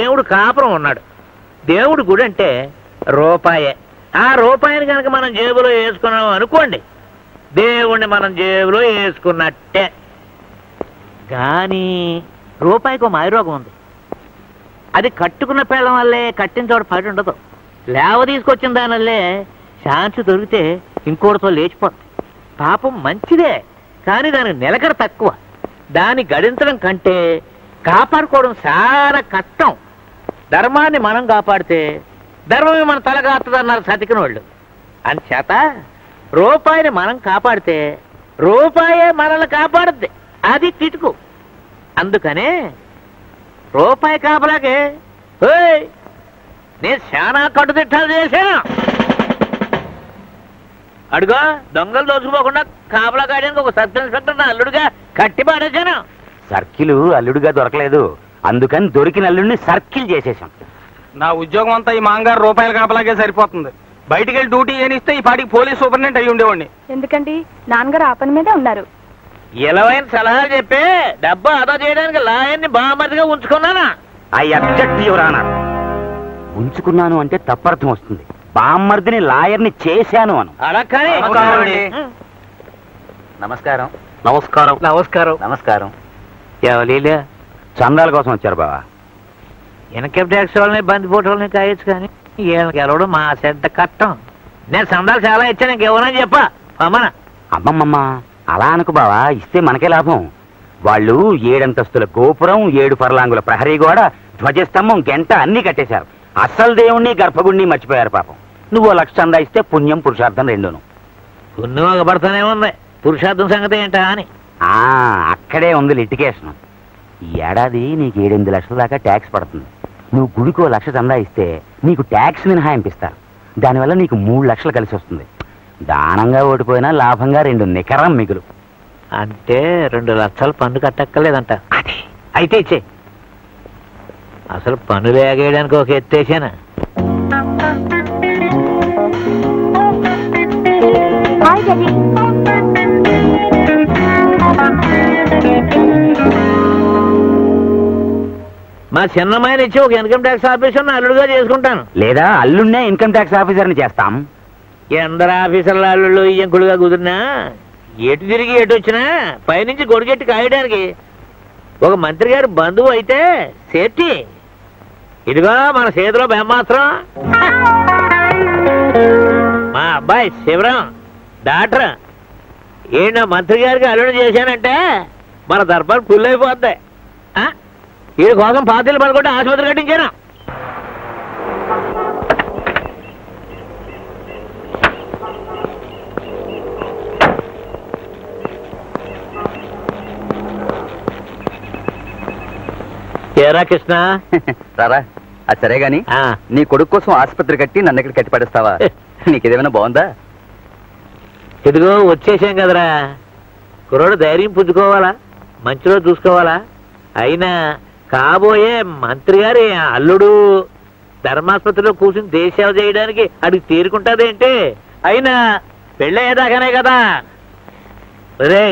దేవుడు కాపురం ఉన్నాడు. దేవుడు గుడి అంటే రూపాయే. ఆ రూపాయిని కనుక మనం జేబులో వేసుకున్నాం అనుకోండి, దేవుణ్ణి మనం జేబులో వేసుకున్నట్టే. కానీ రూపాయికి ఓ మాయరోగం ఉంది. అది కట్టుకున్న పేళ్ళం వల్లే, కట్టిన చోట పడి ఉండదు. లేవ తీసుకొచ్చిన దానివల్లే ఛాన్స్ దొరికితే ఇంకోటితో లేచిపోతుంది. పాపం మంచిదే, కానీ దానికి నిలకడ తక్కువ. దాన్ని గడించడం కంటే కాపాడుకోవడం చాలా కష్టం. ధర్మాన్ని మనం కాపాడితే ధర్మమే మన తలగాత్తదన్నారు సతికిన వాళ్ళు. అంచేత రూపాయిని మనం కాపాడితే రూపాయే మనల్ని కాపాడుద్ది. అది కిటుకు. అందుకనే రూపాయి కాపలాకే ఓయ్ నేను చాలా కట్టుదిట్టాలు చేశాను. అడుగో దొంగలు దోచుకుపోకుండా కాపలా కాయడానికి ఒక సబ్ ఇన్స్పెక్టర్ నా అల్లుడుగా కట్టి పాడేశాను. సర్కిల్ అల్లుడిగా దొరకలేదు, అందుకని దొరికిన అల్లుడిని సర్కిల్ చేసేసాం. నా ఉద్యోగం అంతా ఈ మాంగారు రూపాయలు కాపలాగే సరిపోతుంది. బయటికి వెళ్ళి డ్యూటీ చేస్తే ఈ పాటికి పోలీస్ సూపరింటెండెంట్ అయ్యి ఉండేవాడిని. ఎందుకండి నాన్నగారు ఆ పని మీదే ఉన్నారు. ఎలవైన సలహాలు చెప్పి డబ్బా ఆదా చేయడానికి లాయన్ని బామర్దిగా ఉంచుకున్నానా? I object your honour. ఉంచుకున్నాను అంటే తప్పర్థం వస్తుంది. బామర్దిని లాయర్ని చేశాను అను. అలా కానీ నమస్కారం. నమస్కారం. నమస్కారం. నమస్కారం. లీలా చందాల కోసం వచ్చారు బావా? ఇన్కమ్ ట్యాక్స్ వాళ్ళని బందిపోటు వాళ్ళని కాయొచ్చు, కానీ వీళ్ళకి గెలవడం మా శ్రద్ధ కట్టం. నేను చందాలు చాలా ఇచ్చాను, ఇంకెవరని చెప్పా అమ్మన. అమ్మమ్మ అలా అనుకు బావా, ఇస్తే మనకే లాభం. వాళ్ళు 7 అంతస్తుల గోపురం, 7 పర్లాంగుల ప్రహరీ గోడ, ధ్వజస్తంభం, గంట అన్ని కట్టేశారు. అస్సలు దేవుణ్ణి గర్భగుణ్ణి మర్చిపోయారు పాపం. నువ్వు 1 లక్ష చందా ఇస్తే పుణ్యం పురుషార్థం రెండును. పుణ్యం పడతానే ఉన్నాయి, పురుషార్థం సంగతి ఏంటా అని అక్కడే ఉంది లిటికేషన్. ఈ ఏడాది నీకు 7-8 లక్షల దాకా ట్యాక్స్ పడుతుంది. నువ్వు గుడికి 1 లక్ష చందా ఇస్తే నీకు ట్యాక్స్ మినహాయింపిస్తారు. దానివల్ల నీకు 3 లక్షలు కలిసి వస్తుంది. దానంగా ఓడిపోయినా లాభంగా 2 నికరం మిగులు. అంటే 2 లక్షలు పన్ను కట్టక్కర్లేదంట. అదే అయితే ఇచ్చే. అసలు పన్నులు ఎగేయడానికి ఒక ఎత్తేసాను. మా చిన్నమ్మాయిని ఇచ్చి ఒక ఇన్కమ్ ట్యాక్స్ ఆఫీసర్ అల్లుడుగా చేసుకుంటాను, లేదా అల్లుడినే ఇన్కమ్ ట్యాక్స్ ఆఫీసర్ని చేస్తాం. ఎందరు ఆఫీసర్ల అల్లుళ్ళు ఇంకుడుగా కుదిరినా ఎటు తిరిగి ఎటు వచ్చినా పైనుంచి గొడుగెట్టు కాయడానికి ఒక మంత్రి గారు బంధువు అయితే సేఫ్టీ. ఇదిగో మన చేతిలో బ్రహ్మాస్త్రం. మా అబ్బాయి శివరాం డాక్టర్ ఈయన మంత్రి గారికి అల్లుడు చేశానంటే మన దర్బార్ ఫుల్ అయిపోద్ది. వీడి కోసం పాతలు పడుకుంటే ఆసుపత్రి కట్టించాను. ఏరా కృష్ణ రారా. అది సరే గాని నీ కొడుకు కోసం ఆసుపత్రి కట్టి నన్ను ఇక్కడ కట్టి పడేస్తావా? నీకేదేమైనా బాగుందా? ఇదిగో వచ్చేసాం కదరా. కుర్రోడు ధైర్యం పుచ్చుకోవాలా, మంచిలో చూసుకోవాలా. అయినా కాబోయే మంత్రి గారి అల్లుడు ధర్మాసుపత్రిలో కూర్చుని దేశసేవ చేయడానికి అడిగి తీరుకుంటాదేంటి? అయినా పెళ్ళయ్యేదాకానే కదా. రే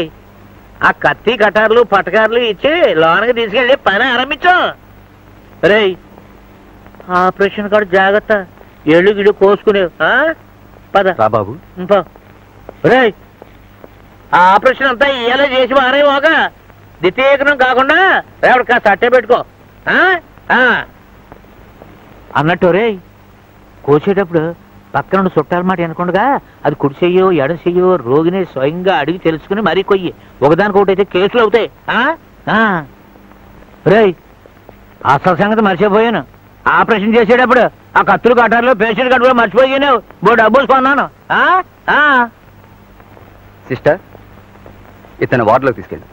ఆ కత్తి కటార్లు పటకార్లు ఇచ్చి లోనకి తీసుకెళ్ళి పని ఆరంభించు. రే ఆపరేషన్ కాడ జాగ్రత్త, ఎళ్ళు గిళ్ళు కోసుకునే పద బాబు. రే ఆపరేషన్ అంతా ఇలా చేసి మారేవాక ద్వితీయకనం కాకుండా రేపటి కాస్త అట్టే పెట్టుకో. అన్నటోరే కోసేటప్పుడు పక్కన చుట్టాల మాట అనుకోండుగా అది కుడి చెయ్యో ఎడ చెయ్యో రోగిని స్వయంగా అడిగి తెలుసుకుని మరీ కొయ్యి ఒకదానికొకటి అయితే కేసులు అవుతాయి. రే అసలు సంగతి మర్చిపోయాను. ఆపరేషన్ చేసేటప్పుడు ఆ కత్తులు కటారులో పేషెంట్ కట్టు కూడా మర్చిపోయాను. బో డబ్బులు కొన్నాను. సిస్టర్ ఇతను వార్డులోకి తీసుకెళ్ళి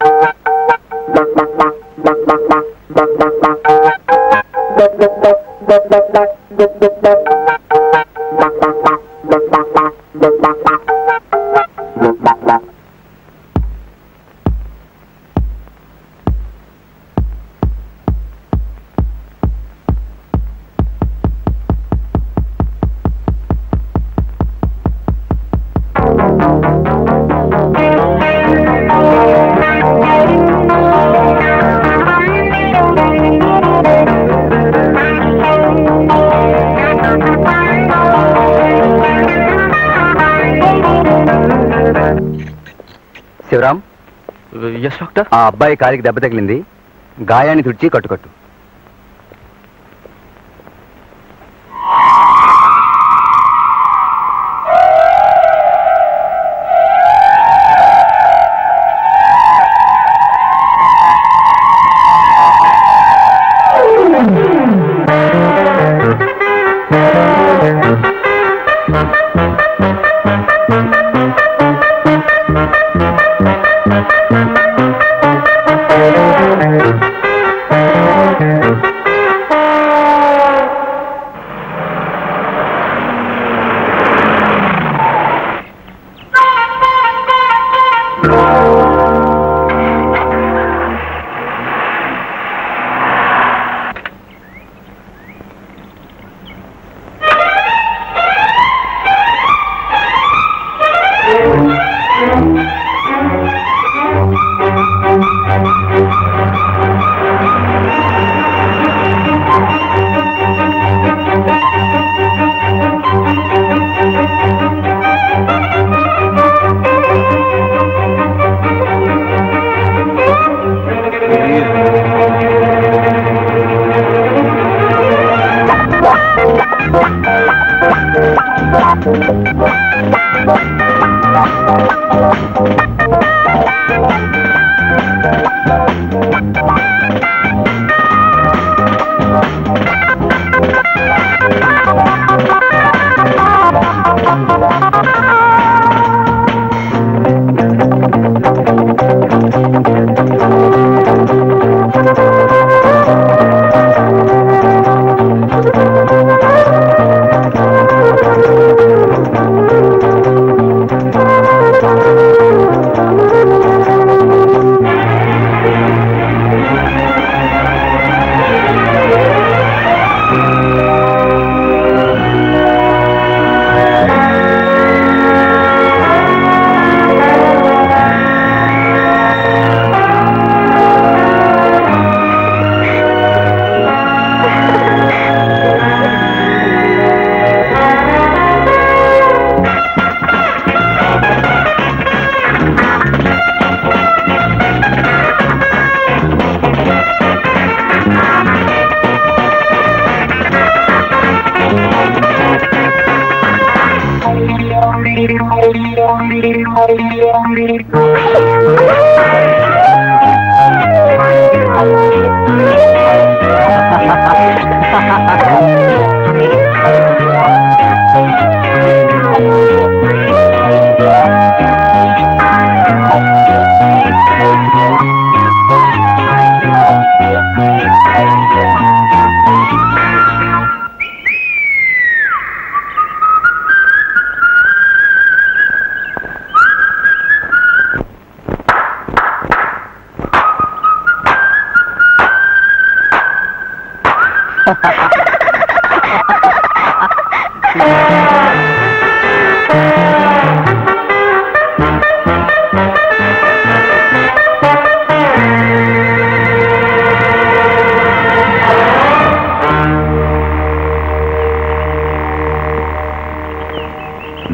ఆ అబ్బాయి కాలికి దెబ్బ తగిలింది. గాయాన్ని తుడిచి కట్టుకట్టు.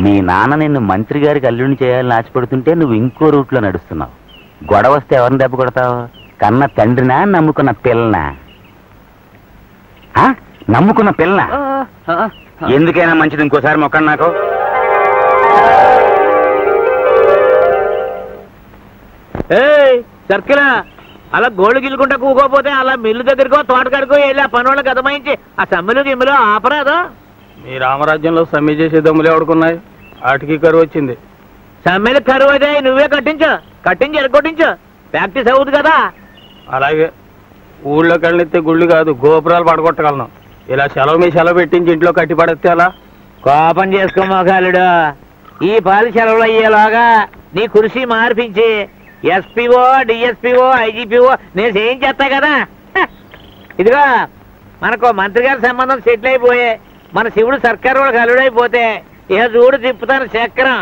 మీ నాన్న నిన్ను మంత్రి గారికి అల్లుని చేయాలని ఆశపడుతుంటే నువ్వు ఇంకో రూట్లో నడుస్తున్నావు. గొడవ వస్తే ఎవరిని దెబ్బ కొడతావు? కన్న తండ్రినా నమ్ముకున్న పిల్లనా? నమ్ముకున్న పిల్లనా? ఎందుకైనా మంచిది ఇంకోసారి మొక్కండి నాకు. సర్కిలా అలా గోళ్ళు గిల్లుకుంటా కూకోపోతే అలా మిల్లు దగ్గరకో తోటకాడికో వెళ్ళి ఆ పని వాళ్ళకి అదమాయించి ఆ సమ్మెలు గిమ్మెలు ఆపరాదా? మీ రామరాజ్యంలో సమ్మె చేసే దమ్ములు ఎవడుకున్నాయి? వాటికి కరువు వచ్చింది. సమ్మెలు కరువు అయితే నువ్వే కట్టించు, కట్టించి ఎరగొట్టించు, ప్రాక్టీస్ అవుతుంది కదా. అలాగే ఊళ్ళో కళ్ళెత్తే గుళ్ళు కాదు గోపురాలు పడగొట్టగలను. ఇలా సెలవు మీ సెలవు పెట్టించి ఇంట్లో కట్టి పడేస్తే అలా? కోపం చేసుకోమోకాలుడు, ఈ పాలు సెలవులు అయ్యేలాగా నీ కుర్సీ మార్పించి ఎస్పీఓ డిఎస్పీఓ ఐజీపీఓ నేను ఏం చేస్తా కదా. ఇదిగో మనకు మంత్రి గారి సంబంధం సెటిల్ అయిపోయే మన శివుడు సర్కారు వాళ్ళకి అల్లుడైపోతే ఇక చూడు తిప్పుతాను చక్రం.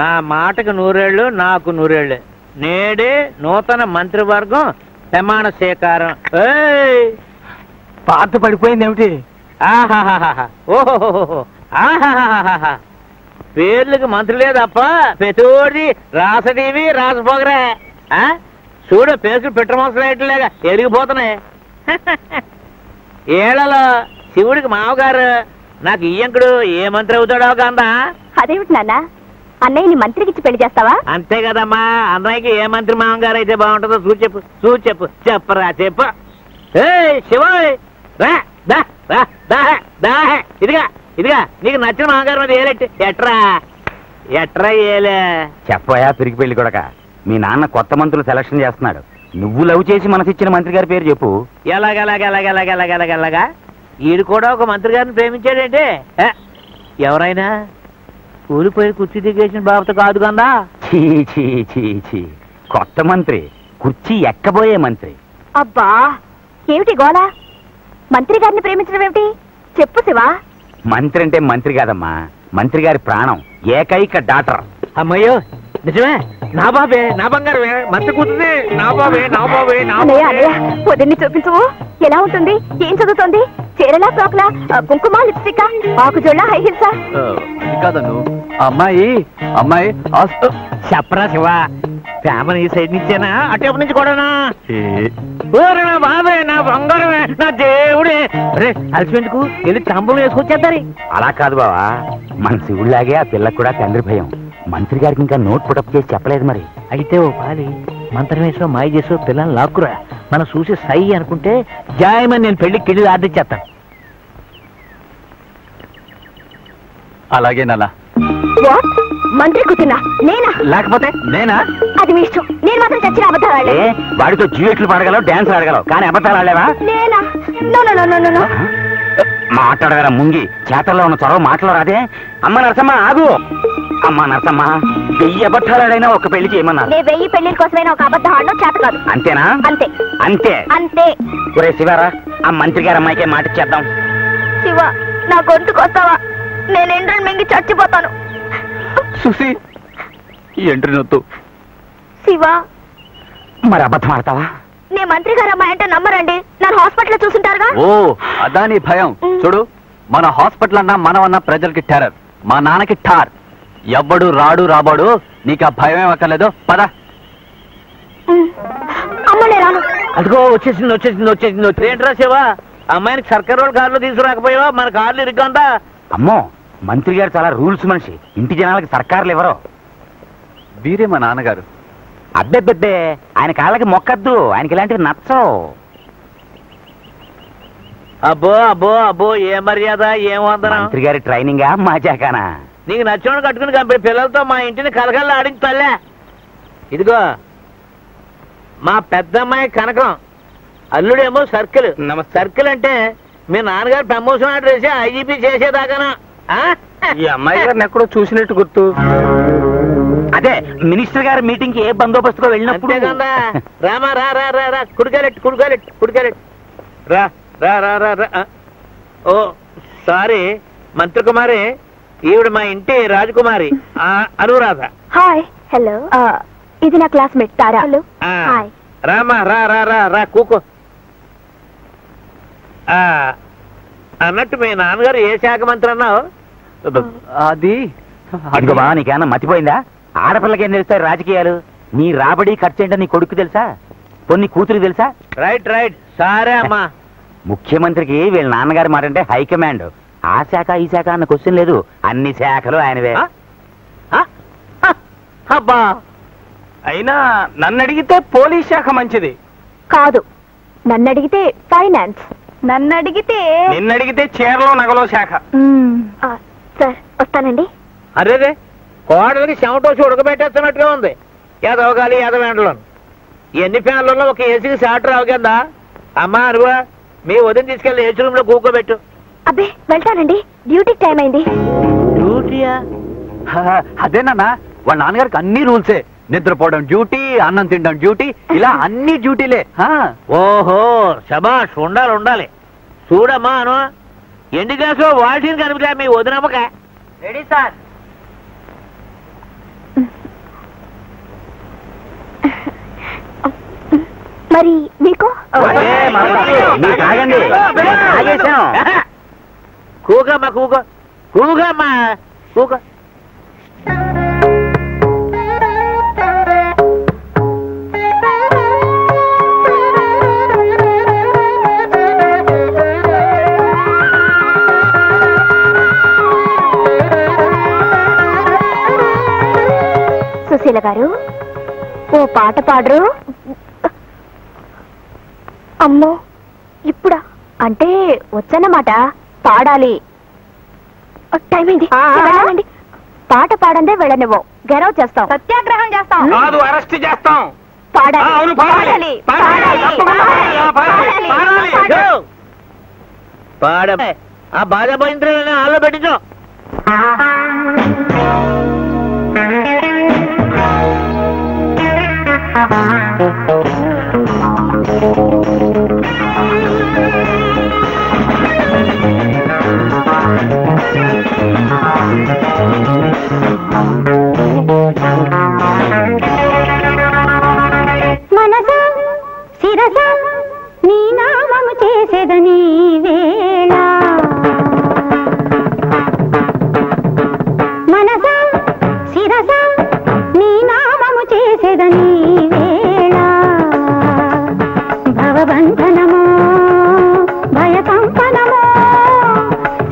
నా మాటకు నూరేళ్ళు నాకు నూరేళ్ళు. నేడే నూతన మంత్రివర్గం ప్రమాణ స్వీకారం. పాత పడిపోయింది ఏమిటి? ఆహాహాహా, ఓహో ఆహాహాహా. పేర్లకు మంత్రులే తప్ప ప్రతిది రాసటీవి రాసపోగరా. చూడు పేర్లు పెట్రోమాల్స్ రేట్లేగా ఎరిగిపోతున్నాయి. ఏళ్లలో శివుడికి మామగారు నాకు ఈయంకుడు ఏ మంత్రి అవుతాడో కదా. అదేమిటి నాన్న, అన్నయ్యని మంత్రికి ఇచ్చి పెళ్లి చేస్తావా? అంతే కదమ్మా, అన్నయ్యకి ఏ మంత్రి మామగారు అయితే బాగుంటుందో చూసి చెప్పు. చెప్పరా చెప్పు. ఏ శివాయ్ ఇదిగా ఇదిగా నీకు నచ్చిన మామగారు మీద ఏలెట్టి ఎట్రా ఎట్రా ఏలే చెప్పయా. పిరికి పెళ్లి కొడక, మీ నాన్న కొత్త మంత్రులు సెలక్షన్ చేస్తున్నాడు. నువ్వు లవ్ చేసి మనసిచ్చిన మంత్రి గారి పేరు చెప్పు. ఎలాగలాగలాగలాగలాగలాగలాగా ఈడు కూడా ఒక మంత్రి గారిని ప్రేమించాడంటే ఎవరైనా కూలిపోయి కుర్చీ దిగేసిన బాబుతో కాదు కదా. చీ చీ చీ చీ, కొత్త మంత్రి కుర్చీ ఎక్కబోయే మంత్రి. అబ్బా ఏమిటి గోళ, మంత్రి గారిని ప్రేమించడం ఏమిటి చెప్పు శివా. మంత్రి అంటే మంత్రి కాదమ్మా, మంత్రి గారి ప్రాణం, ఏకైక డాక్టర్. అమ్మయ్యో నిజమే, నా బాబే నా బంగారమే, మంత్రి కూతురు నా బాబే నా బాబే నా బాబే. పొద్దున్నే చూపించవు, ఎలా ఉంటుంది, ఏం చదువుతోంది, చీరలా సోకలా, కుంకుమ లిప్స్టిక్, ఆకుజోళ్ళ హై హిల్సా? కాదను అమ్మాయి అమ్మాయి చెప్పరా శివా. ఫ్యామిలీ ఈ సైడ్ నుంచేనా అటేపు నుంచి కూడానా? నా బాబే నా బంగారమే నా దేవుడే. అరే అలసిపెందుకు వెళ్ళి తంబం వేసుకొచ్చేద్దారి. అలా కాదు బావా, మన శివుడిలాగే ఆ పిల్లకు కూడా తండ్రి భయం. మంత్రి గారికి ఇంకా నోట్ పుటప్ చేసి చెప్పలేదు మరి. అయితే ఓ పాలి మంత్రి వేసో మాయ చేసో పిల్లల్ని లాక్కురా. మనం చూసి సై అనుకుంటే జాయమని నేను పెళ్లి కిళ్ళు ఆర్డర్ చేస్తాను. అలాగే నాలా. మంత్రి కూతున్నా నేనా లేకపోతే నేనా? అది మీ ఇష్టం. నేను మాత్రం చచ్చిన అబద్ధాలు వాడితో జ్యూట్లు పాడగలవు, డాన్స్ ఆడగలవు, కానీ అబద్ధాలు ఆడలేవా? నేనా మాట్లాడగల ముంగి చేతల్లో ఉన్న చొరవ మాట్లాడరాదే. అమ్మ నరసమ్మ ఆగు, అమ్మ నరసమ్మ, 1000 అబద్ధాలైనా ఒక పెళ్లి చేయమన్నారు. 1000 పెళ్లి కోసమైనా ఒక అబద్ధం ఆడడం చేత కాదు. అంతేనా? అంతే అంతే అంతే. ఒరే శివారా, ఆ మంత్రి గారు అమ్మాయికే మాట చేద్దాం. శివ నా గొంతుకు వస్తావా? నేను ఎండ్రని మింగి చచ్చిపోతాను. సుసి ఎండ్రనొద్దు. శివ మరి అబద్ధం ఆడతావా? నేను మంత్రి గారు అమ్మాయి అంటే నమ్మరండి, నన్ను హాస్పిటల్ చూసుంటారుగా. ఓ అదా నీ భయం. చూడు మన హాస్పిటల్ అన్నా మనమన్నా ప్రజలకి టెర్రర్, మా నాన్నకి టార్. ఎవ్వడు రాడు రాబోడు, నీకు ఆ భయం ఏమక్కర్లేదు, పద. అదిగో వచ్చేసింది వచ్చేసింది వచ్చేసింది. ఏంట్రా శివా, అమ్మాయికి సర్కారు వాళ్ళ కార్లు తీసుకురాకపోయావా? మన కార్లు ఇరుక్కంతా. అమ్మో మంత్రి గారు చాలా రూల్స్ మనిషి, ఇంటి జనాలకి సర్కారులు ఎవరో. వీరే మా నాన్నగారు. అబ్బెబ్బెబ్బే ఆయన కాళ్ళకి మొక్కద్దు, ఆయనకి ఇలాంటివి నచ్చవు. అబ్బో అబ్బో అబ్బో ఏ మర్యాద ఏమవుతారా? మంత్రి గారి ట్రైనింగా మాజాకానా? నీకు నచ్చడం కట్టుకుని కంపెనీ పిల్లలతో మా ఇంటిని కలగల్లా ఆడించి తల్లే. ఇదిగో మా పెద్దమ్మాయి కనకం, అల్లుడేమో సర్కిల్. సర్కిల్ అంటే మీ నాన్నగారు ప్రమోషన్ ఆర్డర్ చేసి ఐజీపీ చేసేదాకానా? ఈ అమ్మాయి గారిని ఎక్కడో చూసినట్టు గుర్తు. అదే మినిస్టర్ గారి మీటింగ్ కి ఏ బందోబస్తుగా వెళ్ళినప్పుడు రామా రా రా రా రా కుడికాలెట్ కుడికాలెట్ కుడికాలెట్ రా రా రా రా రా. ఓ సారీ మంత్రి కుమారి, ఈవిడ మా ఇంటి రాజకుమారి అనురాధ. హాయ్ హలో, ఇది నా classmate Tara. Hello hi. Rama రా రా రా రా కూకో. అన్నట్టు మీ నాన్నగారు ఏ శాఖ మంత్రి అన్నావు? అది అందుకు బా నీకేమన్నా మతిపోయిందా? ఆడపిల్లకి ఏం తెలుస్తాయి రాజకీయాలు? నీ రాబడి ఖర్చేంటో నీ కొడుకు తెలుసా? పొన్ని కూతురు తెలుసా? రైట్ రైట్ సరే అమ్మా. ముఖ్యమంత్రికి వీళ్ళ నాన్నగారి మాట అంటే హైకమాండ్. ఆ శాఖ ఈ శాఖ అన్న క్వశ్చన్ లేదు, అన్ని శాఖలు ఆయనవే. అబ్బా అయినా నన్ను అడిగితే పోలీస్ శాఖ మంచిది కాదు, నన్ను అడిగితే ఫైనాన్స్, నన్ను అడిగితే చీరలో నగలో శాఖ. సార్ వస్తానండి. అరేరే కోడలికి చెమటో ఉడకబెట్టేస్తున్నట్టుగా ఉంది. యాదవగాలి యాదవేండలో ఎన్ని ఫ్యాన్లలో ఒక ఏసీకి షార్ట్ రావు కదా. అమ్మా అరువా మీ ఉదయం తీసుకెళ్ళి ఏసీ రూమ్ లో కూకోబెట్టు. అబ్బే వెళ్తానండి, డ్యూటీ టైం అయింది. డ్యూటీయా? అదేనా వాళ్ళ నాన్నగారికి అన్ని రూల్సే. నిద్రపోవడం డ్యూటీ, అన్నం తినడం డ్యూటీ, ఇలా అన్ని డ్యూటీలే. ఓహో శబాష్, ఉండాలి ఉండాలి. చూడమ్మా అను ఎండి గ్లాసు వాల్టీని కనిపిస్తా మీ వదినమ్మక. Ready sir. మరి మీకు కూగమ్మా కూగమ్మా కూక. సుశీల గారు ఓ పాట పాడరు. అమ్మో ఇప్పుడా? అంటే వచ్చన్నమాట పాడాలి. టైం అయింది, వెళ్ళండి. పాట పాడందే వెళ్ళనివ్వం, గెరవ్ చేస్తాం, సత్యాగ్రహం చేస్తాం, అరెస్ట్ చేస్తాం. పాడాలి. ఆ బాధాభాయింద్రులను ఆలో పెట్టించాం. మనసు శిరస నీ నామము చేసేదని వేళ మనసు శిరస నీ నామము చేసేదని వేళ భవబంధనము భయకంపనము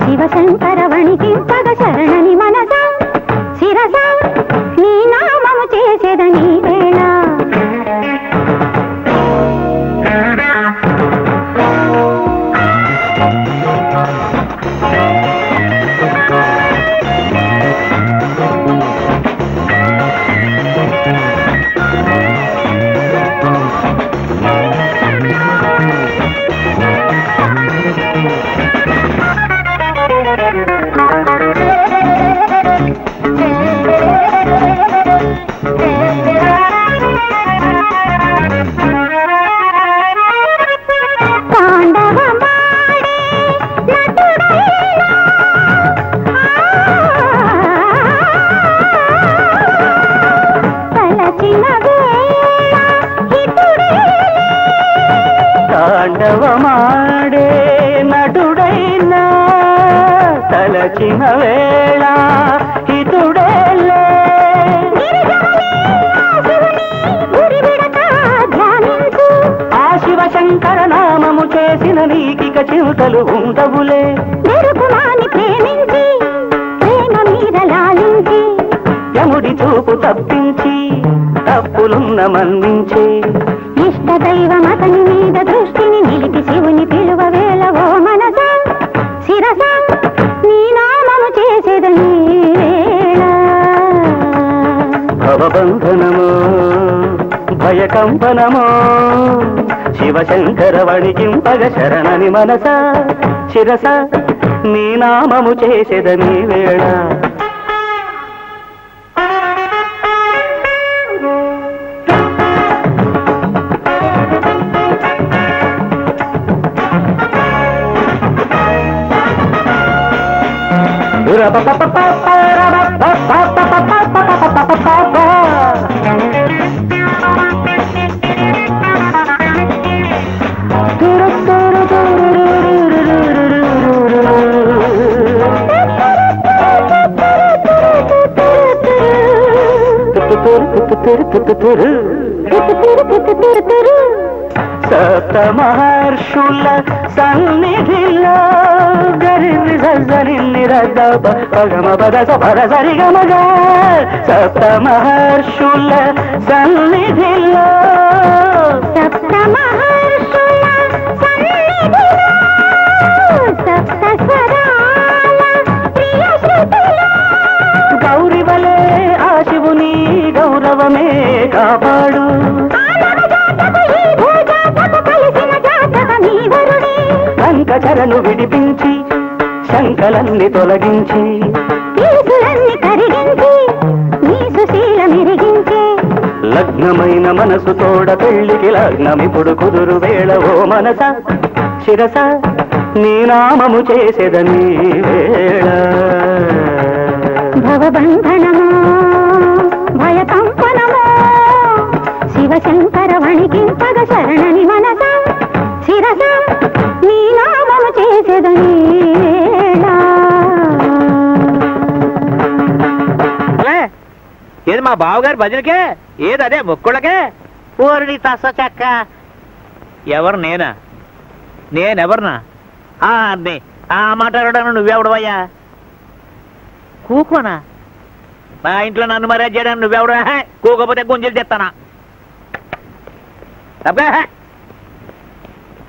శివశంకర వణికింపగ శరణని మనస శిరస నీ నామము చేసేదని వేళ. శరణని మనస శిరస నీ నామము చేసేదని వేళ. తిరు తిరు సప్త మహర్షుల సన్నిధిలో సప్త మహర్షుల సన్నిధిలో గౌరివలే ఆ శివుని గౌరవమే కాపాడు కంకచరను విడిపించి శంకలన్ని తొలగించి లగ్నమైన మనసు తోడ పెళ్లికి లగ్నమిప్పుడు కుదురు వేళ ఓ మనస శిరస నీ నామము చేసేదని వేళ భవబంధనమో భయకంపనమో శివశంకర వణికింపగ శరణని మనస శిరస నీ నామము చేసేదని వేళ. ఏది మా బావగారు భజనకే ఏదదే మొక్కుళ్ళకే ఊరిని తస్స చక్క ఎవరు నేనా నేనెవర్నా అన్నే ఆ మాట్లాడను నువ్వెవడవయ్యా కూకోనా నా ఇంట్లో నన్ను మర్యాద చేయడానికి నువ్వెవడా కూకపోతే గుంజలు తెస్తానా అబ్బా.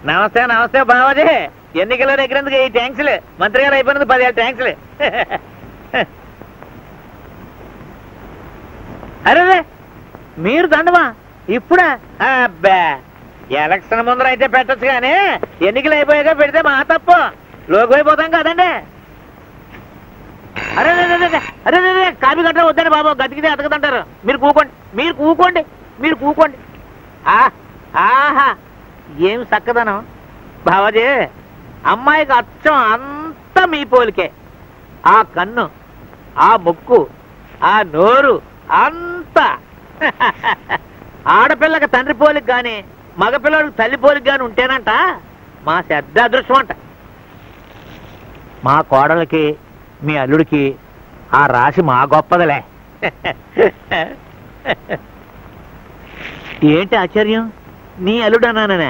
నమస్తే నమస్తే బావాజీ ఎన్నికల్లో ఎగిరేందుకు 5 ట్యాంక్స్లు మంత్రి గారు అయిపోయినందుకు 17 ట్యాంక్స్లు. అరే మీరు దండమా ఇప్పుడా అబ్బా ఎలక్షన్ ముందర అయితే పెట్టచ్చు కానీ ఎన్నికలు అయిపోయాక పెడితే మా తప్పు లోకమైపోతాం కదండి. అరే అరే కాపీ కట్ట వద్దండి బాబు గతికితే అతకదంటారు. మీరు కూకోండి ఆహా ఏం చక్కదనం బావాజీ అమ్మాయికి అచ్చం అంతా మీ పోలికే ఆ కన్ను ఆ ముక్కు ఆ నోరు అంతా ఆడపిల్లకి తండ్రి పోలికి కానీ మగపిల్లడు తల్లి పోలికి గాని ఉంటేనంట మా శ్రద్ధ అదృష్టం అంట. మా కోడలకి మీ అల్లుడికి ఆ రాశి మా గొప్పదలే. ఏంటి ఆశ్చర్యం నీ అల్లుడు అన్నాననే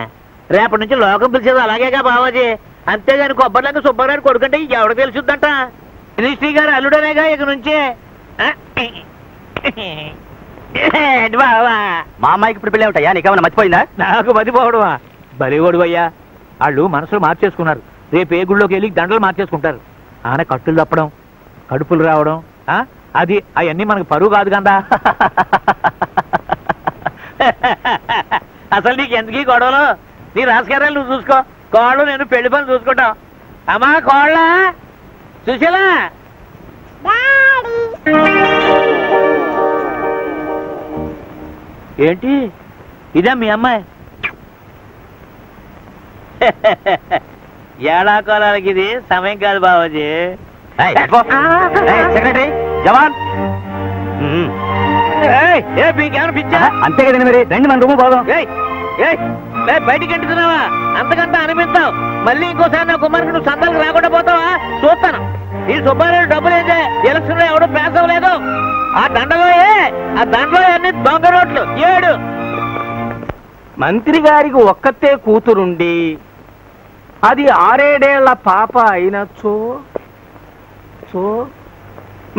రేపటి నుంచి లోకం పిలిచేది అలాగేగా బావాజీ అంతేగాని కొబ్బరిలాగా సుబ్బరాడు కొడుకంటే ఎవడ తెలుసుద్దంట శ్రీ గారు అల్లుడనేగా ఇక నుంచి బావా. మా అమ్మాయికి ఇప్పుడు పెళ్ళి ఉంటాయా నీకేమన్నా మర్చిపోయిందా నాకు మతిపోవడమా బలిగోడు అయ్యా వాళ్ళు మనసులు మార్చేసుకున్నారు రేపు ఏ గుళ్ళోకి వెళ్ళి దండలు మార్చేసుకుంటారు ఆయన కట్టులు తప్పడం కడుపులు రావడం అది అవన్నీ మనకు పరువు కాదు కదా. అసలు నీకు ఎందుకు గొడవలు నీ రాజకీయాలు నువ్వు చూసుకో కోళ్ళు నేను పెళ్లి పని చూసుకుంటాం. అమ్మా కోళ్ళ చూసేలా ఏంటి ఇదే మీ అమ్మాయి ఏడాకాలాలకి ఇది సమయం కాదు బాబాజీ. సెక్రటరీ జవాన్ అంతే కదండి మరి రండి మన రూమ్ పోదాం బయటికి ఎంటుతున్నావా అంతకంతా అనిపిస్తావు మళ్ళీ ఇంకోసారి నా కుమారుడు నువ్వు సందర్కి రాకుండా పోతావా చూస్తాను. ఈ సుబ్బారావు డబ్బులు అయితే ఎలక్షన్ లో ఎవడో పాస్ అవ్వలేదు ఆ దండలో ఆ దండలో అన్ని దొంగ రోడ్లు 7 మంత్రి గారికి ఒక్కతే కూతురుండి అది 6-7 ఏళ్ల పాప అయినచ్చు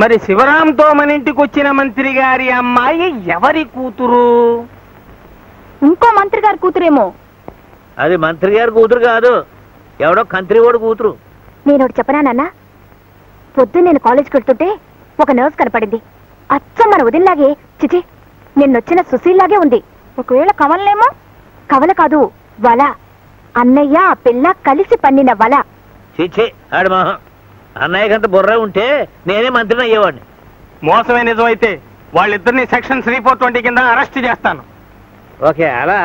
మరి శివరాంతో మన ఇంటికి వచ్చిన మంత్రి గారి అమ్మాయి ఎవరి కూతురు ఇంకో మంత్రి గారి కూతురేమో అది మంత్రి గారి కూతురు కాదు ఎవడో కంత్రి వాడు కూతురు. నేను ఒకటి చెప్పనా నాన్న పొద్దు నేను కాలేజ్కి వెళ్తుంటే ఒక నర్స్ కనపడింది అచ్చం మన ఉదయంలాగే చిచి నిన్నొచ్చిన సుశీల్లాగే ఉంది ఒకవేళ కవలనేమో కవల కాదు వల అన్నయ్య ఆ పిల్ల కలిసి పన్నిన వల చిచి అన్నయ్యకంత బుర్ర ఉంటే నేనే మంత్రిని అయ్యేవాడిని. మోసమే నిజమైతే వాళ్ళిద్దరిని సెక్షన్ 340 కింద అరెస్ట్ చేస్తాను. ఓకే అలా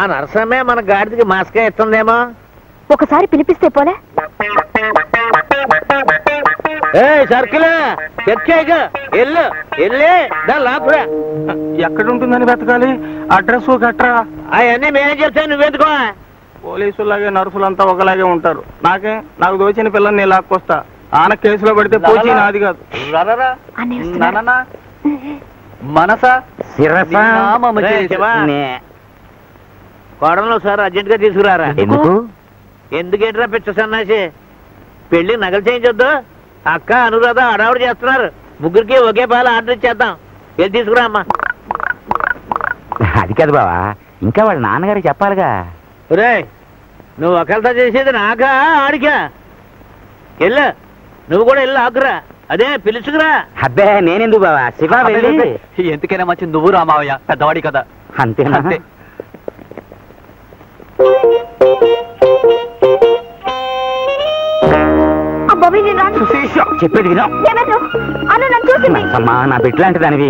ఆ నరసమ్మే మన గాడికి మాస్కే ఇస్తుందేమో ఒకసారి పిలిపిస్తే పోలే సర్కిల్ ఎక్కడుంటుందని బతకాలి అడ్రస్ గట్రా అవన్నీ మేమే చెప్తాను నువ్వెందుకో పోలీసులాగే నర్సులంతా ఒకలాగే ఉంటారు నాకే నాకు దోచిన పిల్లల్ని నేను లాక్కొస్తా ఆన కేసులో పడితే పోచి నాది కాదు మనసా శిరసా నామముచే నే కొడనలో సార్ అర్జెంట్ గా తీసుకురారా ఎందుకు ఎందుకేట్రా పిచ్చ సన్నాసి పెళ్లి నగలు చేయించొద్దు అక్క అనురాధ అడావుడు చేస్తున్నారు ముగ్గురికి ఒకే పాలు ఆర్డర్ ఇచ్చేద్దాం వెళ్ళి తీసుకురా అమ్మా అది కాదు బావా ఇంకా వాళ్ళ నాన్నగారికి చెప్పాలిగా రే నువ్వు ఒకళ్ళతో చేసేది నాకా ఆడికా వెళ్ళు నువ్వు కూడా వెళ్ళి ఆకురా అదే పిలుచుకురా అబ్బే నేనెందుకు బావా శివ వెళ్ళి ఎందుకైనా మంచి నువ్వు రామావయ్య పెద్దవాడి కదా అంతే అంతే చెప్పేది విను అమ్మా నా బిడ్డలాంటి దానివి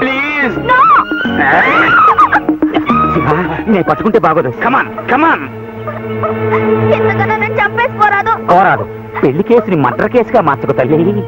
ప్లీజ్ నేను పట్టుకుంటే బాగోదు కమాన్ కమాన్ చంపేసుకోరాదు కోరాదు పెళ్లి కేసుని మర్డర్ కేసుగా మార్చుకో తల్లి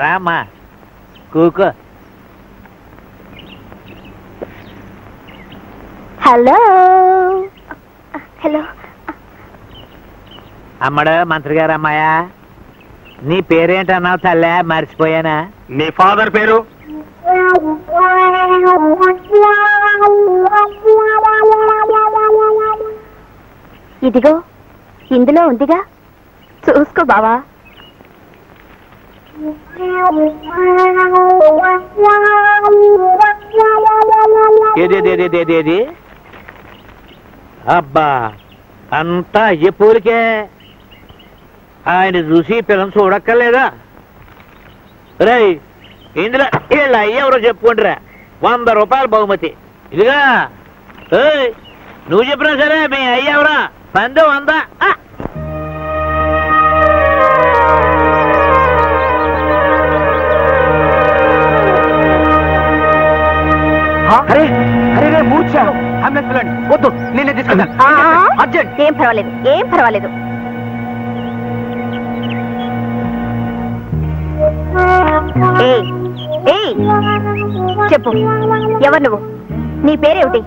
రామా కూకో హలో హలో అమ్మడు మంత్రి గారు అమ్మాయా నీ పేరేంటన్నావు తల్లే మర్చిపోయానా నీ ఫాదర్ పేరు ఇదిగో ఇందులో ఉందిగా చూసుకో బావా ఏదేదేదేదేది అబ్బా అంతా ఎప్పుడికే ఆయన చూసి పిల్లని చూడక్కర్లేదా రై ఇందులో వీళ్ళు అయ్యెవరో చెప్పుకుంటారా 100 రూపాయలు బహుమతి ఇదిగా నువ్వు చెప్పినా సరే మీ అయ్యెవరా 100 అరే అరే మూర్చా అంబులెన్స్ వద్దు నేనే తీసుకెళ్తాను అర్జెంట్ ఏం పర్వాలేదు ఏం పర్వాలేదు చెప్పు ఎవరు నువ్వు నీ పేరేమిటి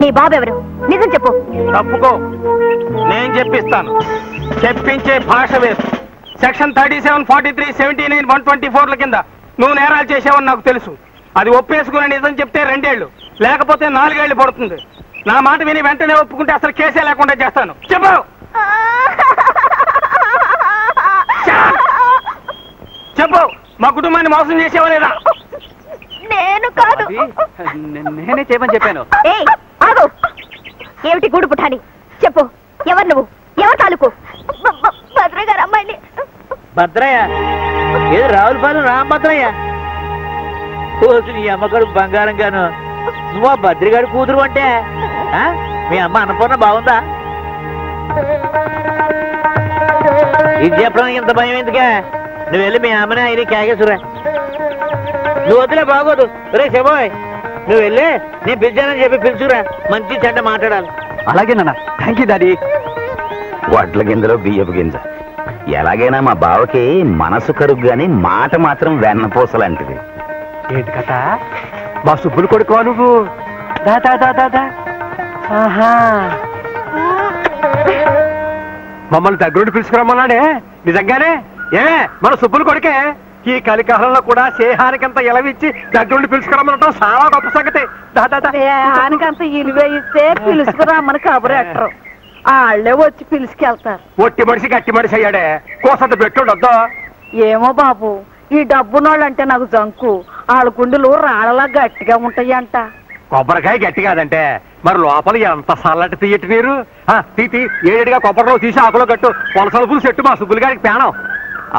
నీ బాబెవరు నిజం చెప్పు తప్పుకో నేను చెప్పిస్తాను చెప్పించే భాష వేరు సెక్షన్ 37, 43, 79, 124 కింద నువ్వు నేరాలు చేసావని నాకు తెలుసు అది ఒప్పేసుకుని నిజం చెప్తే 2 ఏళ్ళు లేకపోతే 4 ఏళ్ళు పడుతుంది నా మాట విని వెంటనే ఒప్పుకుంటే అసలు కేసే లేకుండా చేస్తాను చెప్పు చెప్పు మా కుటుంబాన్ని మోసం చేసేవలేదా నేనే చేయమని చెప్పాను ఏమిటి గూడు పుట్టాలి చెప్పు ఎవరు నువ్వు ఎవరు తాలూకు భద్రయ్య గారు అమ్మాయిని భద్రయ్య ఏదో రావులపాలెం రామభద్రయ్య నీ అమ్మగారు బంగారం గాను నువ్వు ఆ భద్రయ్య గారు కూతురు అంటే మీ అమ్మ అన్నపూర్ణ బాగుందా ఇది చెప్పడానికి ఇంత భయం ఎందుకే నువ్వు వెళ్ళి మీ అమ్మనే ఆయన కేకేశ్వరా నువ్వు వద్దులే బాగోదు రే శివోయ్ నువ్వు వెళ్ళి నేను పిలిచానని చెప్పి పిలుచురా మంచి చెడ్డ మాట్లాడాలి అలాగే నాన్న థ్యాంక్ యూ డాడీ వడ్ల గింజలో బియ్యపు గింజ ఎలాగైనా మా బావకి మనసు కరుగు గాని మాట మాత్రం వెన్నపూస లాంటిది ఏంటి కథ మా సుబ్బులు కొడుకో నువ్వు మమ్మల్ని దగ్గరుండి పిలుచుకురమ్మన్నాడే నిజంగానే ఏ మన సుబ్బులు కొడుకే ఈ కలికాలంలో కూడా సేహానికంత ఎలవిచ్చి దగ్గరుండి పిలుచుకురమ్మనటం చాలా గొప్ప సంగతి దాదానికంత ఇలువే ఇస్తే పిలుచుకురమ్మని కబురు అంటారు వాళ్ళే వచ్చి పిలుచుకెళ్తారు ఒట్టి మనిషి గట్టి మనిషి అయ్యాడే కోసంత పెట్టుడొద్దా ఏమో బాబు ఈ డబ్బునోళ్ళంటే నాకు జంకు వాళ్ళ గుండెలు రాళ్ళలా గట్టిగా ఉంటాయంట కొబ్బరికాయ గట్టి కాదంటే మరి లోపల ఎంత సల్లటి తీయటి నీరు తీతి ఏడుగా కొబ్బరిలో తీసి ఆకులో కట్టు పొలసలుపులు చెట్టు మా సుబ్బులు గారికి పేణం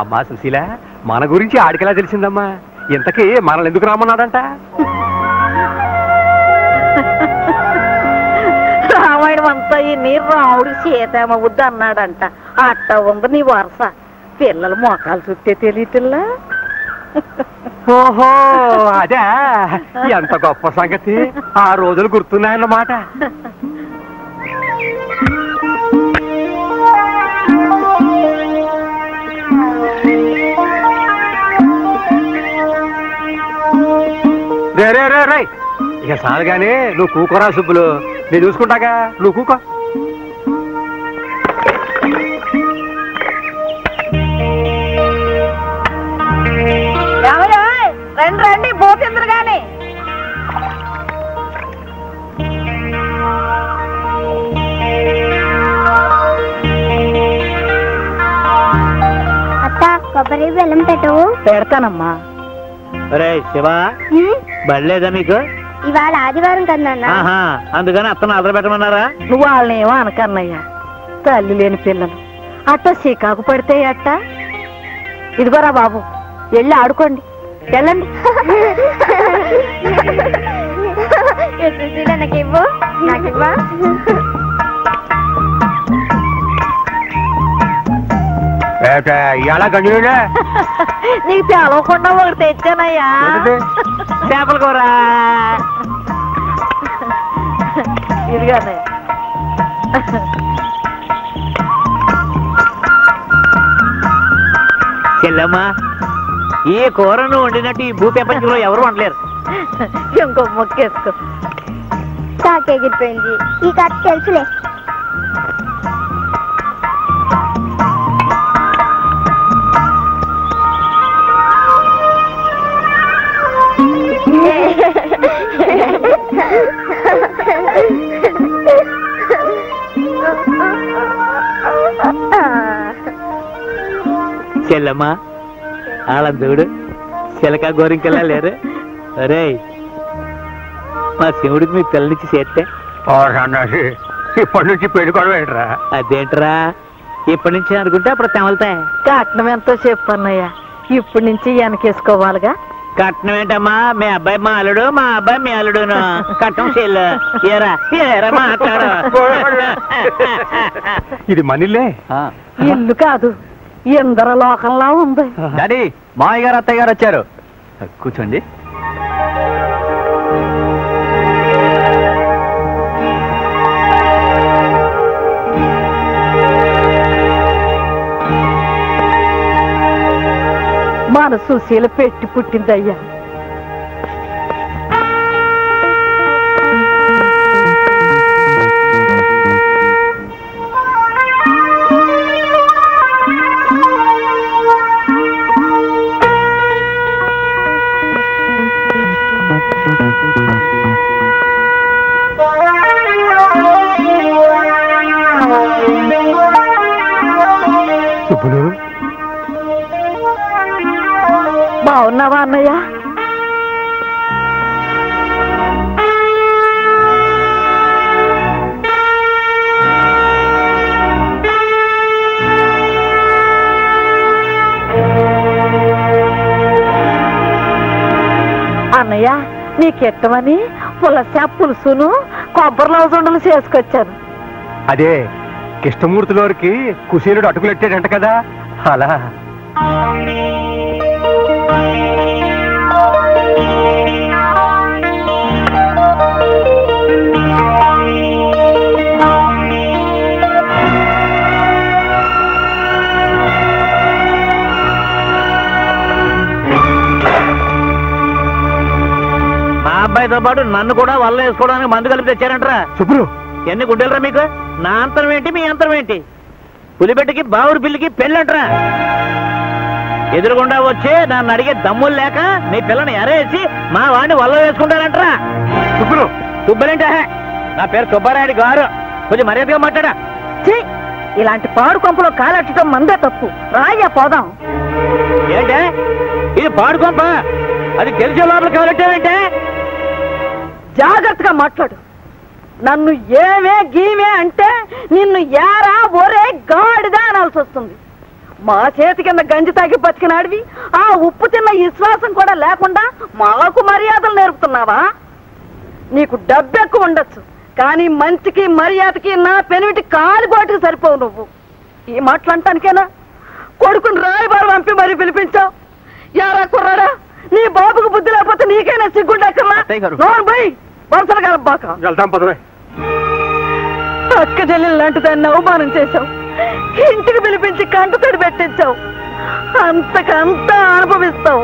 అమ్మా సుశీల మన గురించి ఆడికిలా తెలిసిందమ్మా ఇంతకీ మనల్ని ఎందుకు రామన్నాడంట మీరు రాముడి సీతమ్మ వద్దు అన్నాడంట. అట్ట ఉంది నీ వరుస. పిల్లలు మోకాలు చుట్టే తెలియటిల్లా. ఓహో అదే, ఎంత గొప్ప సంగతి. ఆ రోజులు గుర్తున్నాయన్నమాట. రే రే రే, ఇక చాలు గానీ నువ్వు కూకోరా సుబ్బులు, నేను చూసుకుంటాగా, నువ్వు కూకో. రండి రండి పోతుందరు గాని. అత్త కొబ్బరి బెల్లం పెట్టు. పెడతానమ్మా. రే శివా, బళ్ళేదా మీకు? ఇవాళ ఆదివారం కన్నా, అందుకని అత్తను అదర పెట్టమన్నారా? నువ్వు వాళ్ళని ఏమో అనకన్నయ్యా, తల్లి లేని పిల్లలు అట్ట సీకాకు పడితే అట్ట. ఇదిగోరా బాబు, వెళ్ళి ఆడుకోండి, వెళ్ళండి. నాకివ్వు, నాకివ్వా. నీకు తెలవకుండా ఒకటి తెచ్చానయ్యా, చేపల కూర. ఇదిగా చెల్లమ్మా, ఈ కూరను వండినట్టు ఈ భూ ప్రపంచంలో ఎవరు వండలేరు. ఇంకో మొక్కేసుకో. కాకెగిపోయింది ఈ కథ తెలుసులే. చెల్లమ్మా, ఆళందుడు చిలక గోరింకెళ్ళా లేరు. అరే మా శివుడికి మీ పిల్లనిచ్చి చేస్తే ఇప్పటి నుంచి పెళ్ళికోవడం ఏంట్రా? అదేంట్రా ఇప్పటి నుంచి అనుకుంటే అప్పుడు తెమలుతాయి. కట్నం ఎంతో చెప్పన్నయ్యా, ఇప్పటి నుంచి వెనకేసుకోవాలిగా. కట్నం ఏంటమ్మా? మీ అబ్బాయి మా అల్లుడు, మా అబ్బాయి మీ అల్లుడును కట్నం చెల్లు. ఇది మనిల్లే, ఇల్లు కాదు. ఎందరో లోకంలా ఉంది. డాడీ, మామయ్య గారు అత్తయ్య గారు వచ్చారు, కూర్చోండి. మన సుశీల పెట్టి పుట్టిందయ్యా. బాగున్నావా అన్నయ్య? అన్నయ్య, నీకెట్టమని పులసా పులుసును కొబ్బరి లవజుండలు చేసుకొచ్చాను. అదే కృష్ణమూర్తిలోకి కుశీలుడు అటుకులెట్టాడంట కదా, అలా. అబ్బాయితో పాటు నన్ను కూడా వల్ల వేసుకోవడానికి మందు కలిపి తెచ్చారంటరా సుబ్రు. ఎన్ని గుడ్డలరా మీకు? నా అంతరం ఏంటి, మీ అంతరం ఏంటి? పులిబెట్టికి బావురు పిల్లికి పెళ్ళంటరా. ఎదురుగుండా వచ్చి నన్ను అడిగే దమ్ములు లేక నీ పిల్లని ఎరేసి మా వాడిని వల్ల వేసుకుంటారంటరా సుబ్రు. సుబ్బలేంటే నా పేరు సుబ్బారాయుడు గారు, కొంచెం మర్యాదగా మాట్లాడా. ఇలాంటి పాడు కొంపలో కాలెట్టడం మందే తప్పు. రాయ్యా పోదాం. ఏంటే ఇది పాడు కొంప? అది తెలిసే లోపల కాలెట్టారంటే జాగ్రత్తగా మాట్లాడు. నన్ను ఏమే గీమే అంటే నిన్ను ఏరా ఒరే గాడిదా అనాల్సి వస్తుంది. మా చేతి కింద గంజి తాగి బతికినాడివి, ఆ ఉప్పు తిన్న విశ్వాసం కూడా లేకుండా మాకు మర్యాదలు నేర్పుతున్నావా? నీకు డబ్బెక్కువ ఉండొచ్చు, కానీ మంచికి మర్యాదకి నా పెనివిటి కాలు గోటికి సరిపోవు నువ్వు. ఈ మాటలు అంటానికేనా కొడుకుని రాయబారు పంపి మరీ పిలిపించావు? యారా కుర్రాడా, నీ బాబుకు బుద్ధి లేకపోతే నీకైనా సిగ్గుండక్కర్లా. వరుసలు కలబ్బాక అక్క చెల్లెలు లాంటి దాన్ని అవమానం చేశావు, ఇంటికి పిలిపించి కంట తడి పెట్టించావు, అంతకంతా అనుభవిస్తావు.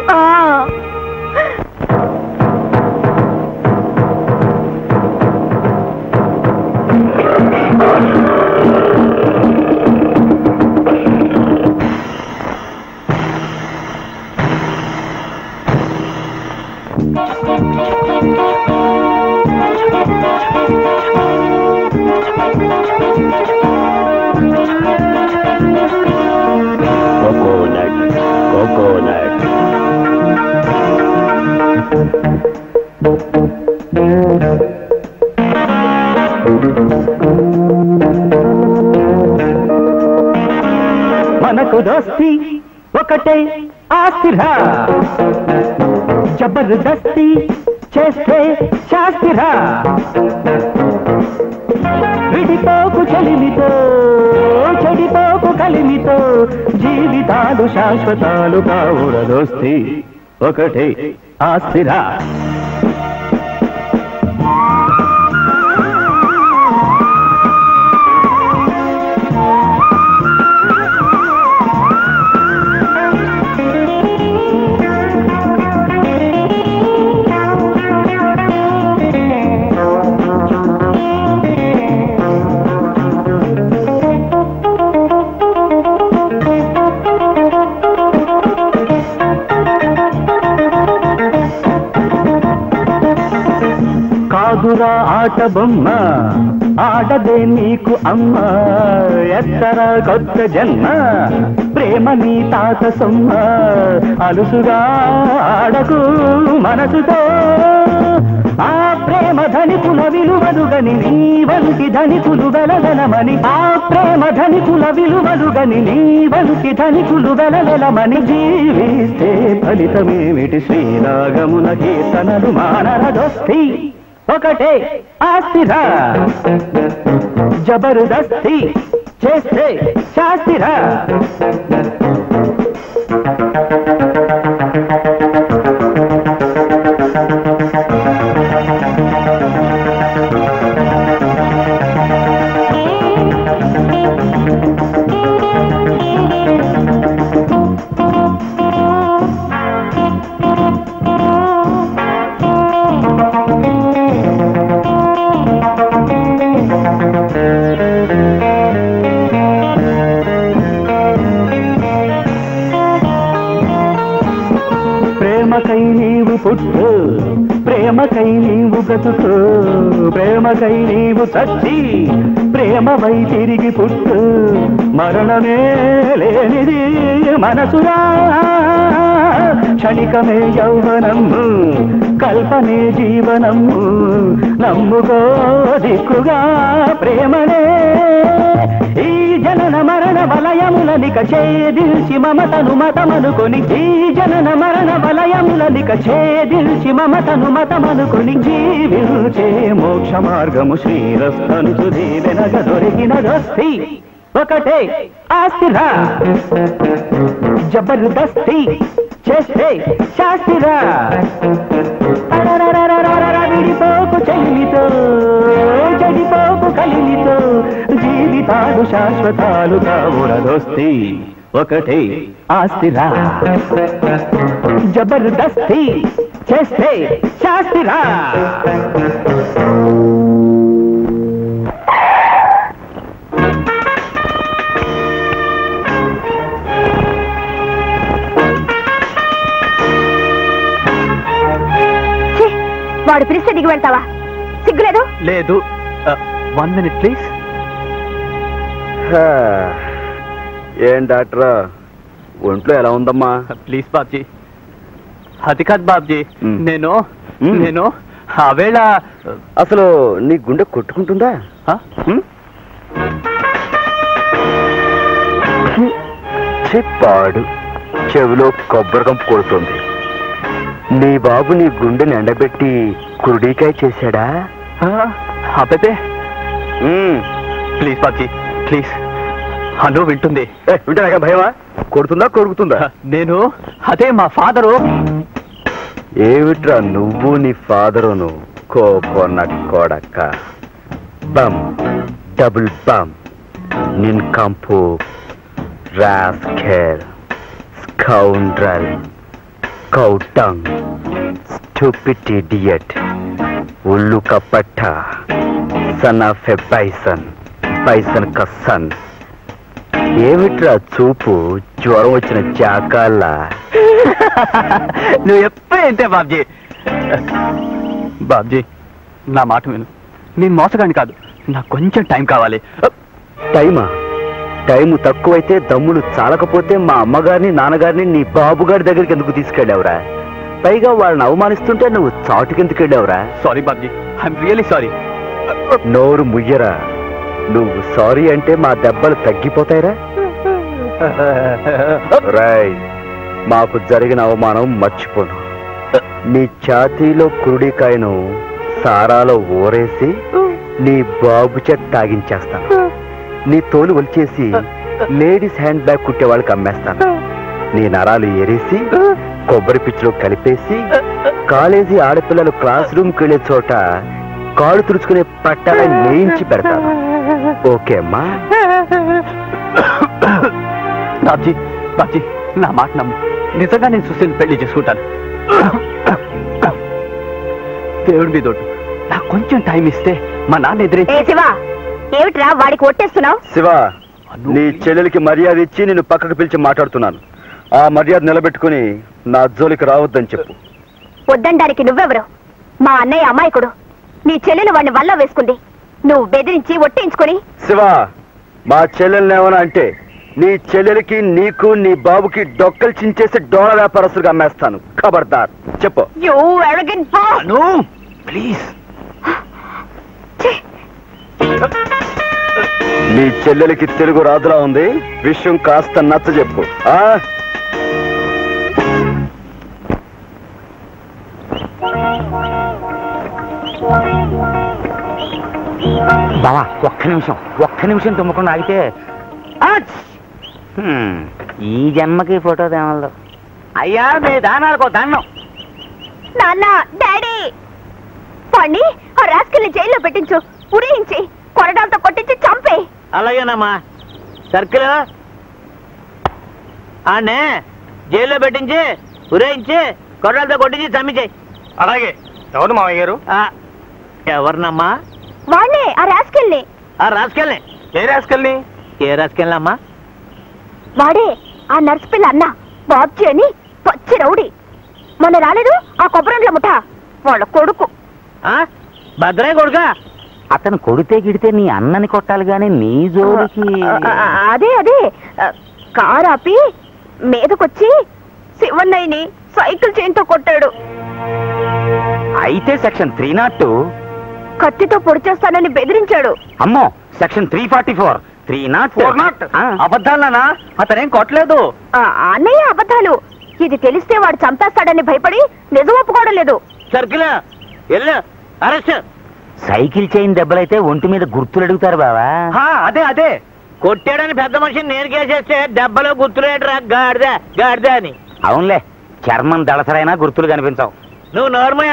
మనకు దోస్తి ఒకటే ఆస్తిరా, జబర్దస్తి చేస్తే శాస్తిరా, విడిపోకు చెలిమితో చెడిపోకు కలిమితో, జీవితాలు శాశ్వతాలు కావుర దోస్తి ఒకటే ఆస్తిరా. కాదురా ఆట బొమ్మ ఆడదే నీకు అమ్మ, ఎత్తర కొత్త జన్మ ప్రేమ నీ తాత సొమ్మ, అలుసుగా ఆడకు మనసుతో, ఆ ప్రేమ ధనికుల విలువలుగని నీ వంటి ధనికులు వెలగలమని, ఆ ప్రేమ ధనికుల విలువలుగని నీ వంటి ధనికులు వెలగలమని, జీవిస్తే ఫలితమేమిటి శ్రీరాగమున కీర్తనలు మానర దోస్తి ఒకటే ఆస్తిరా, జబర్దస్తి చేస్తే శాస్తిరా. పుట్టు ప్రేమకై నీవు బ్రతుకు, ప్రేమకై నీవు చచ్చి ప్రేమవై తిరిగి పుట్టు, మరణమే లేనిది మనసురా, క్షణికమే యౌవనము కల్పనే జీవనము, నమ్ముకో దిక్కుగా ప్రేమనే, ఈ జనన మరణ వలయములనిక చేదిల్చి మమతను మతమనుకొని, ఈ జనన మరణ వలయములనిక చేదిల్చి మమతను మతమనుకొని, జీవించే మోక్ష మార్గము శ్రీరస్తను సుధీవెనగ దొరికిన దోస్తి ఒకటే ఆస్తిరా, జబర్దస్తి చేస్తే శాస్తిరా. విడిపోకు చెల్లితో చెడిపోకు కలిమితో, జీవితాలు శాశ్వతాలు కావుర దోస్తి ఒకటే ఆస్తిరా, జబర్దస్తి చేస్తే శాస్తిరా. వాడు పిలిస్తే దిగి వెళ్తావా? సిగ్గులేదు? లేదు. 1 minute ప్లీజ్. ఏం డాక్టరా, ఒంట్లో ఎలా ఉందమ్మా? ప్లీజ్ బాబ్జీ. అది కాదు బాబ్జీ, నేను ఆవేళ అసలు నీ గుండె కొట్టుకుంటుందా? చెప్పాడు చెవిలో కొబ్బరికం కొడుతుంది. నీ బాబు నీ గుండెని ఎండబెట్టి కురుడికాయ చేశాడా? అబ్బే ప్లీజ్ బాకీ ప్లీజ్ హలో వింటుంది వింటాక భయమా కొడుతుందా కొరుకుతుందా నేను అదే మా ఫాదరు ఏమిట్రా నువ్వు నీ ఫాదరును కోపన కొడక బమ్ డబుల్ బమ్ నిన్ కంపు రాస్కెల్ స్కౌండ్రల్ कौटंग, stupid idiot, उल्लू का पट्टा, son of a bison, bison का son, ये विट्रा चूपू, ज्वरों वच्चन चाकाला, नुए पेंटे बाबजी, ना माट में नीन मोसगानी कादू, ना कोंचन टाइम कावाले, टाइमा, टाइम तक्कुवैते दम्मुलु चालकपोते मा अम्मगारिनि नानगारिनि नी बाबुगारि दग्गरिकि एंदुकु तीसुकेल्लावुरा पैगा वाळ्ळनि अवमानिस्तुंटे नुव्वु चाटुकेंदुकेल्लावुरा सारी बाबजी आई एम रियली सारी नोरु मुय्यरा नुव्वु सारी अंटे मा दब्बलु तग्गिपोतायरा राय माकु जरिगिन अवमानं मर्चिपोनु नी छातीलो कुरुडिकायनु सारालो ओरेसी नी बाबु चेत तागिंचेस्तानु नी तोलू वलचेसी लेडीज हैंड बैग कुट्टेवाड़ कम्मेस्तानु नी नरालु एरेसी कोब्बरी पिच्चुलो कलिपेसी कालेजी आड़पिल्ललु क्लास रूम की वेल्ले चोट कालु तुरुचुकुने पट्टाला नेयिंचि पेडतानु ओके अम्मा बाबजी बाबजी ना माट नम्मु निजंगा नेनु सुशील पेल्लि चेसुकुंटानु देवुडि मीद ओट्टु ना कोंचेम टाइम इस्ते मा नान्न एदुरे ए शिवा ఏమిట్రా వాడికి ఒట్టేస్తున్నావు శివ నీ చెల్లెలికి మర్యాద ఇచ్చి నిన్ను పక్కకు పిలిచి మాట్లాడుతున్నాను ఆ మర్యాద నిలబెట్టుకుని నా జోలికి రావద్దని చెప్పు వద్దండానికి నువ్వెవరు మా అన్నయ్య అమాయకుడు నీ చెల్లెలు వాడిని వల్ల వేసుకుంది నువ్వు బెదిరించి ఒట్టించుకొని శివ మా చెల్లెల్ని ఏమన్నా అంటే నీ చెల్లెలికి నీకు నీ బాబుకి డొక్కలు చించేసి డోలర్ వ్యాపారస్తులుగా అమ్మేస్తాను ఖబర్దార్ చెప్పు you arrogant boss no please నీ చెల్లెలికి తెలుగు రాదులా ఉంది విషయం కాస్త నచ్చ చెప్పు బావా ఒక్క నిమిషం తుమ్మకుండా ఆగితే ఈ జన్మకి ఫోటో తేమల్లో అయ్యా మీ దానాలకు దండం నాన్న డాడీ పండి ఆ రాస్కెల్ని జైల్లో పెట్టించు ఉరేయించి కొరడాలతో కొట్టించి చంపే అలాగేనమ్మా సర్కిల్ ఆనే జైల్లో పెట్టించి ఉరేయించి కొరడాలతో కొట్టించి చంపించేయి అలాగే ఎవరు మామయ్య గారు ఎవరినమ్మా వాడే ఆ రాసుకెళ్ళి అమ్మా వాడే ఆ నర్సు పిల్ల అన్న బాబ్జీ అని పచ్చి రౌడీ మొన్న రాలేదు ఆ కొబ్బరంలో ముఠా వాళ్ళ కొడుకు భద్రయ్య కొడుకా అతను కొడితే గిడితే నీ అన్నని కొట్టాలి గానీ నీ జోలికి అదే కారు ఆపి మీదకొచ్చి శివన్నయ్యని సైకిల్ చైన్తో కొట్టాడు అయితే సెక్షన్ 302 కత్తితో పొడిచేస్తానని బెదిరించాడు అమ్మో సెక్షన్ 344 అబద్ధాలనా అతనేం కొట్టలేదు అన్నయ్య అబద్ధాలు ఇది తెలిస్తే వాడు చంపేస్తాడని భయపడి నిజం ఒప్పుకోవడం లేదు సర్కిల్ అరెస్ట్ సైకిల్ చైన్ దెబ్బలైతే ఒంటి మీద గుర్తులు అడుగుతారు బావా అదే కొట్టాడని పెద్ద మనిషిని నేను కేసేస్తే దెబ్బలో గుర్తులు గాడిద అని అవునులే చర్మం దళసరైనా గుర్తులు కనిపించావు నువ్వు నోర్మయ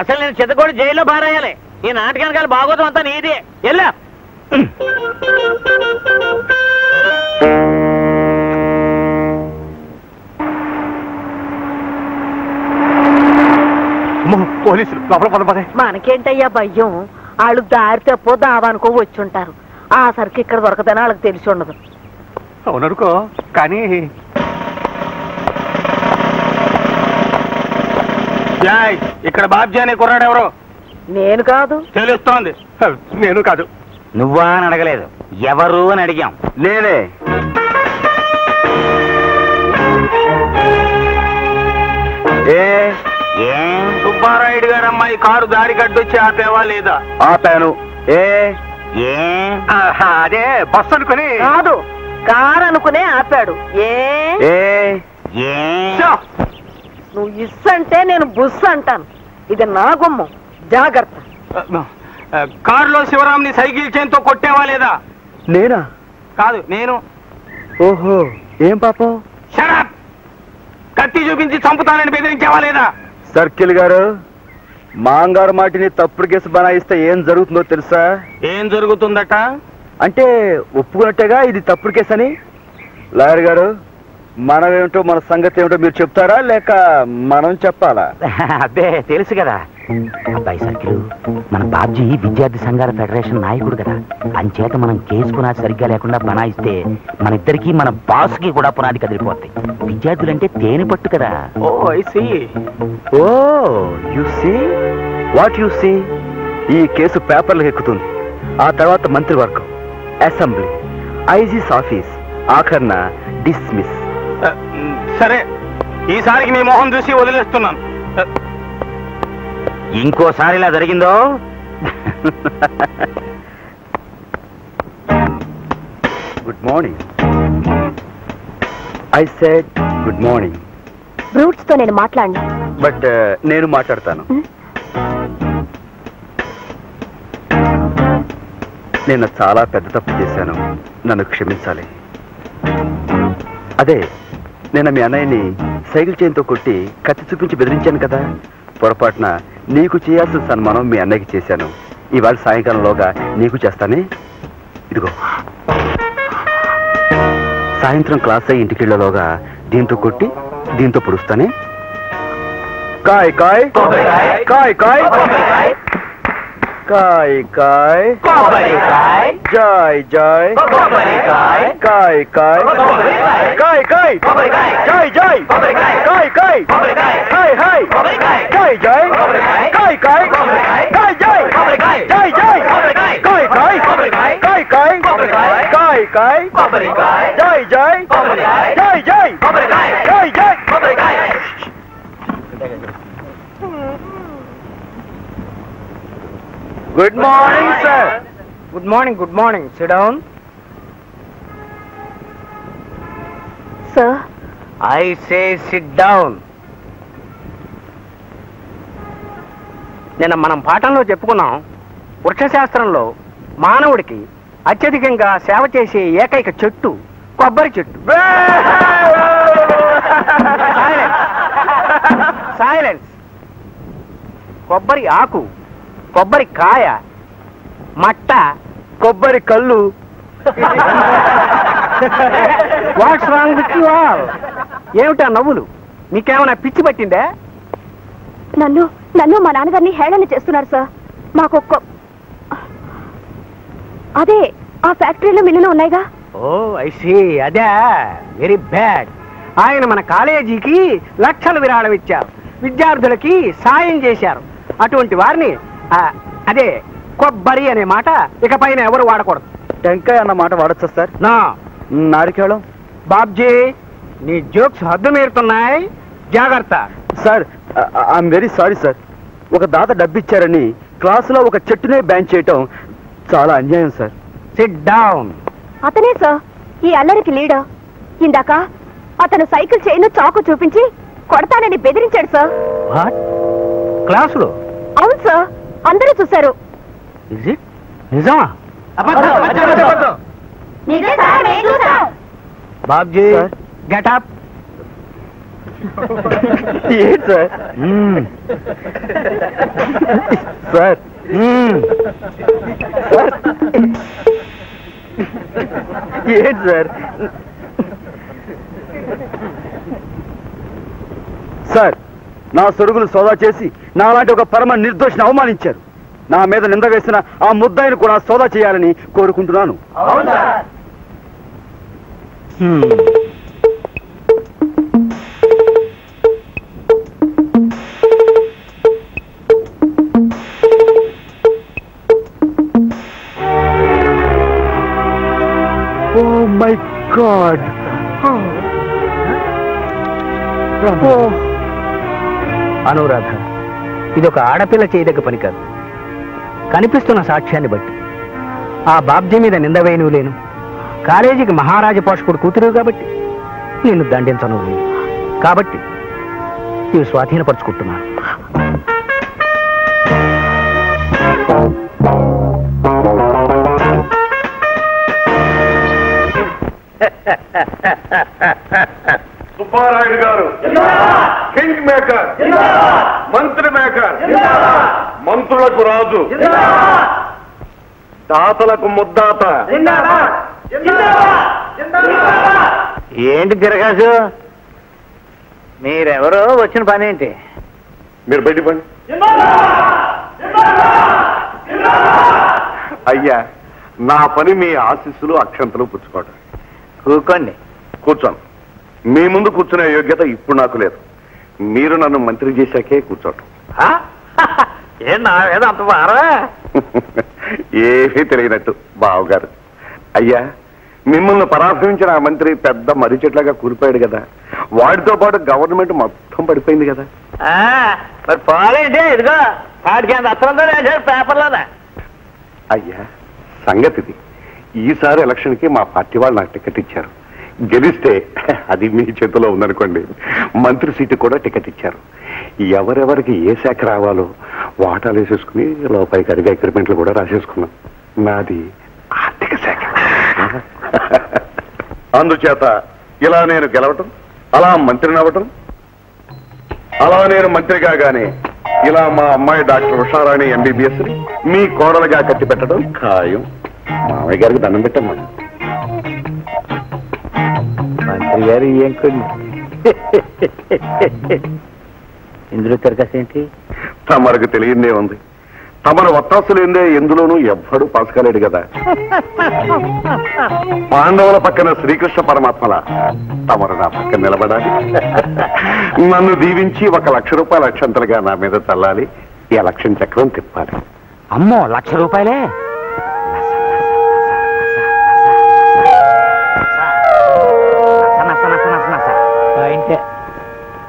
అసలు నేను చిత్తకోడి జైల్లో బారేయాలి ఈ నాటకానికి బాగోతం అంతా నీది ఎల్లా మనకేంటయ్యా భయం వాళ్ళు దారి తప్పో దావానుకో వచ్చి ఉంటారు ఆ సరికి ఇక్కడ దొరకదని వాళ్ళకి తెలిసి ఉండదు అవుననుకో కానీ ఇక్కడ బాబ్జీ అనే కుర్రాడు ఎవరు నేను కాదు తెలుస్తోంది నేను కాదు నువ్వా అని అడగలేదు ఎవరు అని అడిగాం లేదే సుబ్బారాయుడు గారు అమ్మాయి కారు దారి కట్టొచ్చి ఆపేవా లేదా ఆపాను అదే బస్సు అనుకుని కాదు కారు అనుకునే ఆపాడు నువ్వు ఇస్సు అంటే నేను బుస్సు అంటాను ఇది నా గుమ్మం జాగ్రత్త कार्लो शिवराम नी साइकिल चेन तो कोट्टेवालेदा नेना कादु नेनु ओहो एम पापम शट अप कत्ति చూపించి చంపుతానని బెదిరించేవాలేదా సర్కిల్ గారు మాంగారు మాటిని తప్పుడు కేసు బనాయిస్తే ఏం జరుగుతుందో తెలుసా ఏం జరుగుతుందట అంటే ఒప్పుకున్నట్టుగా ఇది తప్పుడు కేసు అని లాయర్ గారు మనమేంటో మన సంగతి ఏంటో మీరు చెప్తారా లేక మనం చెప్పాలా అదే తెలుసు కదా అబ్బాయి సర్కిల్ మన బాబ్జీ విద్యార్థి సంఘాల ఫెడరేషన్ నాయకుడు కదా అంచేత మనం కేసుకున్నా సరిగ్గా లేకుండా బనాయిస్తే మన ఇద్దరికి మన బాస్ కి కూడా పునాది కదిలిపోతాయి విద్యార్థులంటే తేనె పట్టు కదా oh I see oh you see what you see ఈ కేసు పేపర్లకు ఎక్కుతుంది ఆ తర్వాత మంత్రివర్గం అసెంబ్లీ ఐజీస్ ఆఫీస్ ఆఖర్న డిస్మిస్ సరే ఈసారికి నీ మోహం చూసి వదిలేస్తున్నాను ఇంకోసారి ఇలా జరిగిందో good morning I said good morning brutes తో నేను మాట్లాడను బట్ నేను మాట్లాడతాను నేను చాలా పెద్ద తప్పు చేశాను నన్ను క్షమించాలి అదే నేను మీ అన్నయ్యని సైకిల్ చైన్తో కొట్టి కత్తి చూపించి బెదిరించాను కదా పొరపాటున నీకు చేయాల్సిన సన్మానం మీ అన్నయ్యకి చేశాను ఇవాళ సాయంకాలంలోగా నీకు చేస్తానే ఇదిగో సాయంత్రం క్లాస్ అయ్యి ఇంటికి వెళ్ళలోగా దీంతో కొట్టి దీంతో పొడుస్తానే కాయ్ కాయ్ కాయ్ కాయ్ काय काय कोबरी काय जय जय कोबरी काय काय काय कोबरी काय काय कोबरी काय जय जय कोबरी काय काय काय कोबरी काय हाय हाय कोबरी काय जय जय कोबरी काय काय काय कोबरी काय जय जय कोबरी काय जय जय कोबरी काय काय काय कोबरी काय काय काय कोबरी काय काय काय कोबरी काय जय जय कोबरी काय जय जय कोबरी काय जय जय कोबरी काय Good morning, sir. Good morning, good morning. Sit down. Sir, I say sit down. నేను మనం పాఠంలో చెప్పుకున్నాం వృక్షశాస్త్రంలో మానవుడికి అత్యధికంగా సేవ చేసే ఏకైక చెట్టు కొబ్బరి చెట్టు సైలెన్స్ కొబ్బరి ఆకు కొబ్బరి కాయ మట్ట కొబ్బరి కళ్ళు what's wrong with you all ఏమిటా నవ్వులు మీకేమైనా పిచ్చి పట్టిందా నన్ను నన్ను మా నాన్నగారిని హేళన చేస్తున్నారు సార్ మాకు అదే ఆ ఫ్యాక్టరీలో మిల్లులు ఉన్నాయిగా ఓ ఐ సీ అదే వెరీ బ్యాడ్ ఆయన మన కాలేజీకి లక్షలు విరాళం ఇచ్చారు విద్యార్థులకి సాయం చేశారు అటువంటి వారిని అదే కొబ్బరి అనే మాట ఇకపైన ఎవరు వాడకూడదు టెంకాయ అన్న మాట వాడచ్చు సార్ నా నారికేళం బాబ్జీ నీ జోక్స్ హద్దు మీరుతున్నాయి జాగ్రత్త sir I'm very sorry sir ఒక దాత డబ్బిచ్చారని క్లాసులో ఒక చెట్టునే బ్యాన్ చేయటం చాలా అన్యాయం సార్ సిట్ డౌన్ అతనే సార్ ఈ అల్లరికి లీడర్ ఇందాక అతను సైకిల్ చైన్ చాకు చూపించి కొడతానని బెదిరించాడు సార్ క్లాసులో అవును సార్ అందరూ చూశారు బాబ్జీ గెట్ అప్ సార్ ఏంటి సార్ సార్ నా సొరుగులు సోదా చేసి నాలాంటి ఒక పరమ నిర్దోషిని అవమానించారు నా మీద నింద వేసిన ఆ ముద్దాయిని కూడా సోదా చేయాలని కోరుకుంటున్నాను ఓ మై గాడ్ అనురాధ ఇదొక ఆడపిల్ల చేయదగ్గ పని కాదు కనిపిస్తున్న సాక్ష్యాన్ని బట్టి ఆ బాబ్జీ మీద నింద వేయను లేను కాలేజీకి మహారాజ పోషకుడు కూతురు కాబట్టి నిన్ను దండించను లేను కాబట్టి నీవు స్వాధీనపరుచుకుంటున్నాను सुब्बारायण गारू किंग मेकर मंत्री मेकर मंत्रुलकु राजु दातलकु मुद्दात ఏంటి గిరగాసు మీరెవరో వచ్చిన పని ఏంటి? మీరు బయట పండి. అయ్యా నా పని మీ ఆశీస్సులు అక్షంతలు పుచ్చుకోవడం. కూర్చోండి. కూర్చోను. మీ ముందు కూర్చునే యోగ్యత ఇప్పుడు నాకు లేదు. మీరు నన్ను మంత్రి చేశాకే కూర్చోటం. ఏదో అంత బారా ఏమీ తెలియనట్టు బావగారు. అయ్యా మిమ్మల్ని పరాభవించిన ఆ మంత్రి పెద్ద మర్రి చెట్లాగా కూలిపోయాడు కదా, వాడితో పాటు గవర్నమెంట్ మొత్తం పడిపోయింది కదా. అయ్యా సంగతిది, ఈసారి ఎలక్షన్ కి మా పార్టీ వాళ్ళు నాకు టికెట్ ఇచ్చారు. గెలిస్తే అది మీ చేతిలో ఉందనుకోండి, మంత్రి సీటు కూడా టికెట్ ఇచ్చారు. ఎవరెవరికి ఏ శాఖ రావాలో వాటాలు వేసేసుకుని లోపాయి కరిగా అగ్రిమెంట్లు కూడా రాసేసుకున్నాం. నాది ఆర్థిక శాఖ. అందుచేత ఇలా నేను గెలవటం, అలా మంత్రిని అవ్వటం, అలా నేను మంత్రి కాగానే ఇలా మా అమ్మాయి డాక్టర్ ఉషారాణి ఎంబీబీఎస్ మీ కోడలుగా కట్టి పెట్టడం ఖాయం. మామయ్య గారికి దండం పెట్టమ్మా. మంత్రి గారు ఏం కొన్ని ఇందులో తిరగేసి ఏంటి? తమరికి తెలియదే ఉంది, తమరు వత్తాసులు ఏందే ఎందులోనూ ఎవ్వడు పాస్ కాలేడు కదా. పాండవుల పక్కన శ్రీకృష్ణ పరమాత్మల తమరు నా పక్కన నిలబడాలి, నన్ను దీవించి 1,00,000 రూపాయల అక్షంతలుగా నా మీద చల్లాలి, ఎలక్షన్ చక్రం తిప్పాలి. అమ్మో 1,00,000 రూపాయలే?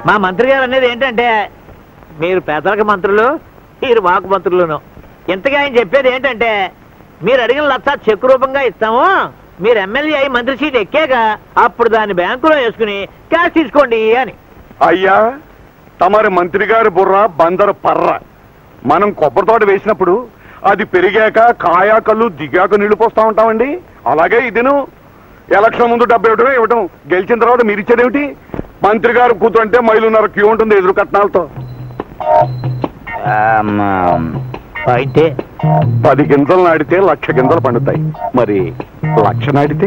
మా మంత్రి గారు అనేది ఏంటంటే మీరు పేదలక మంత్రులు, మీరు వాకు మంత్రులను. ఇంతగా ఆయన చెప్పేది ఏంటంటే మీరు అడిగిన 1,00,000 చెక్కు రూపంగా ఇస్తాము, మీరు ఎమ్మెల్యే అయి మంత్రి సీట్ ఎక్కాక అప్పుడు దాన్ని బ్యాంకులో వేసుకుని క్యాష్ తీసుకోండి అని. అయ్యా తమరి మంత్రి గారు బుర్ర బందరు పర్ర. మనం కొబ్బరి తోట వేసినప్పుడు అది పెరిగాక కాయా కళ్ళు దిగాక నీళ్లు పోస్తా ఉంటామండి. అలాగే ఇదిను ఎలక్షన్ ముందు డబ్బు ఇవ్వడం ఇవ్వడం, గెలిచిన తర్వాత మీరు ఇచ్చేదేమిటి? మంత్రి గారు కూతుంటే 1.5 మైలున్నర క్యూ ఉంటుంది ఎదురు కట్నాలతో. 10 గింజలు నాటితే 1,00,000 గింజలు పండుతాయి, మరి 1,00,000 నాటితే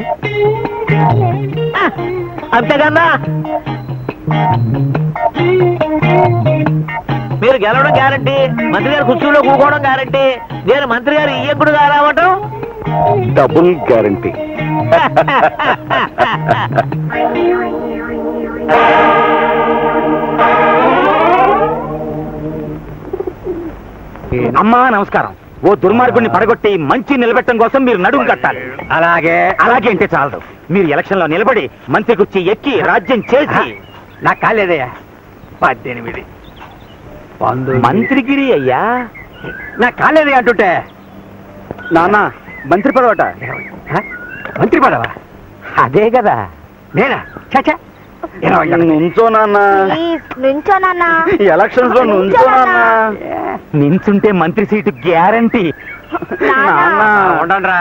అంతేకన్నా. మీరు గెలవడం గ్యారంటీ, మంత్రి గారు కుర్చీలో కూకోవడం గ్యారంటీ, నేను మంత్రి గారు ఇయ్యకుడు రావటం డబుల్ గ్యారంటీ. అమ్మా నమస్కారం. ఓ దుర్మార్గుడిని పడగొట్టి మంచి నిలబెట్టడం కోసం మీరు నడుము కట్టాలి. అలాగే అలాగే అంటే చాలదు, మీరు ఎలక్షన్ లో నిలబడి మంత్రి కుర్చీ ఎక్కి రాజ్యం చేసి. నాకు కాలేదయ్యా 18 మంత్రిగిరి అయ్యా, నాకు కాలేదయ్యా అంటుంటే నాన్న మంత్రి పడవట. మంత్రి పడవా? అదే కదా నేనా? చచ్చా నించుంటే మంత్రి సీటు గ్యారంటీ. ఉండరా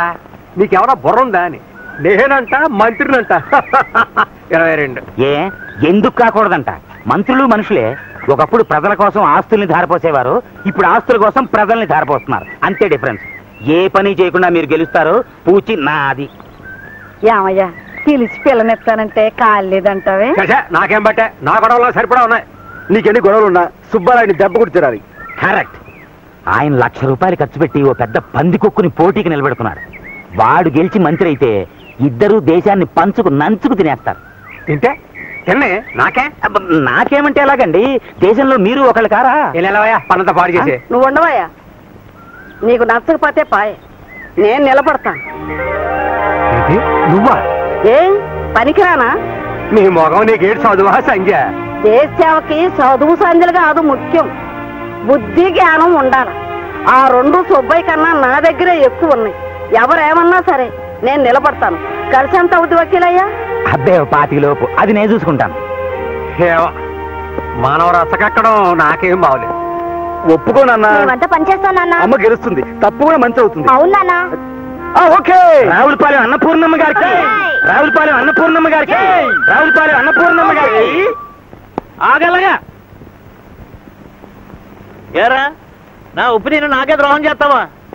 నీకెవరా బుర్ర ఉందా అని నేనంట మంత్రినంట. 22 ఏ ఎందుకు కాకూడదంట? మంత్రులు మనుషులే. ఒకప్పుడు ప్రజల కోసం ఆస్తుల్ని ధారపోసేవారు, ఇప్పుడు ఆస్తుల కోసం ప్రజల్ని ధారపోస్తున్నారు. అంతే డిఫరెన్స్. ఏ పని చేయకుండా మీరు గెలుస్తారు, పూచి నాది. ఏమయ్యా పిలిచి పిల్లనెత్తానంటే కాలేదంటావే? నాకేం బట్ట, నా గొడవలో సరిపడా ఉన్నాయి. నీకెన్ని గొడవలున్నా సుబ్బారాయుడిని దెబ్బ కొడుతున్నారు. కరెక్ట్. ఆయన 1,00,000 రూపాయలు ఖర్చు పెట్టి ఓ పెద్ద పందికొక్కుని పోటీకి నిలబెడుతున్నాడు. వాడు గెలిచి మంత్రి అయితే ఇద్దరు దేశాన్ని పంచుకు నంచుకు తినేస్తారు. తింటే తిన్నే నాకే నాకేమంటే ఎలాగండి, దేశంలో మీరు ఒకళ్ళు కారా? వెళ్ళవయా పనంతా పాడు చేసే. నువ్వు ఉండవయ్యా, నీకు నచ్చకపోతే పాయ్, నేను నిలబడతాను. నువ్వా ఏ పనికిరానా? నీ మొగం నీకేడు చదువా సంధ్య? దేశ సేవకి చదువు సంధ్యలు కాదు ముఖ్యం, బుద్ధి జ్ఞానం ఉండాలి. ఆ రెండు సుబ్బయ్య కన్నా నా దగ్గరే ఎక్కువ ఉన్నాయి. ఎవరేమన్నా సరే నేను నిలబడతాను. కలిసి అంత అవుద్ది వకీలయ్యా? అబ్బే 25 లోపు, అది నేను చూసుకుంటాను. మానవ రసకక్కడం నాకేం బాగలేదు. द्रोहम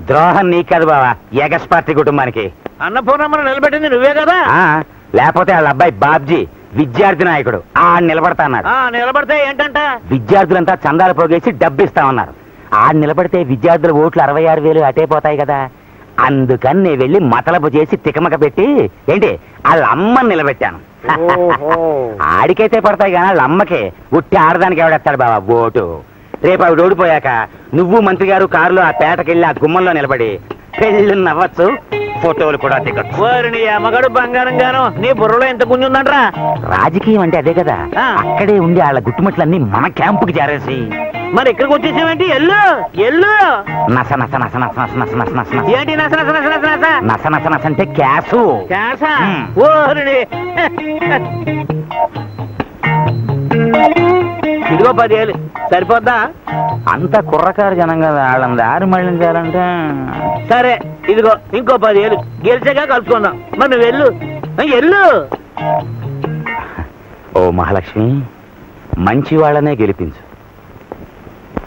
द्रोहम नी कद बाबा यगस पार्टी कुटा की अन्नपूर्णम्म निबड़े नवे कदा लेते अब्बाई बाबजी విద్యార్థి నాయకుడు ఆ నిలబడతా అన్నాడు ఆ నిలబడతే ఏంటంట విద్యార్థులంతా చందాలు పోగేసి డబ్బు ఇస్తా ఉన్నారు ఆ నిలబడతే విద్యార్థుల ఓట్లు 66000 అటే పోతాయి కదా అందుకని నేను వెళ్లి మతలబు చేసి తికమక పెట్టి ఏంటి వాళ్ళ అమ్మని నిలబెట్టాను ఓహో ఆడికైతే పడతాయి గాని వాళ్ళ అమ్మకే ఉట్టి ఆడదానికి ఎవడేస్తాడు బాబా ఓటు రేపు ఆవిడ ఓడిపోయాక నువ్వు మంత్రి గారు కారులో ఆ పేటకెళ్ళి ఆ గుమ్మంలో నిలబడి పెళ్ళి నవ్వచ్చు ఫోటోలు కూడా దిగొచ్చు ఓరిని అమ్మగడు బంగారం గాను నీ బుర్రలో ఎంత గుంజుందంటరా రాజకీయం అంటే అదే కదా అక్కడే ఉండి వాళ్ళ గుట్టుమట్లన్నీ మన క్యాంపుకి జారేసి మరి ఇక్కడికి వచ్చేసావేంటి ఎల్లు ఎల్లు నస నస నస నస నస నస నస ఏంటి నస నస నస నస నస నస నస నస అంటే క్యాసు క్యాసా ఓరిని ఇదిగో 10,000 సరిపోద్దా అంత కుర్రకారు జనం కదా వాళ్ళని దారి మళ్ళించాలంటే సరే ఇదిగో ఇంకో 10,000 గెలిచాక కలుసుకుందాం మరి నువ్వు వెళ్ళు వెళ్ళు ఓ మహాలక్ష్మి మంచి వాళ్ళనే గెలిపించు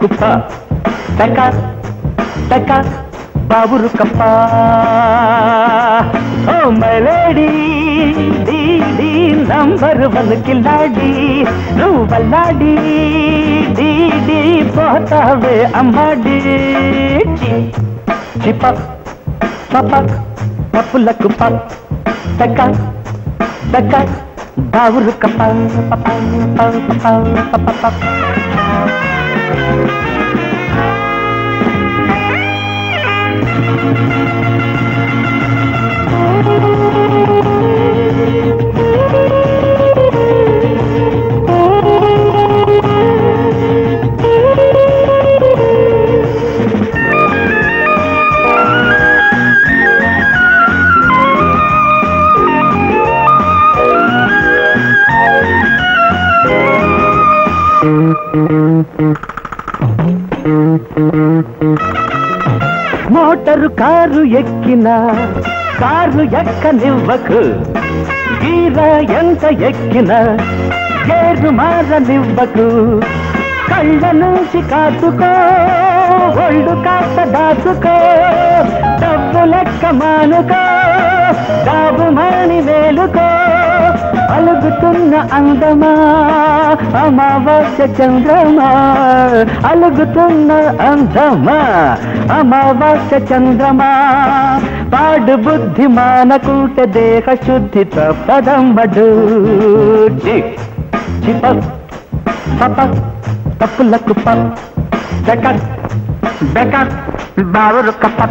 కుప్ప టకా టకా బాబురు కప్ప ఓ మై లేడీ డి డి నంబర్ 1 కిలాడి రూవలాడి డి డి పోతావే అమ్మాడి చిప పప పప్పుల కుప్ప టకా టకా బాబురు కప్ప పప పప పప పప మోటారు కారు ఎక్కిన కారు ఎక్కనివ్వకు గీర ఎంత ఎక్కిన గేరు మారనివ్వకు కళ్ళ నుంచి కాచుకో ఒళ్ళు కాస్త దాచుకో డబ్బు లెక్క మానుకో డబ్బు మాని వేలుకో అలుగుతున్న అందమా అమావాస్య చంద్రమా అలుగుతున్న అందమా అమావాస్య చంద్రమా పాడు బుద్ధి మానకుంటే దేహ శుద్ధి తప్పదమ్మడు తప్పుల కుప్ప బెకట్ బెకట్ బావురు కప్ప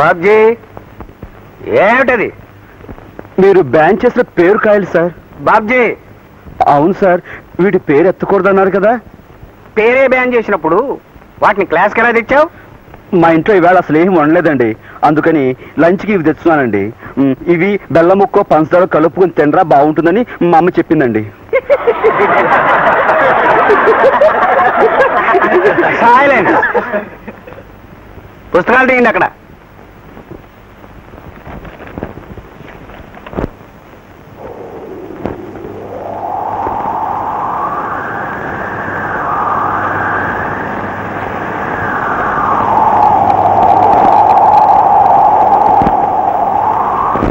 బాబ్జీ ఏమిటది మీరు బ్యాన్ చేసిన పేరు కాయలు సార్ బాబ్జీ అవును సార్ వీటి పేరు ఎత్తకూడదన్నారు కదా పేరే బ్యాన్ చేసినప్పుడు వాటిని క్లాస్కి ఎలా తెచ్చావు మా ఇంట్లో ఇవాళ అసలు ఏమి వండలేదండి అందుకని లంచ్కి ఇవి తెచ్చున్నానండి ఇవి బెల్లం ముక్కో పంచదార కలుపుకుని తినరా బాగుంటుందని మా అమ్మ చెప్పిందండి పుస్తకాలు తీయండి అక్కడ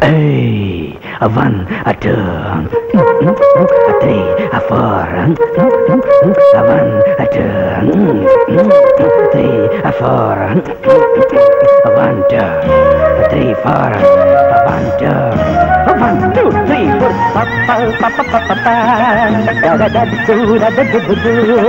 A one, a two, a three, a four, a one, a two, three, a four, a one, two, a three, four, a one, two, a one, two, three, four, pa pa pa pa pa pa, da da da do da da do do.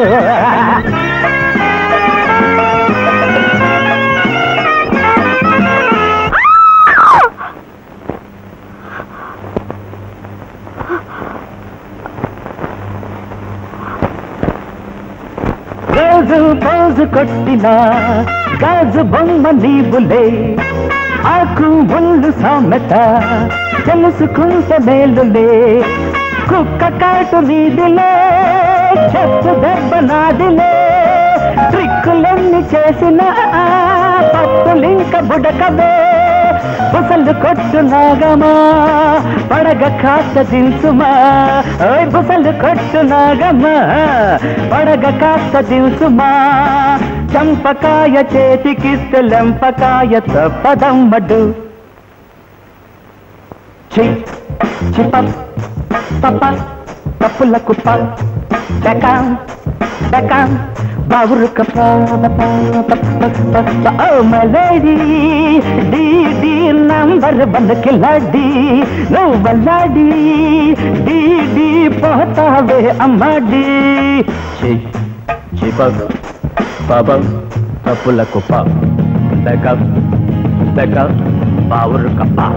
గాజు కొట్టినా గాజు బొమ్మ నీవులే ఆకు ఒళ్ళు సామెత తెలుసుకుంటే మేలులే కుక్క కాటు వీధిలే చెట్టు దెబ్బ నాదిలే ట్రిక్కులన్నీ చేసిన పట్టులింక బుడకవే బుసలు కొట్టు నాగమా పడగ కాస్త దించుమా ఓయ్ బుసలు కొట్టు నాగమా పడగ కాస్త దించుమా చంపకాయ చేతికిస్తే లంపకాయ తప్పదమ్మడు చి చిప పప పప్పుల కుప్ప డకాం డకాం बाबुर का पाना पाना पप पप पप ओ मलाडी डी डी नंबर बंद के लाडी नो बलाडी डी डी पहुँचा वे अमाडी ची ची बाबू बाबू पपुला को पाप देखा देखा बाबुर का पाप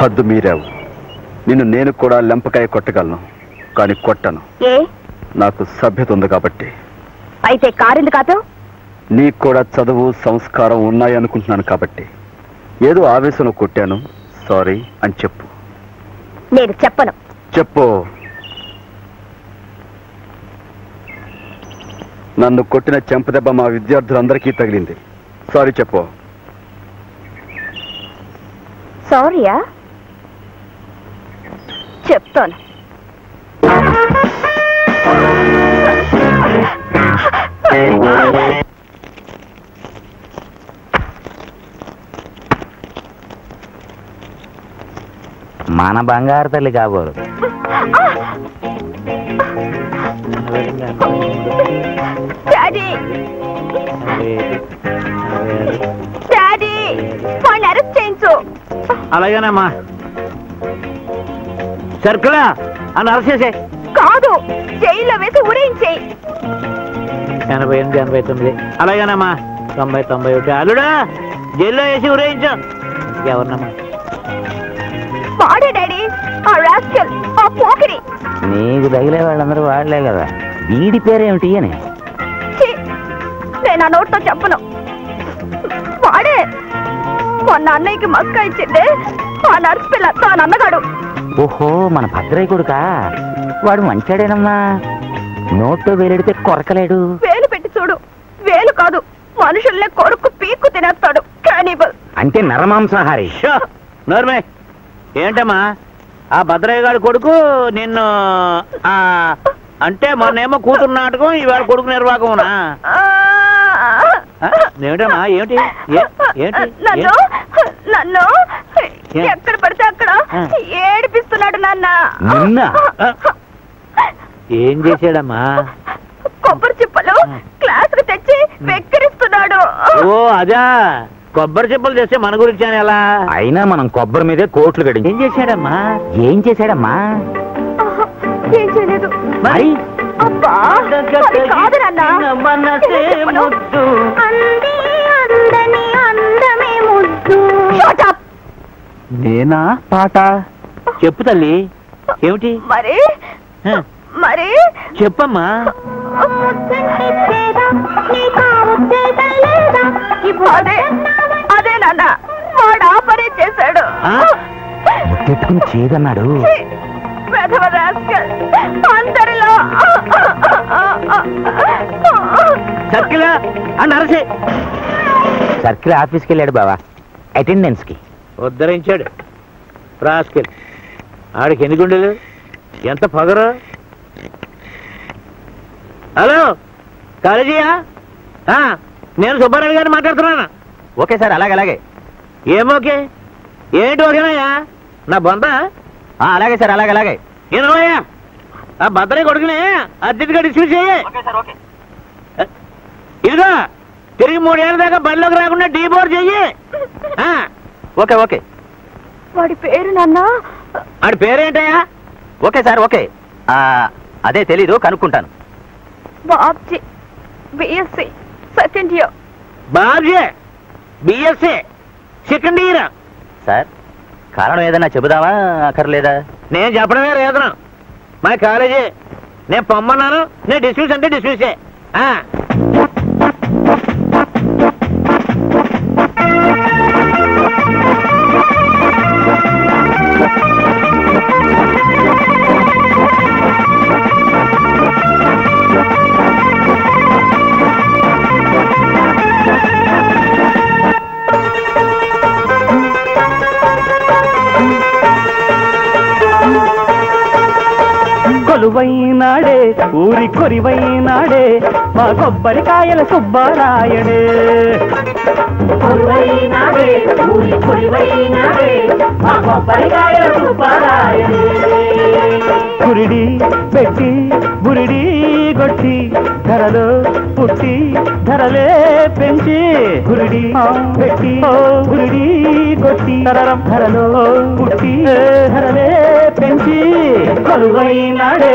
हद्दु मीराव निन्नु नेनु कोड़ा लंपकाय कोट्टगलनु कानी कोट्टनु ए नाकु सभ्यत उंदि काबट्टी अयिते कार एंदु कापो नी कोड़ा चदुवु संस्कारं उन्नायि अनुकुंटुन्नानु काबट्टी एदो आवेशंलो कोट्टानु सारी अनि चेप्पु नेनु चेप्पनु चेप्पु नन्नु कोट्टिन चंपदब्ब मा विद्यार्थुलंदरिकी तगिलिंदि सारी चेप्पु सारीया చెప్తాను మన బంగారు తల్లి కాబోలు అలాగేనమ్మా సర్కులా అని అరచేసే కాదు జైల్లో వేసి ఊరేయించే 88 89 అలాగేనమ్మా 90 91 అల్లుడా జైల్లో వేసి ఊరేయించు ఎవరినమ్మా వాడే డాడీ ఆ రాస్కల్ ఆ పోకిరి నీకు తగిలే వాళ్ళందరూ వాడలే కదా వీడి పేరేమిటి అని నేను ఆ నోట్తో చెప్పను వాడే మొన్న అన్నయ్యకి మక్క ఇచ్చిందే ఆ నర్స్ పిల్ల తాను అన్నగాడు ఓహో మన భద్రయ్య కొడుకా వాడు మంచాడేనమ్మా నోట్లో వేలెడితే కొరకలేడు వేలు పెట్టి చూడు వేలు కాదు మనుషుల్నే కొరకు పీక్కు తినేస్తాడు అంటే నరమాంసాహారి నోర్మే ఏంటమ్మా ఆ భద్రయ్య గారి కొడుకు నిన్ను అంటే మొన్నేమో కూతురు నాటకం ఇవాళ కొడుకు నిర్వాహకమునా ఏమిటమ్మా ఏమిటి నన్ను ఎక్కడ పడితే అక్కడ ఏడిపిస్తున్నాడు నాన్న ఏం చేశాడమ్మా కొబ్బరి చిప్పలు క్లాస్ కు తెచ్చి వెక్కిరిస్తున్నాడు ఓ అదా కొబ్బరి చెప్పులు చేస్తే మన గురించి అని ఎలా? అయినా మనం కొబ్బరి మీదే కోట్లు గడించి ఏం చేశాడమ్మా? ఏం చేయలేదు. మరి నేనా పాట చెప్పు తల్లి. ఏమిటి మరి? మరి చెప్పమ్మా. అదే నాన్న వాడు ఆపరే చేశాడు. ముట్టెట్టుకుని చేయదన్నాడు. సర్కిల్ ఆఫీస్కి వెళ్ళాడు బావా, అటెండెన్స్ కి ఉద్ధరించాడు. రాస్కెల్ ఆడికి ఎన్ని గుండెలు, ఎంత పొగరు. హలో కాలేజీయా, నేను సుబ్బారావు గారిని మాట్లాడుతున్నాను. ఓకే సార్, అలాగే అలాగే. ఏమోకే? ఏంటి ఓకేనాయా? నా బొంత అలాగే సార్, అలాగే అలాగే. ఏనయ్యా ఆ భద్రయ్య కొడుకునే అర్జెంట్గా డిస్మిస్ చేయి. ఇదిగో తిరిగి 3 ఏళ్ళ దాకా బడిలోకి రాకుండా డీబోర్ చెయ్యి. Okay okay. వాడి పేరు నాన్న? వాడి పేరేంటయ్యా? Okay sir okay. అదే తెలీదు, కనుక్కుంటాను. Babji BSc second year. Babji BSc second year sir. కారణం ఏదైనా చెబుదామా అక్కర్లేదా? నేను చెప్పడమే రేదనం. మా కాలేజీ నేను పొమ్మన్నాను. నేను డిస్మిస్ అంటే డిస్మిసే. కొలువైనాడే ఊరి కొరివైనాడే మా కొబ్బరికాయల సుబ్బరాయుడే. కొలువైనాడే ఊరి కొరివైనాడే మా కొబ్బరికాయల సుబ్బరాయుడే. గురిడి పెట్టి బురిడి కొట్టి ధరలో పుట్టి ధరలే పెంచి. గురిడి పెట్టి బురిడి కొట్టి ధరం ధరలో పుట్టి ధరలే పెంచి. కొలువైనాడే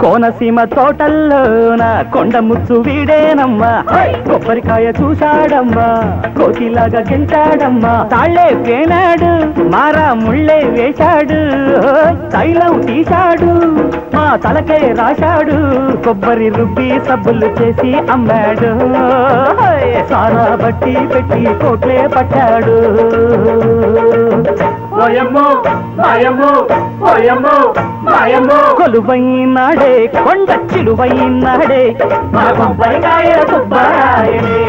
కోనసీమ తోటల్లోన కొండ ముచ్చు వీడేనమ్మా, కొబ్బరికాయ చూశాడమ్మా, కోకిలాగా గెలిచాడమ్మా, తాళ్లే వేనాడు, మారా ముళ్ళే వేశాడు, తైలం తీశాడు, మా తలకే రాశాడు, కొబ్బరి రుబ్బి సబ్బులు చేసి అమ్మాడు, సారా బట్టి పెట్టి కోట్లే పట్టాడు. కొలువైనాడే కొండ చిలువైనాడే మా కొబ్బరికాయ సుబ్బరాయుడే.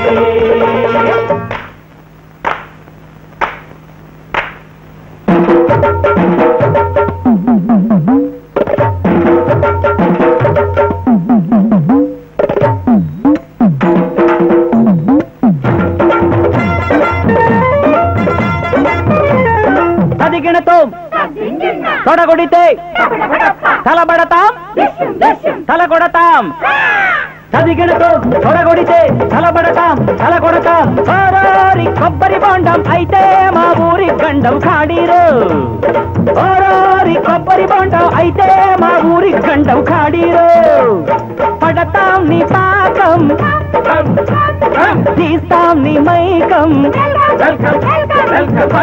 తొడగొడితే తలబడతాం, తలగొడతాం. చదిగినతో తొడగొడితే తలబడతాం, తలగొడతాం. ఓరోరి కొబ్బరి బొండం అయితే మా ఊరి గండం ఖాడీరు. ఓరోరి కొబ్బరి బొండం అయితే మా ఊరి గండం ఖాడీరు. పడతాం నీ పాకం, తీస్తాం నీ మైకం,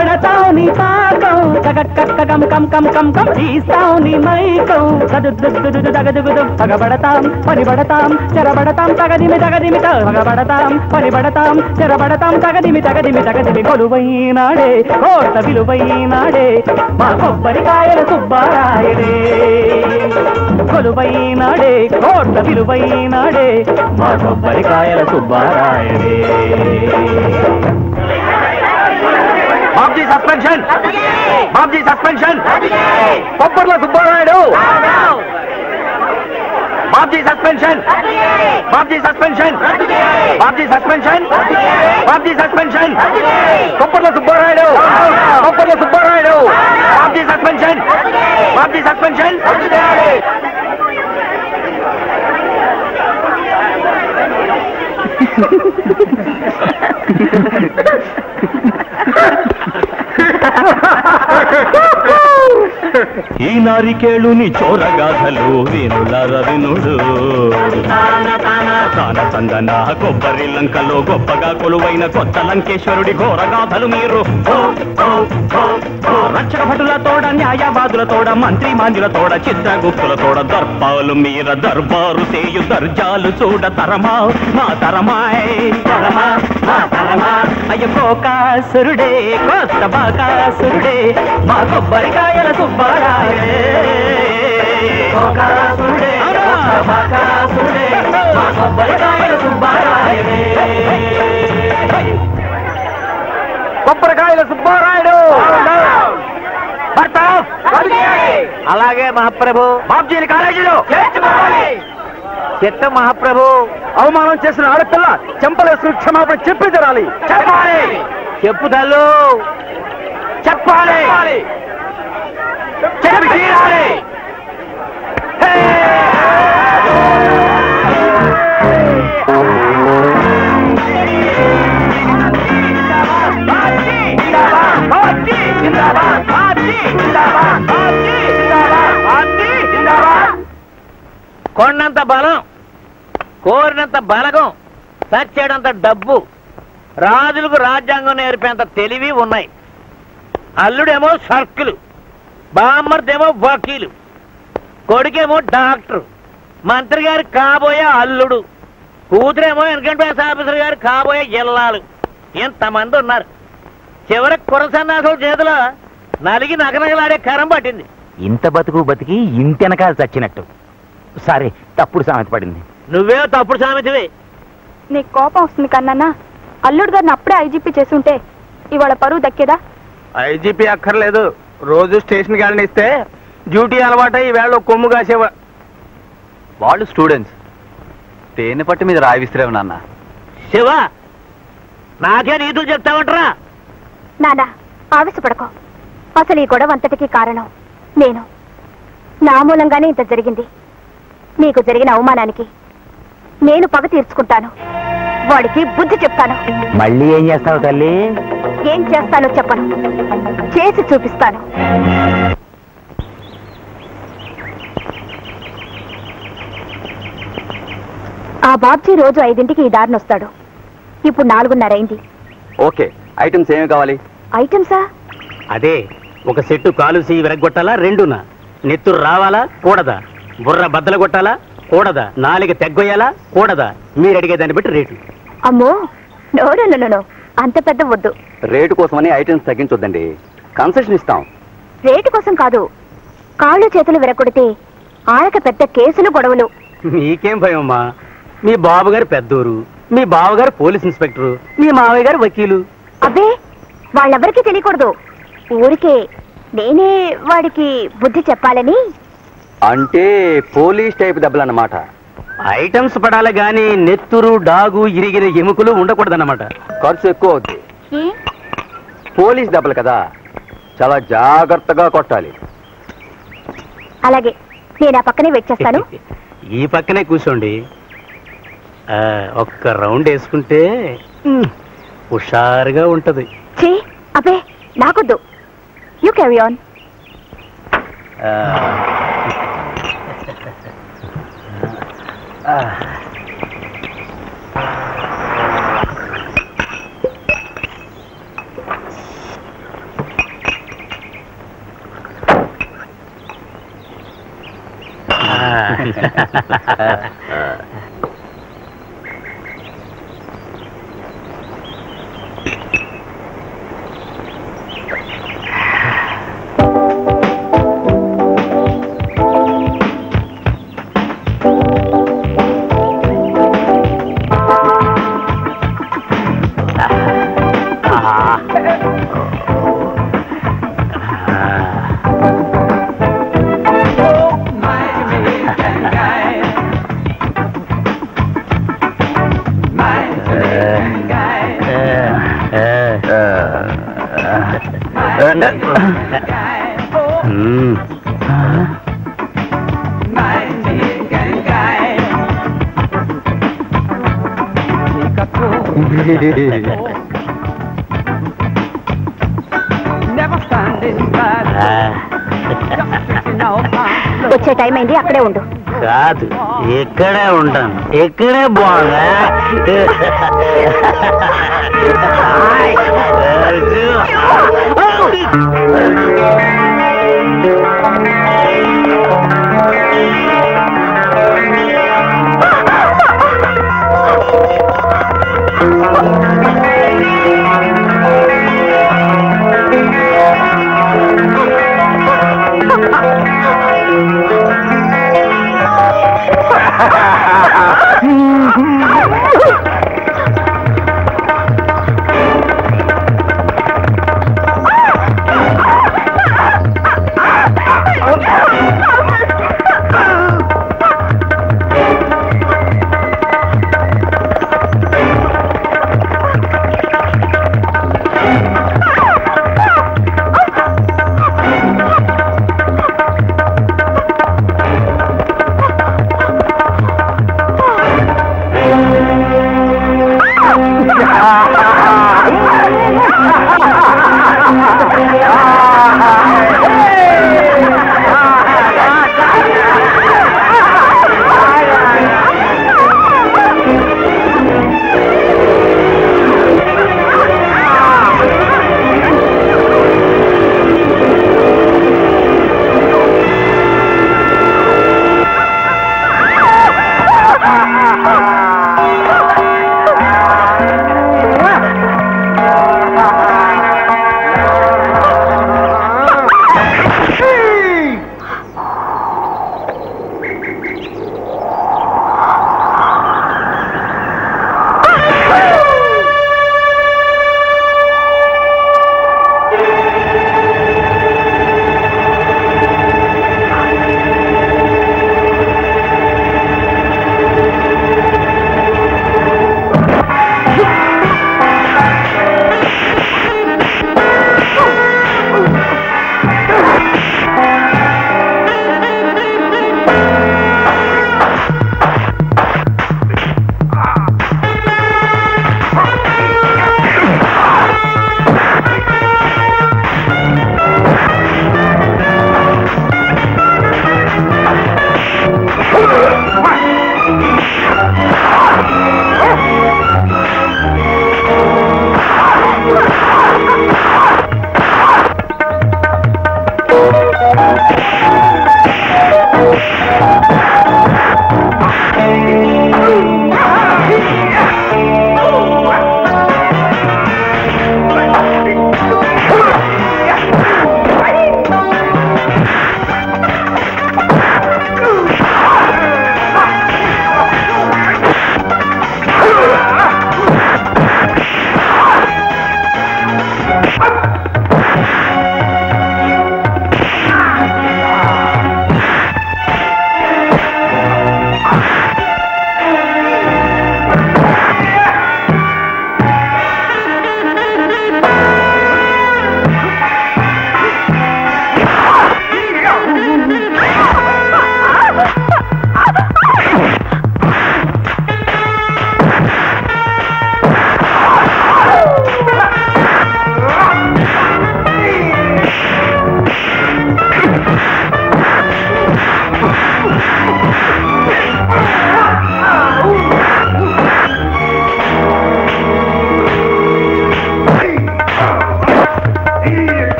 పడతాం నీ పాకం, కం కం కం కం కం, తీస్తాం నీ మైకం, తగదుగుదు పగబడతాం, పనిబడతాం, చెరబడతాం, తగదిమి తగదిమి పగబడతాం, పనిబడతాం, చెరబడతాం, తగదిమి తగదిమి తగదిమి. కొలువైనాడే కోట విలువైనాడే మా కొబ్బరికాయల సుబ్బరాయుడే. కొలువైనాడే కోట విలువ నాడే మా కొబ్బరికాయల సుబ్బారాయుడే. బాబ్జీ సస్పెన్షన్, బాబ్జీ సస్పెన్షన్, కొబ్బర్ల Subbarayudu Babji suspension, Babji suspension, Babji suspension, Babji suspension, కొబ్బర్ల సుబ్బారాయుడు, కొబ్బర్ల సుబ్బారాయుడు బాబ్జీ సస్పెన్షన్, బాబ్జీ సస్పెన్షన్. ఈ నారికేళుని చోరగాథలు వీనులార వినుడు తాన చందన కొబ్బరి లంకలో గొప్పగా కొలువైన కొత్త లంకేశ్వరుడి ఘోరగాథలు మీరు రక్షక భటుల తోడ న్యాయవాదుల తోడ మంత్రి మాంజుల తోడ చిత్రగుప్తుల తోడ దర్పాలు మీర దర్బారు సేయు దర్జాలు చూడ తరమా మా తరమాయ్ తరమా మా తరమా అయ్య కోకాసురుడే కొత్త బాకాసురుడే మా కొబ్బరికాయల సుబ్బారాయుడే కోకాసురుడే కొత్త బాకాసురుడే మా కొబ్బరికాయల సుబ్బారాయుడే కొబ్బరికాయల సుబ్బారాయుడు. అలాగే మహాప్రభు బాబ్జీని కాలేజీలో చెత్త మహాప్రభు అవమానం చేసిన ఆడపిల్ల చెంపలేసుకుని క్షమాపణ చెప్పి తెరాలి. చెప్పాలి, చెప్పు తల్లు, చెప్పాలి, చెప్పి తీరాలి. కొండంత బలం, కోరినంత బలగం, సచ్చేడంత డబ్బు, రాజులకు రాజ్యాంగం నేర్పేంత తెలివి ఉన్నాయి. అల్లుడేమో సర్కిలు, బామ్మర్దేమో వకీలు, కొడుకేమో డాక్టర్, మంత్రి గారు కాబోయే అల్లుడు, కూతురేమో ఎన్కౌంటర్ ఆఫీసర్ గారు కాబోయే జిల్లాలు, ఇంతమంది ఉన్నారు. చివరికి కురసన్నాసుల చేతిలో నలిగి నగనగలాడే కరం పట్టింది. ఇంత బతుకు బతికి ఇంతెనకాల చచ్చినట్టు. సారీ, తప్పుడు సామెత పడింది. నువ్వే తప్పుడు సామెతవే. నీకు కోపం వస్తుంది కన్నా, అల్లుడు గారిని అప్పుడే ఐజీపీ చేసి ఉంటే ఇవాళ పరువు దక్కేదా? ఐజీపీ అక్కర్లేదు, రోజు స్టేషన్ గాలని ఇస్తే డ్యూటీ అలవాట ఈ వేళ కొమ్ము కాసేవా. వాళ్ళు స్టూడెంట్స్, తేనె పట్టు మీద రాయి విసిరేవు నాన్న. శివ, నాకే నీతులు చెప్తావంటరా? నానా ఆవేశపడకో. అసలు ఈ గొడవ అంతటికీ కారణం నేను. నా మూలంగానే ఇంత జరిగింది. నీకు జరిగిన అవమానానికి నేను పగ తీర్చుకుంటాను, వాడికి బుద్ధి చెప్తాను. మళ్ళీ ఏం చేస్తావు తల్లి? ఏం చేస్తానో చెప్పను, చేసి చూపిస్తాను. ఆ బాబ్జీ రోజు 5ింటికి ఈ దారిని వస్తాడు. ఇప్పుడు 4:30 అయింది. ఓకే, ఐటమ్స్ ఏమి కావాలి? ఐటమ్సా? అదే, ఒక సెట్టు కాలుసి విరగొట్టాలా? రెండునా? నెత్తురు రావాలా? కూడదా? బుర్ర బద్దలు కొట్టాలా? కూడదా? నాలుగు తెగ్గొయ్యాలా? కూడదా? మీరు అడిగేదాన్ని బట్టి రేటు. అమ్మో, నోరో అంత పెద్ద వద్దు. రేటు కోసమని ఐటమ్స్ తగ్గించొద్దండి, కన్సెషన్ ఇస్తాం. రేటు కోసం కాదు, కాళ్ళు చేతులు విరగొడితే ఆడక పెద్ద కేసులు గొడవలు. మీకేం భయమ్మా? మీ బాబుగారు పెద్దూరు, మీ బావగారు పోలీస్ ఇన్స్పెక్టరు, మీ మావయ్య గారు వకీలు. అబ్బే, వాళ్ళెవరికీ తెలియకూడదు. ఊరికే నేనే వాడికి బుద్ధి చెప్పాలని. అంటే పోలీస్ టైప్ దెబ్బలు అన్నమాట. ఐటమ్స్ పడాలి గాని నెత్తురు, డాగు, ఇరిగిన ఎముకలు ఉండకూడదన్నమాట. ఖర్చు ఎక్కువ అవుతుంది. పోలీస్ దెబ్బలు కదా, చాలా జాగ్రత్తగా కొట్టాలి. అలాగే, నేను ఆ పక్కనే వెయిట్ చేస్తాను. ఈ పక్కనే కూర్చోండి. ఒక్క రౌండ్ వేసుకుంటే హుషారుగా ఉంటది. అబ్బే, నాకొద్దు, యూ క్యారీ ఆన్. వచ్చే టైం అయింది, అక్కడే ఉండు. కాదు, ఎక్కడే ఉంటాను, ఎక్కడే బాగా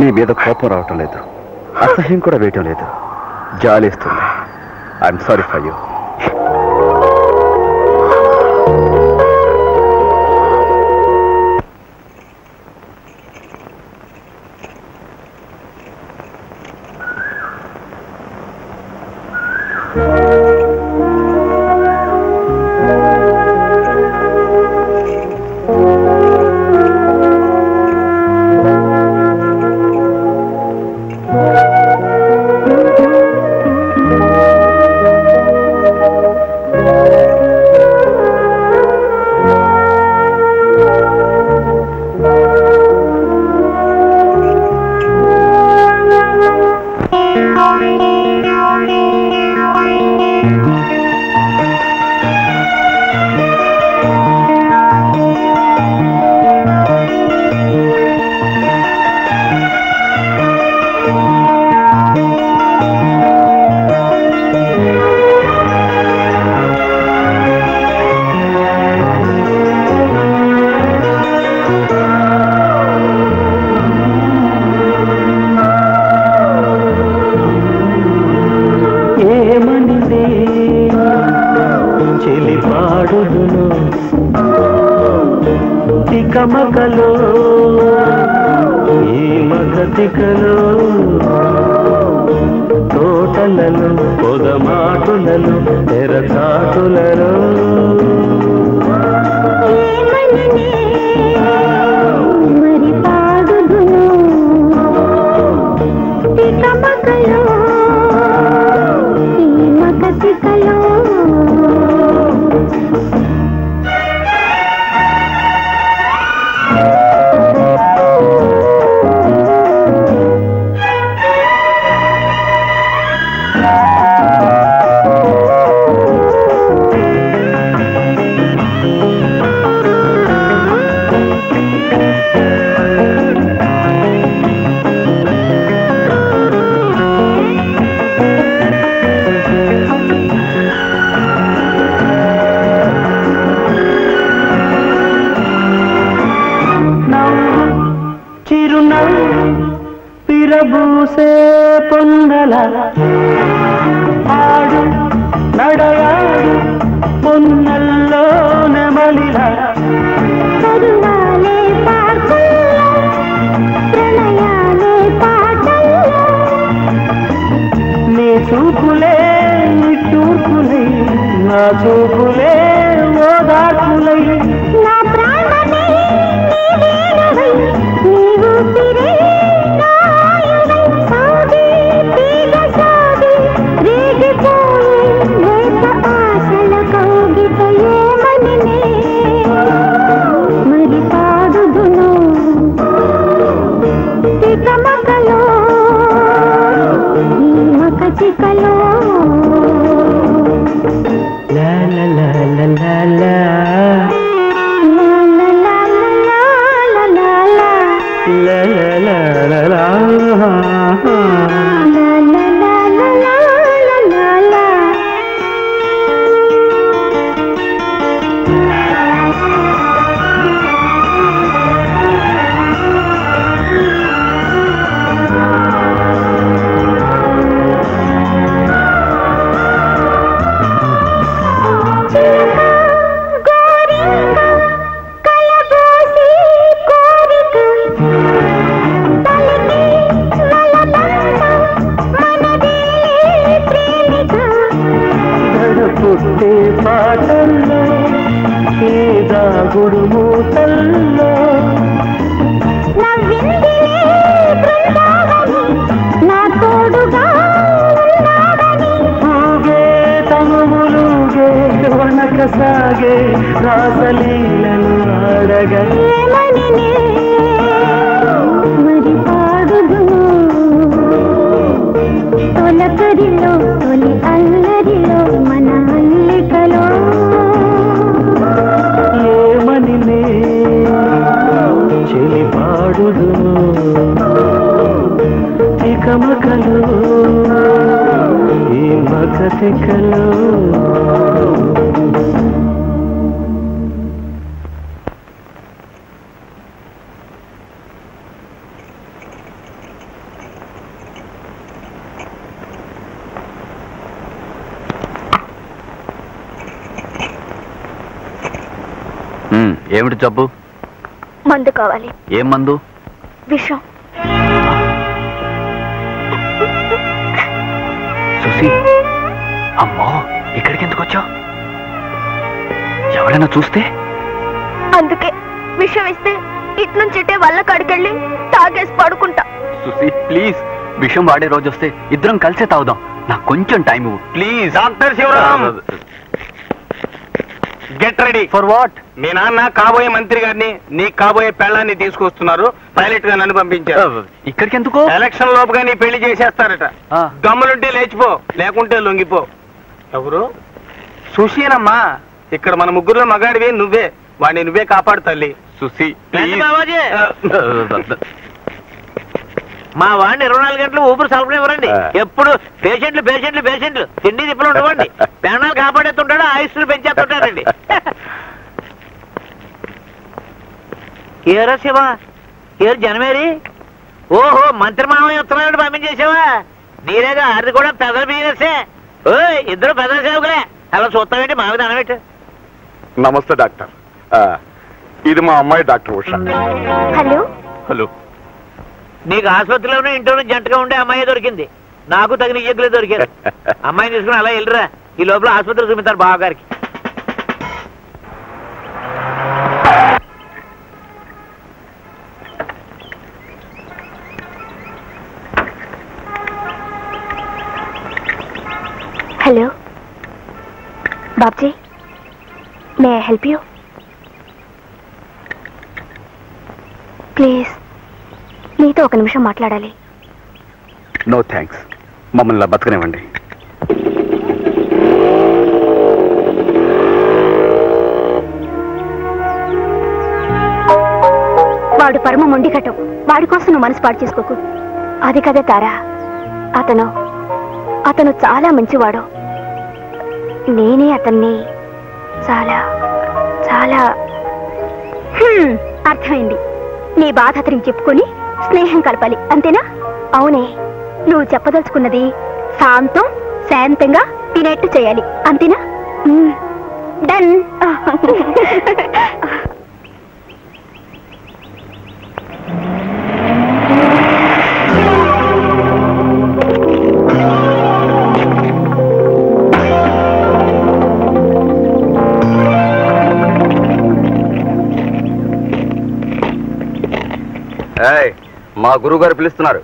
नीमीद कोपम रावटं लेदु असह्यं कूडा वेयटं लेदु जालिस्तुंदि I am sorry for you ఏమిటి జబ్బు? మందు కావాలి. ఏం మందు? విషం. సుసి, అమ్మో ఇక్కడికి ఎందుకు వచ్చావు? ఎవరైనా చూస్తే? అందుకే విషం ఇస్తే ఇటు నుంచి ఇటే వల్ల కడికెళ్ళి తాగేసి పడుకుంటా. సుసి ప్లీజ్, విషం వాడే రోజు వస్తే ఇద్దరం కలిసే తాగుదాం. నాకు కొంచెం టైం ఇవ్వు please. Doctor Shivaram, get ready for what? మీ నాన్న కాబోయే మంత్రి గారిని, నీ కాబోయే పెళ్ళాన్ని తీసుకొస్తున్నారు. పైలట్ గా నన్ను పంపించారు. ఇక్కడికి ఎందుకు? ఎలక్షన్ లోపుగా నీ పెళ్లి చేసేస్తారట. గమ్ములుంటే లేచిపో, లేకుంటే లొంగిపో. ఎవరు? సుశీనమ్మా. ఇక్కడ మన ముగ్గురులో మగాడివి నువ్వే. వాడిని నువ్వే కాపాడు తల్లి. సుశీ ప్లీజ్. మా వాడిని 24 గంటలు ఊపిరి సాల్పనివ్వరండి. ఎప్పుడు పేషెంట్లు పేషెంట్లు పేషెంట్లు, తిండి తిప్పలు ఉండవండి. ప్రాణాలు కాపాడేస్తుంటాడు, ఆయుష్లు పెంచేస్తుంటాడండి. ఏరా శివ, ఏరు జనమేరి? ఓహో, మంత్రి మామయ్య ఉత్తరాలు పంపించేసావా? నీరేగా ఆరిది కూడా పెదల బిజినెసే. ఓ ఇద్దరు పెదల సేవకులే, అలా చూస్తామేంటి? మావి అనమేంటి? నమస్తే డాక్టర్, ఇది మా అమ్మాయి డాక్టర్ ఉషా. Hello hello. నీకు ఆసుపత్రిలోనే ఇంట్లో జంటగా ఉండే అమ్మాయి దొరికింది. నాకు తగిన ఇయ్యకులే దొరికారు. అమ్మాయిని తీసుకుని అలా వెళ్ళరా. ఈ లోపల ఆసుపత్రి చూపిస్తారు బావగారికి. Hello Babji, may I help you please? నీతో ఒక నిమిషం మాట్లాడాలి. నో థ్యాంక్స్, మమ్మల్ని బతకనివ్వండి. వాడు పరమ మొండి కట్టం. వాడి కోసం నువ్వు మనసు పాటు చేసుకోకు. అది కదే తారా, అతను చాలా మంచివాడు. నేనే అతన్ని చాలా చాలా అర్థమైంది. నీ బాధ అతనికి చెప్పుకొని స్నేహం కలపాలి, అంతేనా? అవునే, నువ్వు చెప్పదలుచుకున్నది శాంతం శాంతంగా తినేట్టు చేయాలి, అంతేనా? డన్. మా గురువు గారు పిలుస్తున్నారు.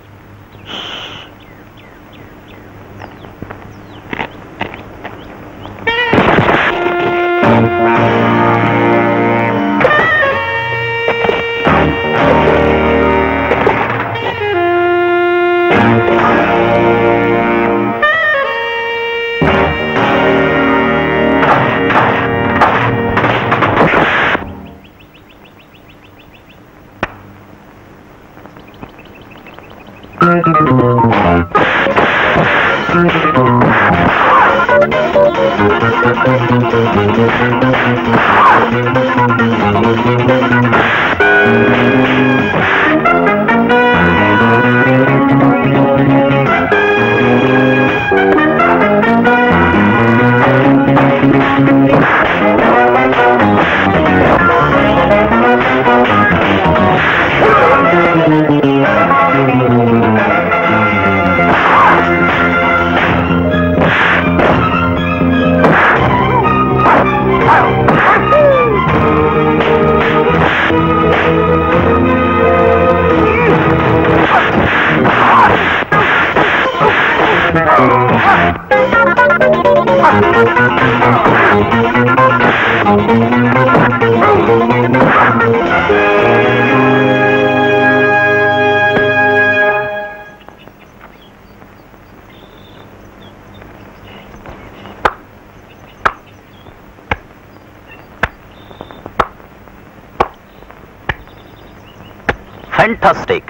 Fantastic.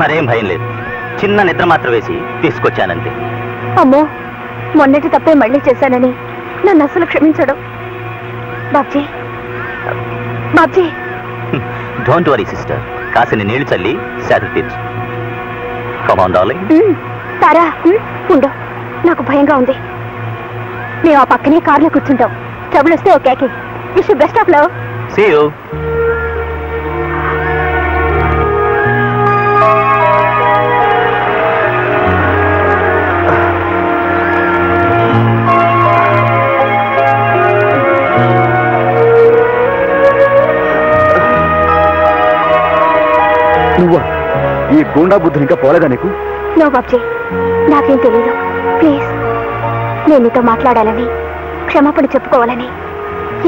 మరేం భయం లేదు, చిన్న నిద్ర మాత్రం వేసి తీసుకొచ్చానంతే. అమ్మో, మొన్నటి తప్పే మళ్ళీ చేశానని నన్ను అసలు క్షమించడం. Babji Babji don't worry sister, కాసిని నీళ్లు చల్లి శాతం తీర్చు. తారా ఉండవు, నాకు భయంగా ఉంది. మేము ఆ పక్కనే కార్లో కూర్చుంటాం. ట్రబుల్ వస్తే okay. Wish you best of love. See you. నువ్వా ఈ గూండా బుద్ధుని ఇంకా పోలేదా నీకు? నో బాబ్జీ, నాకేం తెలీదు. ప్లీజ్, నేను నీతో మాట్లాడాలని, క్షమాపణ చెప్పుకోవాలని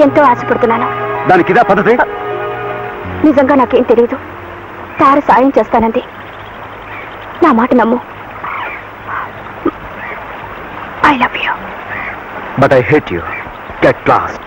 ఎంతో ఆశపడుతున్నాను. దానికి ఇదా పద్ధతి? నిజంగా నాకేం తెలీదు. తారు సాయం చేస్తానంది. నా మాట నమ్ము. I love you but I hate you. Get lost.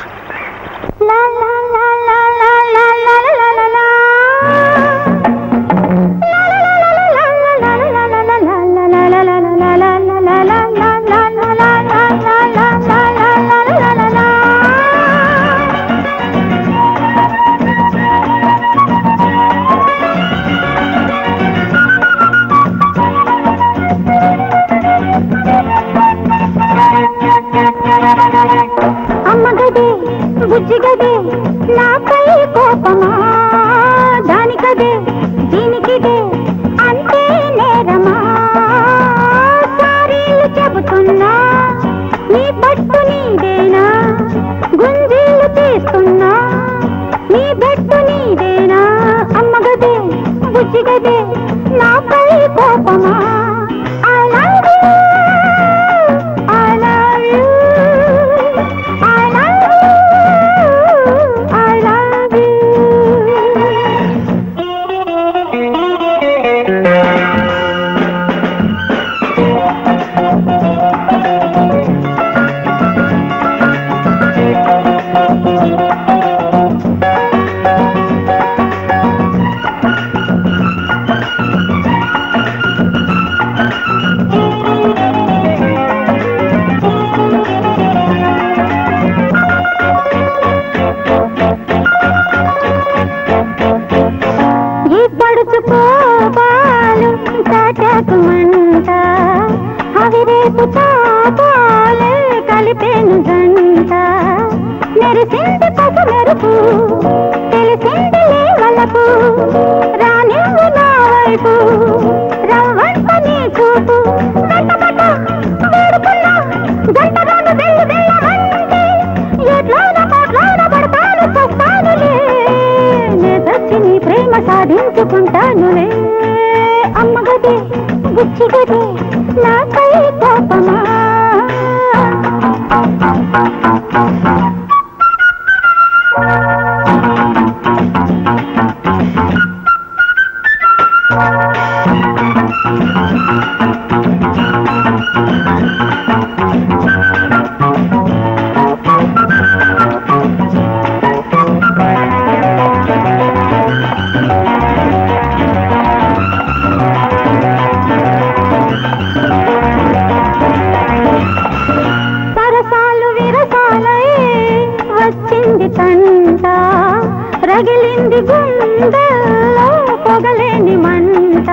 గుండెల్లో పొగలేని మంట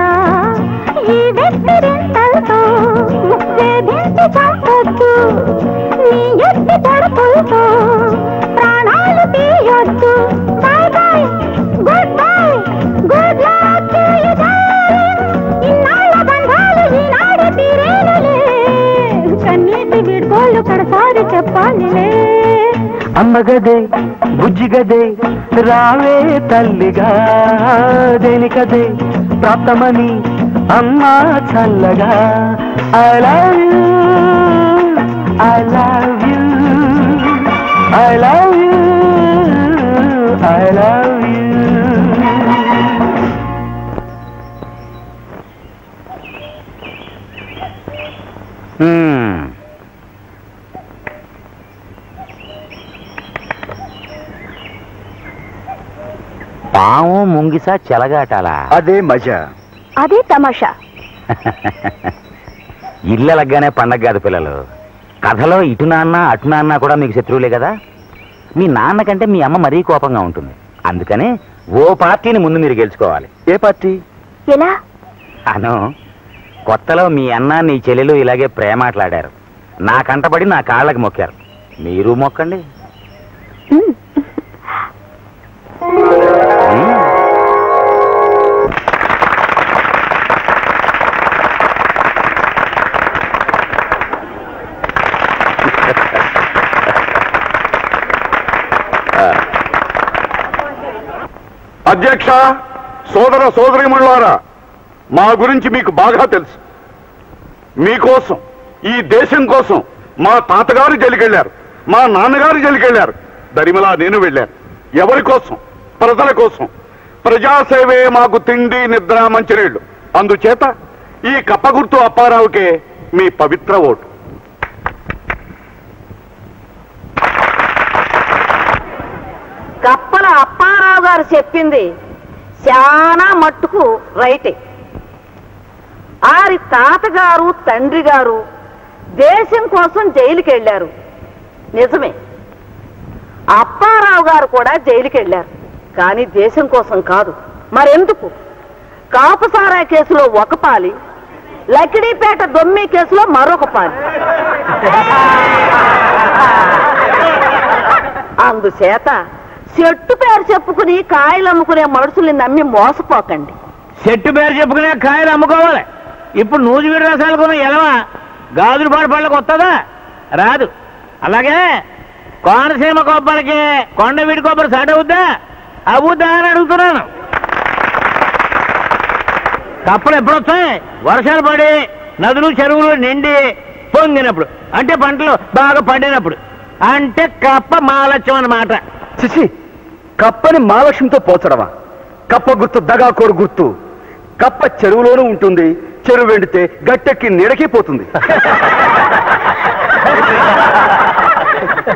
ఈ వెక్కిరింతలతో వేధించి చంపొద్దు నీ ఎత్తి తడుపులతో ప్రాణాలు తీయొద్దు bye bye good bye good luck to you darling ఇన్నాళ్ళ బంధాలు ఈనాడు తీరేనులే కన్నీటి విడుగోళ్ళు కడసారి చెప్పాలిలే అమ్మగదే బుజ్జిగదే రావే తల్లిగా దేనికదే ప్రాప్తమని అమ్మా చల్లగా I love you I love you I love you I love you. పాము ముంగిసా చెలగాటాలా అదే మజా అదే తమాషా. ఇళ్ళలగ్గానే పండగ కాదు పిల్లలు. కథలో ఇటు నాన్న అటు నాన్న కూడా మీకు శత్రువులే కదా. మీ నాన్న కంటే మీ అమ్మ మరీ కోపంగా ఉంటుంది. అందుకనే ఓ పార్టీని ముందు మీరు గెలుచుకోవాలి. ఏ పార్టీ? ఎలా అను కొత్తలో మీ అన్న నీ చెల్లెలు ఇలాగే ప్రేమాట్లాడారు. నా కంటపడి నా కాళ్ళకి మొక్కారు. మీరు మొక్కండి. అధ్యక్ష, సోదర సోదరీమణులారా, మా గురించి మీకు బాగా తెలుసు. మీకోసం, ఈ దేశం కోసం మా తాతగారు జలికెళ్ళారు, మా నాన్నగారు జలికెళ్ళారు, దరిమిలా నేను వెళ్ళాను. ఎవరి కోసం? ప్రజల కోసం. ప్రజాసేవే మాకు తిండి నిద్ర మంచినీళ్ళు. అందుచేత ఈ కప్పగుర్తు అప్పారావుకే మీ పవిత్ర ఓటు. కప్పల అప్పారావు గారు చెప్పింది చాలా మట్టుకు రైటే. ఆరి తాతగారు తండ్రి గారు దేశం కోసం జైలుకి వెళ్ళారు, నిజమే. అప్పారావు గారు కూడా జైలుకి వెళ్ళారు, కానీ దేశం కోసం కాదు. మరెందుకు? కాపుసారా కేసులో ఒక పాలి, లకిడీపేట దొమ్మి కేసులో మరొక పాలి. అందుచేత చెట్టు పేరు చెప్పుకుని కాయలు అమ్ముకునే మనుషుల్ని నమ్మి మోసపోకండి. చెట్టు పేరు చెప్పుకునే కాయలు అమ్ముకోవాలి. ఇప్పుడు నూజివీడు రసాలు కొన్న ఎలవా గాజులు పాడు పళ్ళకు వస్తుందా? రాదు. అలాగే కోనసీమ కొబ్బరికి కొండవీడి కొబ్బరి సాట్ అవుద్దా? అవుద్దా అని అడుగుతున్నాను. కప్పలు ఎప్పుడొస్తాయి? వర్షాలు పడి నదులు చెరువులు నిండి పొంగినప్పుడు, అంటే పంటలు బాగా పండినప్పుడు. అంటే కప్ప మహాలక్ష్యం అన్నమాట. చిచి, కప్పని మహాలక్ష్మితో పోచడమా? కప్ప గుర్తు దగాకోరు గుర్తు. కప్ప చెరువులోనూ ఉంటుంది, చెరువు వెండితే గట్టెక్కి నీడకి పోతుంది.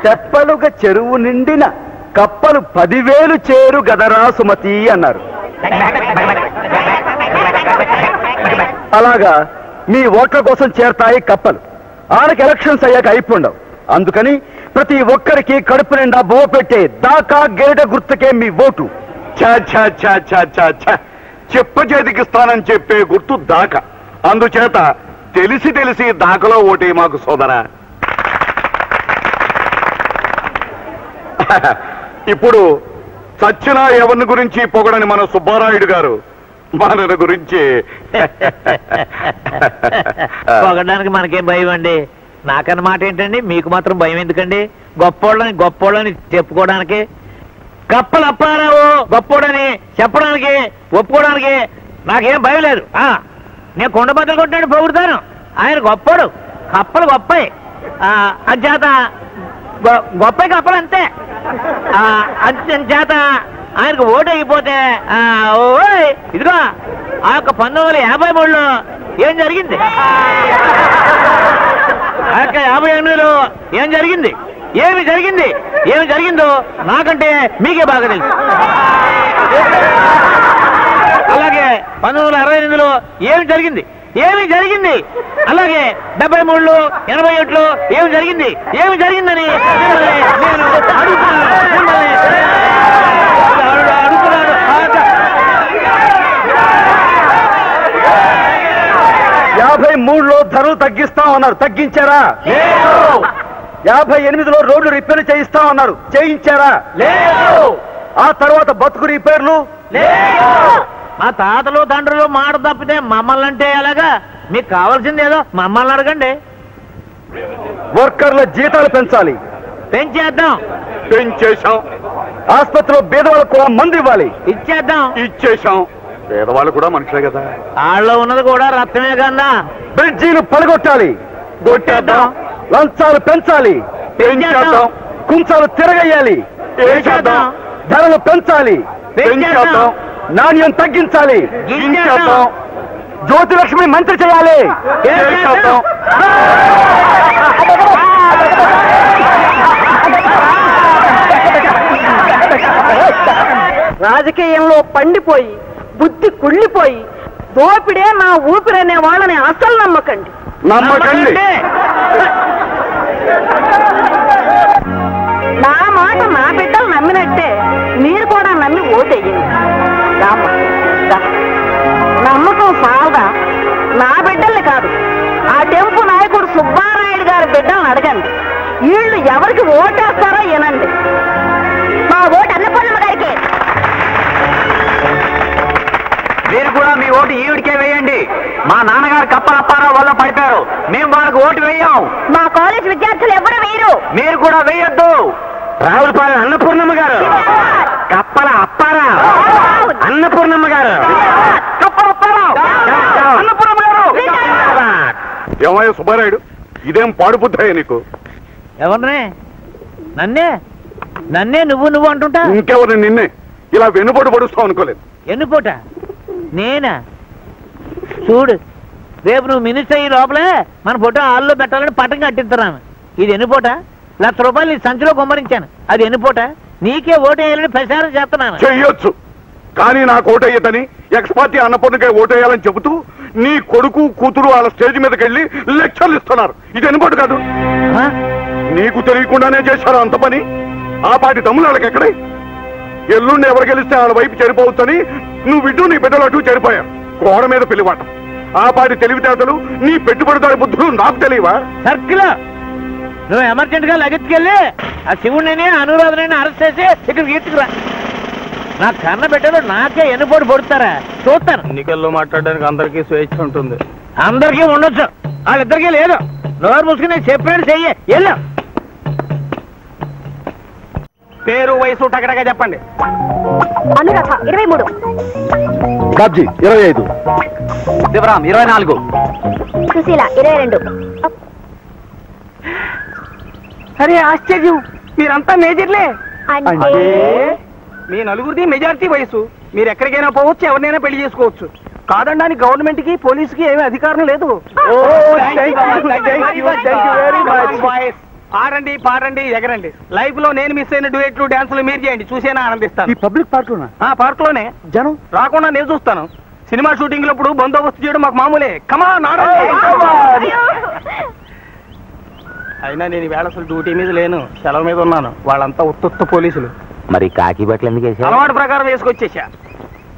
తెప్పలుగా చెరువు నిండిన కప్పలు 10,000 చేరు గదరా సుమతి అన్నారు. అలాగా మీ ఓట్ల కోసం చేరతాయి కప్పలు. ఆనకి ఎలక్షన్స్ అయ్యాక అయిపోండవు. అందుకని ప్రతి ఒక్కరికి కడుపు నిండా బో పెట్టే దాకా గేట గుర్తుకే మీ ఓటు. చెప్ప చేతికిస్తానని చెప్పే గుర్తు దాకా. అందుచేత తెలిసి తెలిసి దాకలో ఓటే మాకు సోదరా. ఇప్పుడు చచ్చినా ఎవరిని గురించి పొగడని మన సుబ్బారాయుడు గారు మన గురించి పొగడానికి మనకేం భయం అండి? నాకన్నమాట ఏంటండి? మీకు మాత్రం భయం ఎందుకండి? గొప్పోళ్ళని గొప్పోళ్ళని చెప్పుకోవడానికి, కప్పలు అప్పారావు గొప్పోడని చెప్పడానికి ఒప్పుకోవడానికి నాకేం భయం లేదు. నేను కొండబద్దలు కొట్టినట్టు పొగుడుతాను. ఆయన గొప్పోడు, కప్పలు గొప్పయి. అధ్యాత గొప్పయి కప్పలు అంతే. అధ్యాత ఆయనకు ఓటు అయిపోతే ఇదిగో ఆ యొక్క 1953లో ఏం జరిగింది, ఆ యొక్క 58లో ఏం జరిగింది, ఏమి జరిగిందో నాకంటే మీకే బాగా తెలుసు. అలాగే 1968లో ఏమి జరిగింది, అలాగే 73లో 87లో ఏమి జరిగిందని నేను అడుగుతున్నాను. ధరలు తగ్గిస్తామన్నారు, తగ్గించారా? 58లో రోడ్లు రిపేర్ చేయిస్తామన్నారు, చేయించారా? ఆ తర్వాత బతుకు రిపేర్లు ఆ తాతలు తండ్రులు మాట తప్పితే మమ్మల్ని అంటే ఎలాగా? మీకు కావాల్సింది ఏదో మమ్మల్ని అడగండి. వర్కర్ల జీతాలు పెంచాలి, పెంచేద్దాం, పెంచేశాం. ఆసుపత్రిలో బీదవాళ్ళకు కూడా మందు ఇవ్వాలి, ఇచ్చేద్దాం, ఇచ్చేశాం. పేదవాళ్ళు కూడా మనుషులే కదా, వాళ్ళ ఉన్నది కూడా రక్తమే కదా. బ్రిడ్జీలు పడగొట్టాలి, కొట్టేద్దాం. లంచాలు పెంచాలి, పెంచేద్దాం. కుంచాలు తిరగేయాలి, చేసేద్దాం. ధరలు పెంచాలి, పెంచేద్దాం. నాణ్యం తగ్గించాలి, గించేద్దాం. జ్యోతిలక్ష్మి మంత్రి చేయాలి, చేసేద్దాం. రాజకీయంలో పండిపోయి బుద్ధి కుళ్ళిపోయి దోపిడే నా ఊపిరనే వాళ్ళని అసలు నమ్మకండి, నమ్మకండి. నా మాట నా బిడ్డలు నమ్మినట్టే మీరు కూడా నమ్మి ఓటేయండి. నమ్మకం సాదా నా బిడ్డల్ని కాదు, ఆ టెంపు నాయకుడు సుబ్బారాయుడు గారి బిడ్డలను అడగండి. వీళ్ళు ఎవరికి ఓటేస్తారో ఏనండి. మా ఓటు అన్నపూర్ణమ్మ గారికి, మీరు కూడా మీ ఓటు ఈవిడికే వేయండి. మా నాన్నగారు కప్పలప్పారావు వల్ల పడిపోయారు, మేము వాళ్ళకి ఓటు వేయం. మా కాలేజ్ విద్యార్థులు ఎవరు వేయరు, మీరు కూడా వేయొద్దు. రావులపాలెం అన్నపూర్ణమ్మ గారు, కప్పల అప్పారావు, అన్నపూర్ణమ్మ గారు, కప్పలప్పారావు, అన్నపూర్ణమ్మ గారు. ఏమయ్యా సుబ్బారాయుడు, ఇదేం పాడుపుద్దాయా నీకు? ఎవరినే? నన్నే నువ్వు అంటుంటా. ఇంకెవరు నిన్నే? ఇలా వెన్నుపోటు పడుస్తావు అనుకోలేదు. వెన్నుపోట నేనా? చూడు, రేపు నువ్వు మినిస్టర్ అయ్యి లోపలే మన ఫోటో హాల్లో పెట్టాలని పటం కట్టిస్తున్నాను. ఇది ఎన్నుపోట? 1,00,000 రూపాయలు నీ సంచిలో గుమ్మరించాను, అది ఎన్నుపోట? నీకే ఓటేయాలని ప్రచారం చేస్తున్నాను. చెయ్యొచ్చు, కానీ నాకు ఓటేయద్దని ఎక్స్పార్టీ అన్నపూర్ణకే ఓటేయాలని చెబుతూ నీ కొడుకు కూతురు వాళ్ళ స్టేజ్ మీదకి వెళ్ళి లెక్చర్లు ఇస్తున్నారు. ఇది ఎన్నుపోటు కాదు, నీకు తెలియకుండానే చేశారు అంత పని. ఆ పాటి తమ్ముళ్ళు వాళ్ళకి ఎక్కడే? ఎల్లుండి ఎవరు గెలిస్తే వాళ్ళ వైపు చేరిపోవచ్చని నువ్వు ఇటు నీ బిడ్డలు అటు చేరిపోయావు. గోడ మీద పిలివాట, ఆ పాటి తెలివితేటలు, నీ పెట్టుబడిదారి బుద్ధులు నాకు తెలియవా? సర్కిల్ నువ్వు ఎమర్జెంట్ గా లగెత్తుకెళ్ళి ఆ శివుడిని అనురాధనైనా అరెస్ట్ చేసి ఇక్కడికి ఎత్తుకురా. నా కన్న బిడ్డలు నాకే ఎన్నుపోటు పడుతారా చూస్తాను. ఎన్నికల్లో మాట్లాడడానికి అందరికీ స్వేచ్ఛ ఉంటుంది, అందరికీ ఉండొచ్చు, వాళ్ళిద్దరికీ లేదు. నోరు మూసుకుని చెప్పినట్టు చెయ్యి. వెళ్ళు. పేరు వయసు టగటగా చెప్పండి. అనురాధ 23, బాబ్జీ 25, శివరామ్ 24, సుశీల 22. అరే ఆశ్చర్యం, మీరంతా మేజర్లే. అంటే మీ నలుగురిది మెజార్టీ వయసు. మీరు ఎక్కడికైనా పోవచ్చు, ఎవరినైనా పెళ్లి చేసుకోవచ్చు. కాదండానికి గవర్నమెంట్ కి పోలీసుకి ఏమీ అధికారం లేదు. పాడండి, పాడండి, ఎగరండి. లైఫ్ లో నేను మిస్ అయిన డ్యూయెట్లు, డాన్సులు మీరు చేయండి, చూసేనా ఆనందిస్తాను. పబ్లిక్ పార్క్ లోనే జనం రాకుండా నేను చూస్తాను. సినిమా షూటింగ్ లప్పుడు బందోబస్తు చేయడం మాకు మామూలే. కమాన్. అయినా నేను వేళ అసలు డ్యూటీ మీద లేను, సెలవు మీద ఉన్నాను. వాళ్ళంతా ఉత్త పోలీసులు. మరి కాకి బట్టలు ఎందుకు వేసా? అలవాటు ప్రకారం వేసుకొచ్చేసా.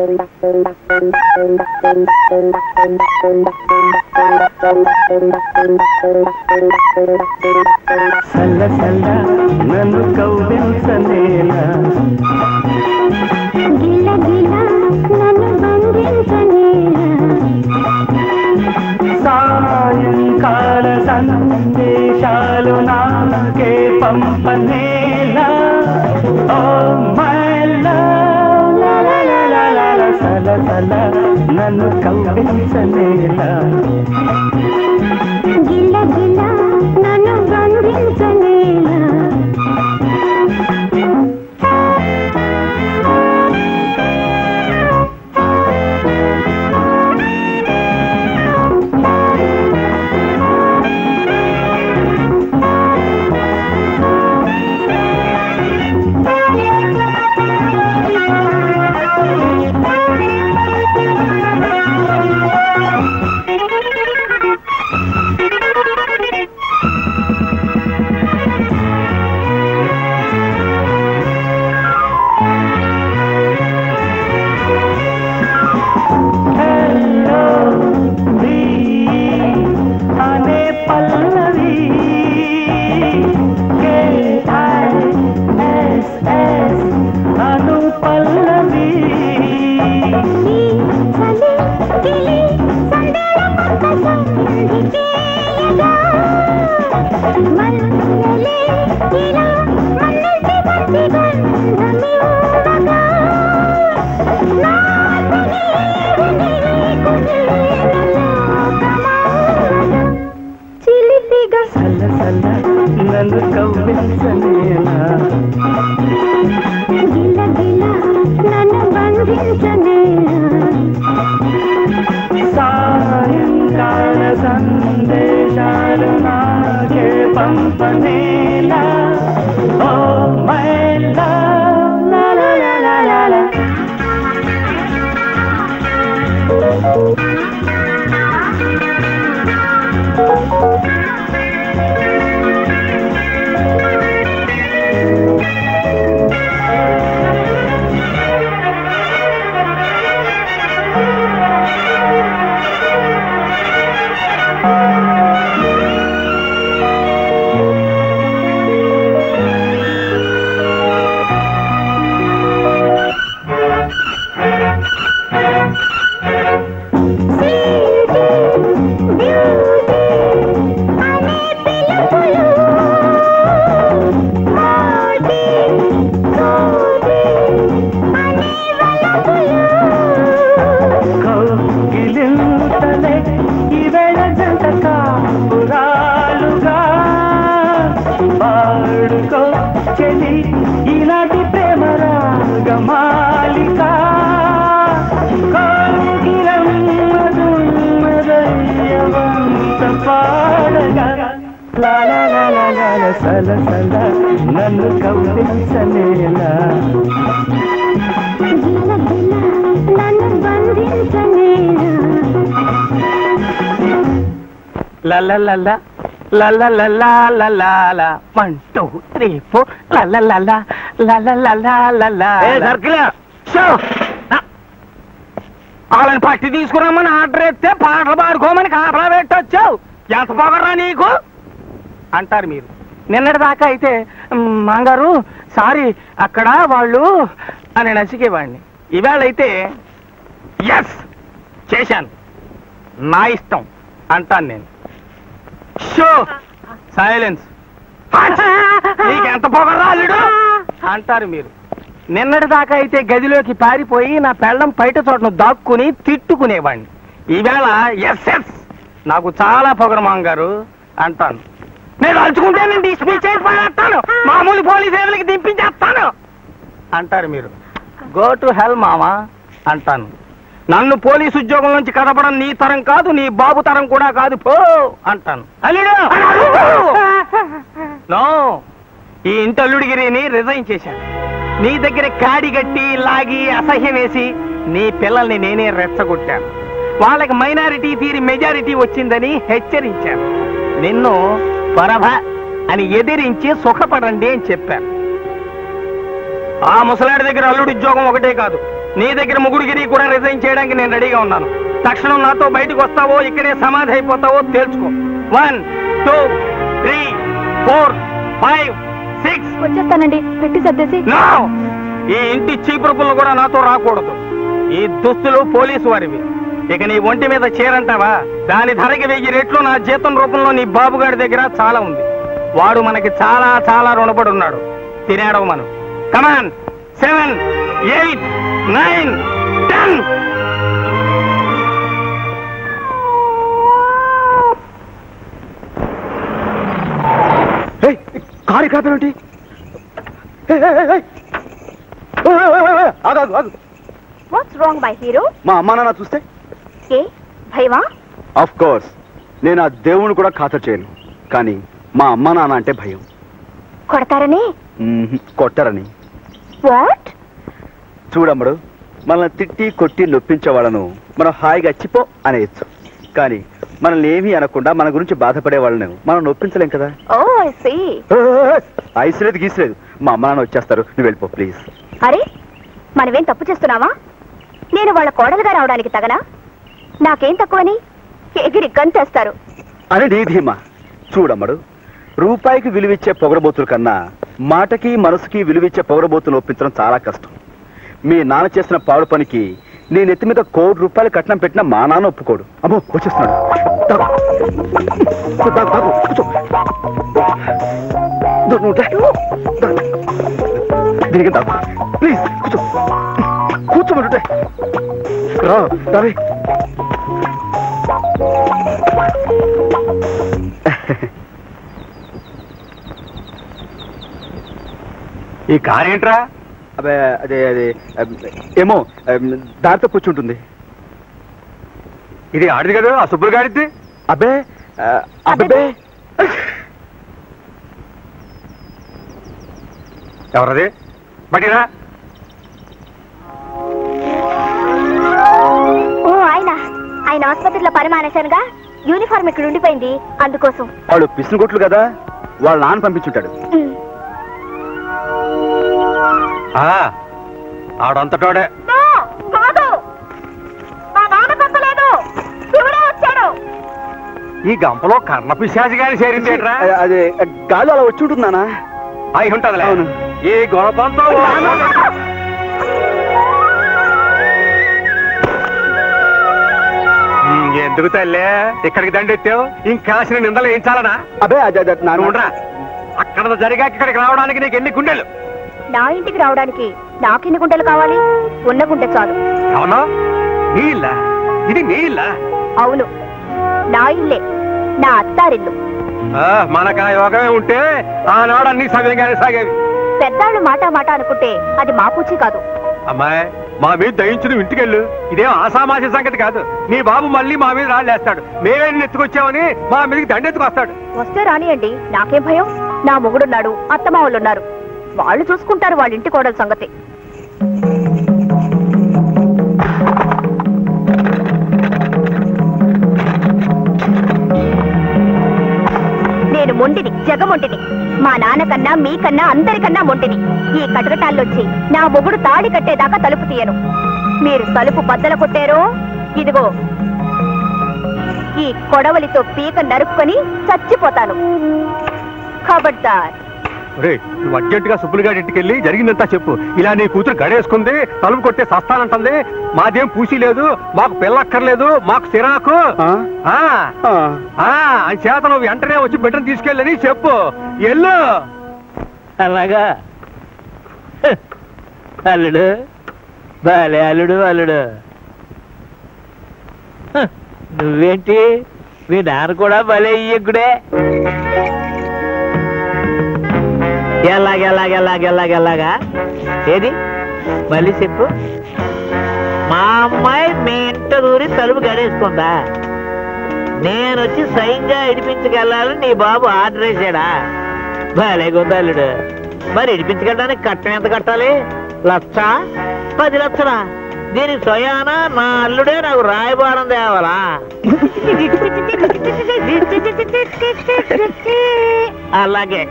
Salla salla nanu kauvensandela, gila gila nanu bandensandela, saayakala sandeshalu naake pampanela. Oh my love, la la la la la, salla salla nanu kauvensandela, gila gila. La la la la la la 1 2 3 4 la la la la la la la la la. Hey, Sarkila, show. Alan party these kura man address te parla bar ko man kaapla betta show. Yas pagarra ni ko. Antar mir. Nenner daaka ite mangaru sorry akada vallu ani nasike vaani. Ivala ite yes cheshan na ishtam antan nenu. Silence నీకెంత పొగరాలుడు అంటారు మీరు. నిన్నటి దాకా అయితే గదిలోకి పారిపోయి నా పెళ్ళం బయట చోటను దాక్కుని తిట్టుకునేవాడిని. ఈవేళ ఎస్ ఎస్ నాకు చాలా పొగరమాం గారు అంటాను. నేను అలుచుకుంటే నేను డిస్మిస్ చేసి పడేస్తాను, మామూలు పోలీసు సేవలకి దింపించేస్తాను అంటారు మీరు. గో టు హెల్ మామా అంటాను. నన్ను పోలీసు ఉద్యోగం నుంచి కదపడం నీ తరం కాదు, నీ బాబు తరం కూడా కాదు పో అంటాను. నో, ఈ ఇంటి అల్లుడిగిరిని రిజైన్ చేశాను. నీ దగ్గర కాడి గట్టి లాగి అసహ్యం వేసి నీ పిల్లల్ని నేనే రెచ్చగొట్టాను. వాళ్ళకి మైనారిటీ తీరి మెజారిటీ వచ్చిందని హెచ్చరించాను. నిన్ను పరభ అని ఎదిరించి సుఖపడండి అని చెప్పాను. ఆ ముసలాడి దగ్గర అల్లుడి ఉద్యోగం ఒకటే కాదు, నీ దగ్గర ముగ్గురిగిరి కూడా రిజైన్ చేయడానికి నేను రెడీగా ఉన్నాను. తక్షణం నాతో బయటకు వస్తావో ఇక్కడే సమాధి అయిపోతావో తెలుసుకో. 1 2 3 4 5 6 వచ్చేస్తానండి పెట్టి సర్దేసి. ఈ ఇంటి చీపురుపులు కూడా నాతో రాకూడదు. ఈ దుస్తులు పోలీసు వారివి. ఇక నీ ఒంటి మీద చేరంటావా, దాని ధరకి 1000 రెట్లు నా జీతం రూపంలో నీ బాబుగారి దగ్గర చాలా ఉంది. వాడు మనకి చాలా చాలా రుణపడి ఉన్నాడు. తినేడవు మనం. కమాన్ 7 8 9 10. కారు ఇక్కడ పెనంటి మా అమ్మ నాన్న చూస్తే ఆఫ్ కోర్స్ నేను ఆ దేవుని కూడా ఖాతరు చేయను, కానీ మా అమ్మ నాన్న అంటే భయం. కొడతారని కొట్టరని. చూడమ్ముడు, మనల్ని తిట్టి కొట్టి నొప్పించే వాళ్ళను మనం హాయిగా చిపో అనేయచ్చు, కానీ మనల్ని ఏమీ అనకుండా మన గురించి బాధపడే వాళ్ళను మనం నొప్పించలేం కదా. ఐసలేదు గీసలేదు, మా అమ్మ నాన్న వచ్చేస్తారు, నువ్వు వెళ్ళిపో ప్లీజ్. అరే మనమేం తప్పు చేస్తున్నావా? నేను వాళ్ళ కోడలుగా రావడానికి తగనా? నాకేం తక్కువని ఎగిరి గంతేస్తారు. అరే నీ ధీమా, చూడమ్ముడు, రూపాయికి విలువిచ్చే పొగరబోతుల కన్నా మాటకి మనసుకి విలువిచ్చే పొగరబోతులు ఒప్పించడం చాలా కష్టం. మీ నాన్న చేసిన పాడు పనికి నేను ఎత్తి మీద 1 కోటి రూపాయలు కట్నం పెట్టినా మా నాన్న ఒప్పుకోడు. అమ్మో వచ్చేస్తున్నాడు. ప్లీజ్ కూర్చోమంటుంటే రావే. కారేంట్రా? అదే అదే అదే ఏమో దారితో కూర్చుంటుంది. ఇది ఆడిది కదా, ఆ సుబ్బులు గాడిద్ది. అబ్బే అబ్బే ఎవరది? బట్టిరా. ఓ ఆయన ఆయన ఆసుపత్రిలో పని మానేశానుగా, యూనిఫామ్ ఇక్కడ ఉండిపోయింది, అందుకోసం. వాళ్ళు పిసినగొట్లు కదా, వాళ్ళ నాన్న పంపించుంటాడు. ఆడంతటోడే కాదు, మా నాన్న కొట్టలేదు, శివుడే వచ్చాడు. ఈ గంపలో కర్ణ పిశాచి గాని చేరిందేట్రా? అదే గాలి అలా వచ్చి ఉంటుందానా? అయి ఉంటదిలే. అవును, ఈ గొడవంతో ఎందుకు తల్లే ఇక్కడికి దండెత్తావు? ఇంకాసిన నిందలు వేయించాలనా? అదే అదే ఉండరా, అక్కడ జరిగాక ఇక్కడికి రావడానికి నీకు ఎన్ని గుండెలు? నా ఇంటికి రావడానికి నాకెన్ని గుంటలు కావాలి, ఉన్న గుంట చాలు. అవునా? ఇది నీ ఇల్లా? అవును, నా ఇల్లే, నా అత్తారిల్లు. మనకు ఆ యోగమే ఉంటే ఆనాడు అన్ని సమయంగానే సాగేవి. పెద్దాళ్ళు మాట మాట అనుకుంటే అది మా పూచి కాదు. అమ్మాయి, మా మీద దయించును ఇంటికెళ్ళు. ఇదేం ఆసామాస సంగతి కాదు. నీ బాబు మళ్ళీ మా మీద రాళ్ళేస్తాడు. మేమే నిన్ను ఎత్తుకొచ్చామని మా మీదకి దండెత్తుకొస్తాడు. వస్తే రానియండి, నాకేం భయం? నా మొగుడున్నాడు, అత్తమా వాళ్ళున్నారు, వాళ్ళు చూసుకుంటారు వాళ్ళ ఇంటి కోడల సంగతి. నేను మొండిని, జగమొండిని. మా నాన్నకన్నా మీకన్నా అందరికన్నా మొండిని. ఈ కటకటాల్లోంచి నా మొగుడు తాడి కట్టేదాకా తలుపు తీయను. మీరు తలుపు బద్దలు కొట్టారో ఇదిగో ఈ కొడవలితో పీక నరుక్కొని చచ్చిపోతాను. ఖబర్దార్. నువ్వు అర్జెంటుగా సుబ్బులుగాడి ఇంటికెళ్ళి జరిగిందంతా చెప్పు. ఇలా నీ కూతురు గడేసుకుంది, తలుపు కొట్టే సస్తానంటుంది. మాదేం పూసి లేదు, మాకు పిల్లక్కర్లేదు, మాకు సిరాకు అని చేత నువ్వు వెంటనే వచ్చి బిడ్డను తీసుకెళ్ళని చెప్పు. ఎల్లు. అలాగా అల్లుడు, బాలే అల్లుడు. అల్లుడు నువ్వేంటి, మీ నాన్న కూడా భలే ఇయ్యకుడే. ఎలాగెలాగెలాగెలాగెలాగా ఏది మళ్ళీ చెప్పు. మా అమ్మాయి మీ ఇంట దూరి తలుపు గడేసుకుందా? నేను వచ్చి స్వయంగా ఇడిపించగలని నీ బాబు ఆర్డర్ వేసాడా? బాలేకుందా అల్లుడు? మరి ఇడిపించగలడానికి కట్టం ఎంత కట్టాలి? 10 లక్షలా? దీనికి స్వయానా నా అల్లుడే నాకు రాయబారం తేవాలా? అలాగే,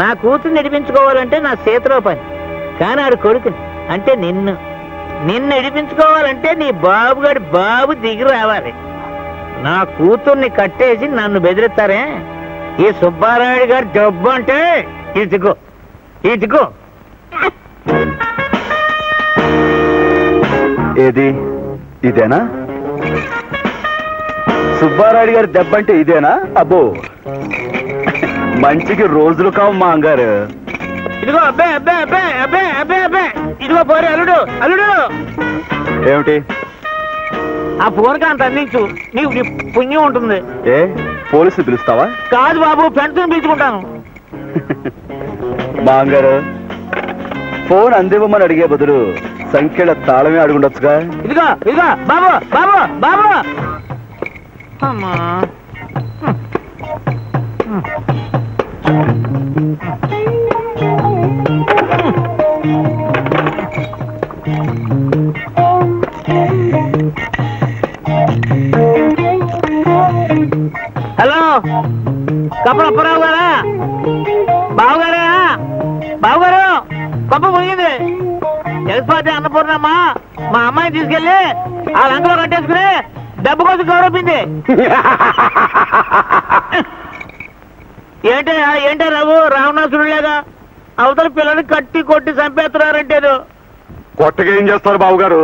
నా కూతురు నడిపించుకోవాలంటే నా చేతిలో పని కానీ ఆడు కొడుకుని అంటే నిన్ను నడిపించుకోవాలంటే నీ బాబుగాడి బాబు దిగి రావాలి. నా కూతుర్ని కట్టేసి నన్ను బెదిరిస్తారే. ఈ సుబ్బారాయుడు గారి డబ్బు అంటే ఇదిగో ఇదిగో. ఏది ఇదేనా? సుబ్బారాయుడు గారి డబ్బు అంటే ఇదేనా? అబ్బో, మంచికి రోజులు కావు మాంగారు. ఇదిగో అబ్బే అబ్బే అబ్బే అబ్బే అబ్బే అబ్బే ఇదిగో పోరే. అల్లుడు అల్లుడు ఏమిటి? ఆ పోరుగా అంత అందించు, నీకు నీ పుణ్యం ఉంటుంది. ఏ పోలీసులు పిలుస్తావా? కాదు బాబు, ఫ్రెండ్స్ని పిలుచుకుంటాను. మాంగారు, ఫోన్ అందివ్వమని అడిగే బదులు సంఖ్యల తాళమే అడుగుండొచ్చుగా. ఇదిగో ఇదిగో బాబు బాబు బాబు. అమ్మా హలో కప్పలప్పరావు గారా? బావుగారా? బావుగారు, కప్ప పోయింది. ఎక్స్పార్టీ అన్నపూర్ణమ్మ మా అమ్మాయిని తీసుకెళ్ళి ఆ లంకలో కట్టేసుకుని డబ్బు కోసం గౌరవింది. ఏంటే ఏంటే రావు, రావణాసురుడు లేదా? అవతల పిల్లలు కట్టి కొట్టి చంపేస్తున్నారంటే కొట్టగా ఏం చేస్తారు బాబు గారు?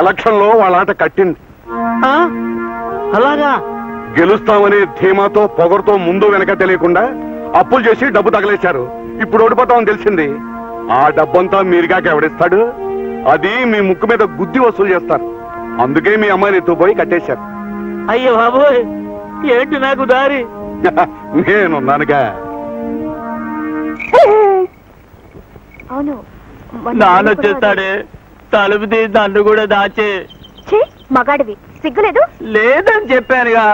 ఎలక్షన్ లో వాళ్ళ ఆట కట్టింది. అలాగా? గెలుస్తామని ధీమాతో పొగరుతో ముందు వెనక తెలియకుండా అప్పులు చేసి డబ్బు తగలేశారు. ఇప్పుడు ఓడిపోతామని తెలిసింది. ఆ డబ్బంతా మీరుగాక ఎవడిస్తాడు? అది మీ ముక్కు మీద గుద్ది వసూలు చేస్తారు. అందుకే మీ అమ్మాయిని ఎత్తుపోయి కట్టేశారు. అయ్యో బాబు, ఏంటి నాకు దారి? నేనున్నానుగా. నానొచ్చేస్తాడే తలుపు తీసి నన్ను కూడా దాచే మగాడివి సిగ్గులేదు లేదని చెప్పానుగా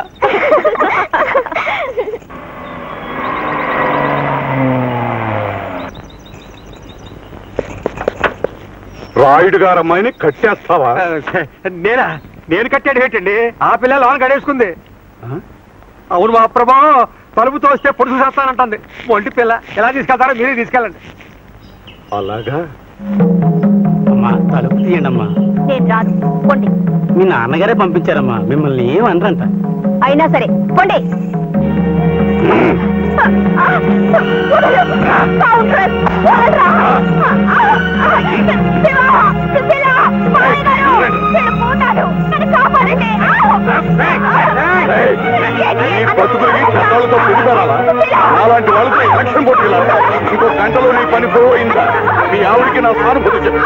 రాయుడు గారు అమ్మాయిని కట్టేస్తావా నేనా నేను కట్టాడు ఏంటండి ఆ పిల్ల లోన్ కడేసుకుంది అవును మా ప్రభా తలుపు తోస్తే పొడుసు చేస్తానంటుంది ఒంటి పిల్ల ఎలా తీసుకెళ్తారో మీరే తీసుకెళ్ళండి అలాగా అమ్మా తలుపు తీయండమ్మా నేను రాదు పొండి మీ నాన్నగారే పంపించారమ్మా మిమ్మల్ని ఏమనరంట అయినా సరే పొండి బతుకులకి చట్టాలతో పుట్టుకోరాలా అలాంటి వాళ్ళతో ఎలక్షన్ పోటీలా ఇంకో గంటలో నీ పని పోయిందా మీ ఆవిడికి నా సానుభూతి చెప్పు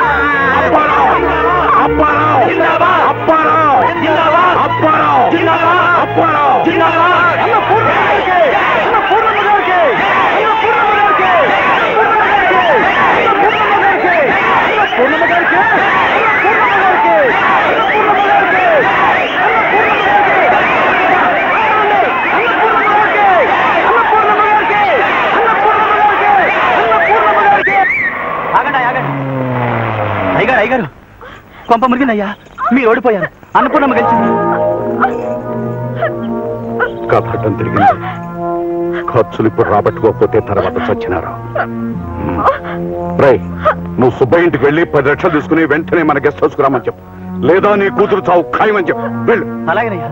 అయ్యారు కొంప మురిగిందయ్యా మీరు ఓడిపోయారు అన్నపూర్ణమ్మ గెలిచింది కపటం తిరిగింది ఖర్చులు ఇప్పుడు రాబట్టుకోకపోతే తర్వాత చచ్చినారు రై నువ్వు సుబ్బయ్య ఇంటికి వెళ్ళి 10 లక్షలు తీసుకుని వెంటనే మన గెస్ట్ హౌస్ కు రామని చెప్పు లేదా నీ కూతురు చావు ఖాయమని చెప్పు వెళ్ళు అలాగేనయ్యా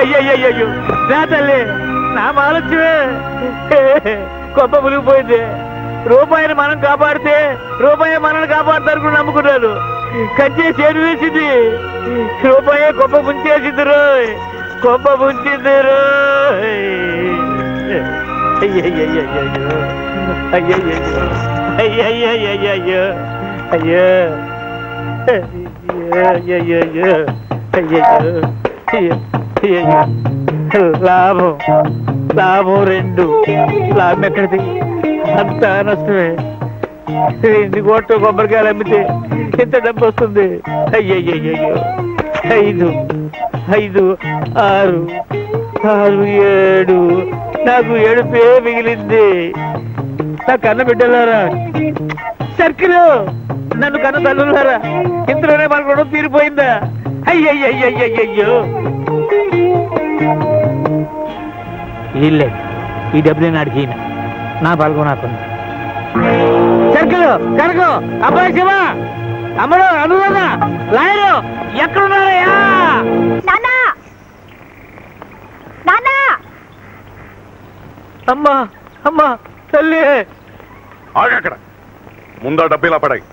అయ్యయ్యో అయ్యయ్యో నా తల్లి నా ఆలోచమే గొప్ప మునిగిపోయింది రూపాయిని మనం కాపాడితే రూపాయి మనల్ని కాపాడతారు కూడా నమ్ముకున్నాను కంచే చేరు వేసింది రూపాయే గొప్ప ముంచేసింది రోయ్ గొప్ప ముంచింది రోయ్ అయ్యయ్యో అయ్యయ్యో అయ్యయ్యో అయ్యో లాభం లాభం 2 లాభం ఎక్కడిది అంత నష్టమే 2 కోట్లు కొబ్బరికాయలు అమ్మితే ఎంత డబ్బు వస్తుంది అయ్యయ్యో 5 5 6 6 7 నాకు 7 మిగిలింది నా కన్న బిడ్డలారా సర్కిల్ నన్ను కన్న తల్లులారా ఇంతలోనే మనకు రుణం తీరిపోయిందా అయ్యయ్యో వీళ్ళే ఈ డబ్బు నేను అడిగిన నా పాల్గొనాకు సర్కిల్ కరకు అబ్బాయి శివ అమ్మడు అనువన్న లాయరు ఎక్కడున్నారయ్యా అమ్మా అమ్మా తల్లి ఆగక్కడ ముందా డబ్బు ఇలా పడాయి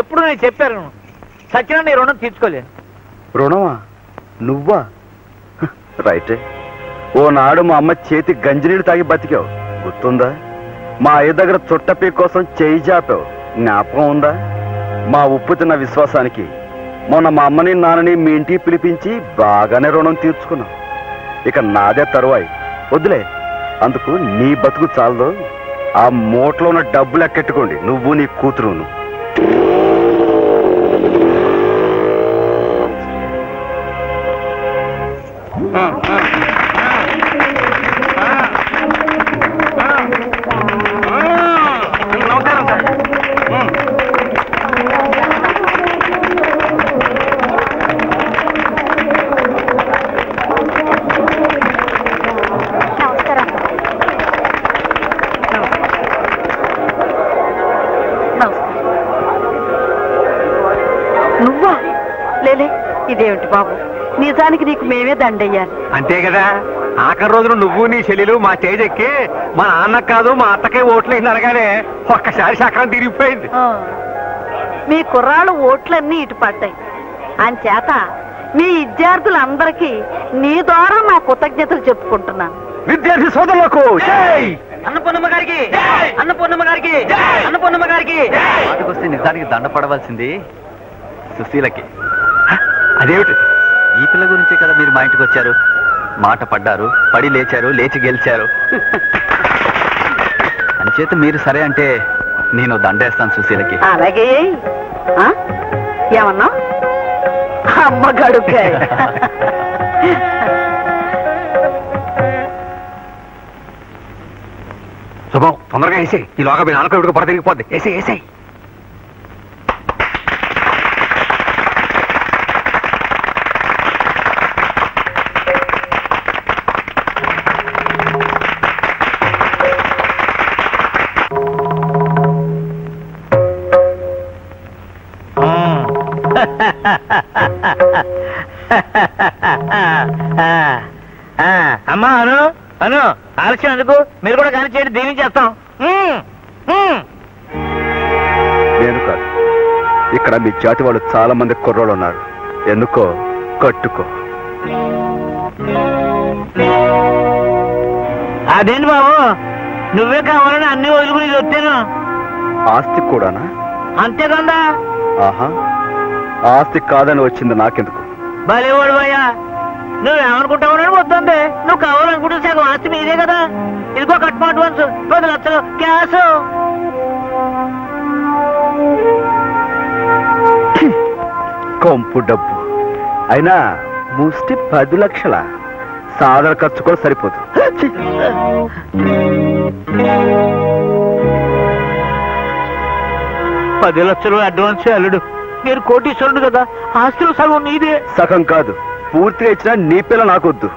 ఎప్పుడు నేను చెప్పాను సత్యనా నీ రుణం తీర్చుకోలేను. రుణమా నువ్వా? రైటే, ఓ నాడు మా అమ్మ చేతి గంజినీళ్ళు తాగి బతికావు, గుర్తుందా? మా అయ్య దగ్గర చుట్టపీ కోసం చేయి జాపావు, జ్ఞాపకం ఉందా? మా ఉప్పు తిన్న విశ్వాసానికి మొన్న మా అమ్మని నాన్నని మీ ఇంటికి పిలిపించి బాగానే రుణం తీర్చుకున్నావు. ఇక నాదే తరువాయి, వద్దులే, అందుకు నీ బతుకు చాలదు. ఆ మూటలో ఉన్న డబ్బులు ఎక్కెట్టుకోండి, నువ్వు నీ కూతురును. నిజానికి నీకు మేమే దండయ్యాలి. అంతే కదా, ఆఖరి రోజున నువ్వు నీ చెల్లెలు మా స్టేజ్ ఎక్కి మా నాన్న కాదు మా అత్తకే ఓట్లు వేసి అడగానే ఒక్కసారి చక్రం తిరిగిపోయింది. మీ కుర్రాళ్ళు ఓట్లన్నీ ఇటు పడ్డాయి, అంచేత మీ విద్యార్థులందరికీ నీ ద్వారా మా కృతజ్ఞతలు చెప్పుకుంటున్నాను. విద్యార్థి సోదరులకు అన్నపూర్ణమ్మ గారికి వాటికొస్తే నిజానికి దండ పడవలసింది సుశీలకి. అదేమిటి, ఈ పిల్ల గురించే కదా మీరు మా ఇంటికి వచ్చారు, మాట పడ్డారు, పడి లేచారు, లేచి గెలిచారు. అంచేత మీరు సరే అంటే నేను దండేస్తాను సుశీలకి. అలాగే ఏమన్నా అమ్మగాడు శుభం, తొందరగా వేసాయి, ఈలోగా మీ నాన్నకు ఇప్పుడు పడదిరిగిపోద్ది. వేసాయి అమ్మా. అను ఆలస్యం ఎందుకు, మీరు కూడా కానీ చేయండి, దీవించేస్తాం. నేను కాదు, ఇక్కడ మీ జాతి వాళ్ళు చాలా మంది కుర్రోళ్ళు ఉన్నారు, ఎందుకో కట్టుకో. అదేంటి బాబు, నువ్వే కావాలని అన్ని వదులుకుని వచ్చాను. ఆస్తి కూడానా? అంతేకాదా? ఆహా, ఆస్తి కాదని వచ్చింది నాకెందుకు? భలేవాడు భయ్యా, నువ్వేమనుకుంటావు అని వద్దంటే నువ్వు కావాలనుకుంటే సగం ఆస్తి మీదే కదా. ఇదిగో కట్మ అడ్వాన్స్ 10 లక్షలు క్యాష్. కొంపు డబ్బు అయినా ముష్టి 10 లక్షల సాధారణ ఖర్చు కూడా సరిపోతుంది. పది 10 లక్షలు అడ్వాన్స్ అల్లుడు, మీరు కోటీశ్వరుడు కదా, ఆస్తులు సగం నీదే. సగం కాదు, పూర్తిగా ఇచ్చినా నీ పిల్ల నాకొద్దు.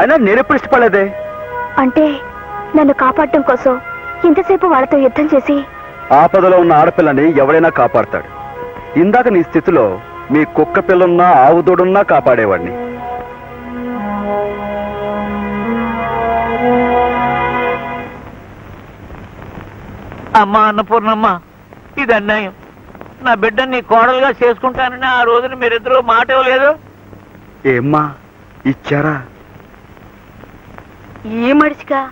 అయినా నేనెప్పుడు ఇష్టపడలేదే? అంటే నన్ను కాపాడటం కోసం ఇంతసేపు వాళ్ళతో యుద్ధం చేసి? ఆపదలో ఉన్న ఆడపిల్లని ఎవడైనా కాపాడతాడు. ఇందాక నీ స్థితిలో మీ కుక్క పిల్లున్నా ఆవు దూడున్నా కాపాడేవాడిని. అమ్మా అన్నపూర్ణమ్మ, ఇది అన్యాయం. నా బిడ్డని నీ కోడలుగా చేసుకుంటానని ఆ రోజున మీరిద్దరూ మాట ఇవ్వలేదు. ఏమ్మా ఇచ్చారా? ఈ మడిచిగా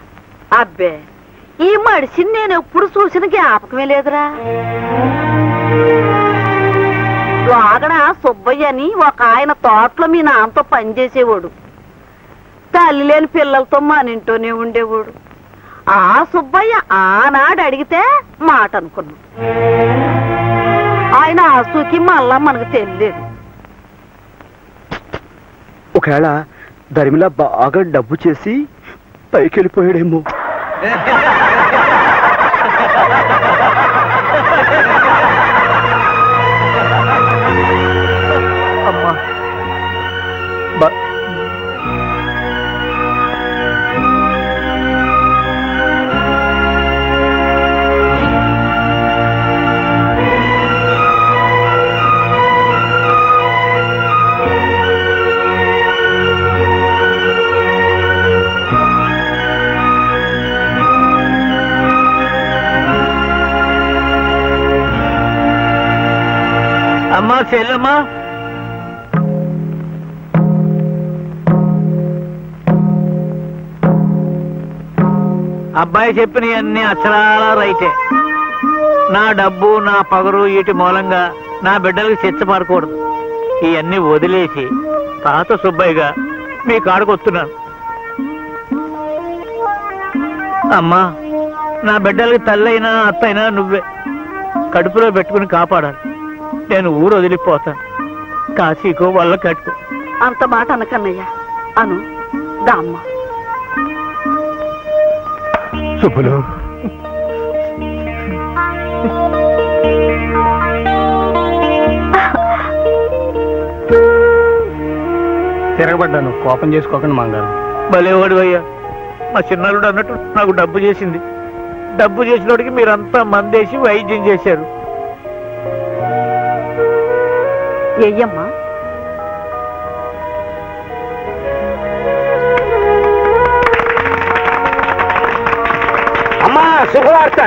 అబ్బే, ఈ మడిచిని నేను ఎప్పుడు చూసిన జ్ఞాపకమే లేదురా. వాగడ సుబ్బయ్య అని ఒక ఆయన తోటలో మీ నాన్నతో పనిచేసేవాడు. తల్లి లేని పిల్లలతో మనింటోనే ఉండేవాడు. ఆ సుబ్బయ్య ఆనాడు అడిగితే మాట అనుకున్నాం. ఆయన ఆసుకి మళ్ళా మనకు తెలియలేదు. ఒకవేళ ధర్మిలా బాగా డబ్బు చేసి పైకి వెళ్ళిపోయాడేమో. అమ్మా అమ్మా చెల్లమ్మా, అబ్బాయి చెప్పిన అన్ని అక్షరాల రైతే. నా డబ్బు నా పగరు వీటి మూలంగా నా బిడ్డలకు చెచ్చమారకూడదు. ఇవన్నీ వదిలేసి తాత సుబ్బయ్యగా మీ కాడుకొస్తున్నాను. అమ్మా, నా బిడ్డలకి తల్లైనా అత్తైనా నువ్వే కడుపులో పెట్టుకుని కాపాడాలి. నేను ఊరు వదిలిపోతాను, కాశీకో వల్ల కట్టు. అంత మాట అనకన్నయ్యా, అను దామ్మ. సుబ్బులు, తిరగబడ్డాను, కోపం చేసుకోకండి మంగారు. భలేవాడు అయ్యా, మా చిన్నారుడు అన్నట్టు నాకు డబ్బు చేసింది. డబ్బు చేసినోడికి మీరంతా మందేసి వైద్యం చేశారు. ఏయ్యమ్మా, అమ్మా శుభవార్త,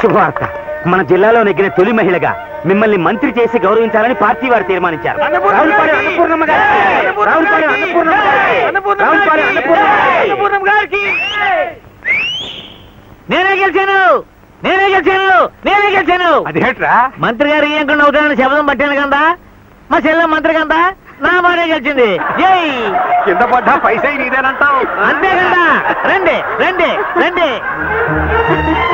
శుభవార్త. మన జిల్లాలో నెగ్గిన తొలి మహిళగా మిమ్మల్ని మంత్రి చేసి గౌరవించాలని పార్టీ వారు తీర్మానించారు. అదేట్రా మంత్రి గారు ఏం అవుతానని శబ్దం పట్టాను కదా. మా చెల్లె మంత్రి కదా, నా మానే గెలిచింది. కింద పడ్డా పైసా నీదేనంటావు అంతే కదా. రండి రండి రండి.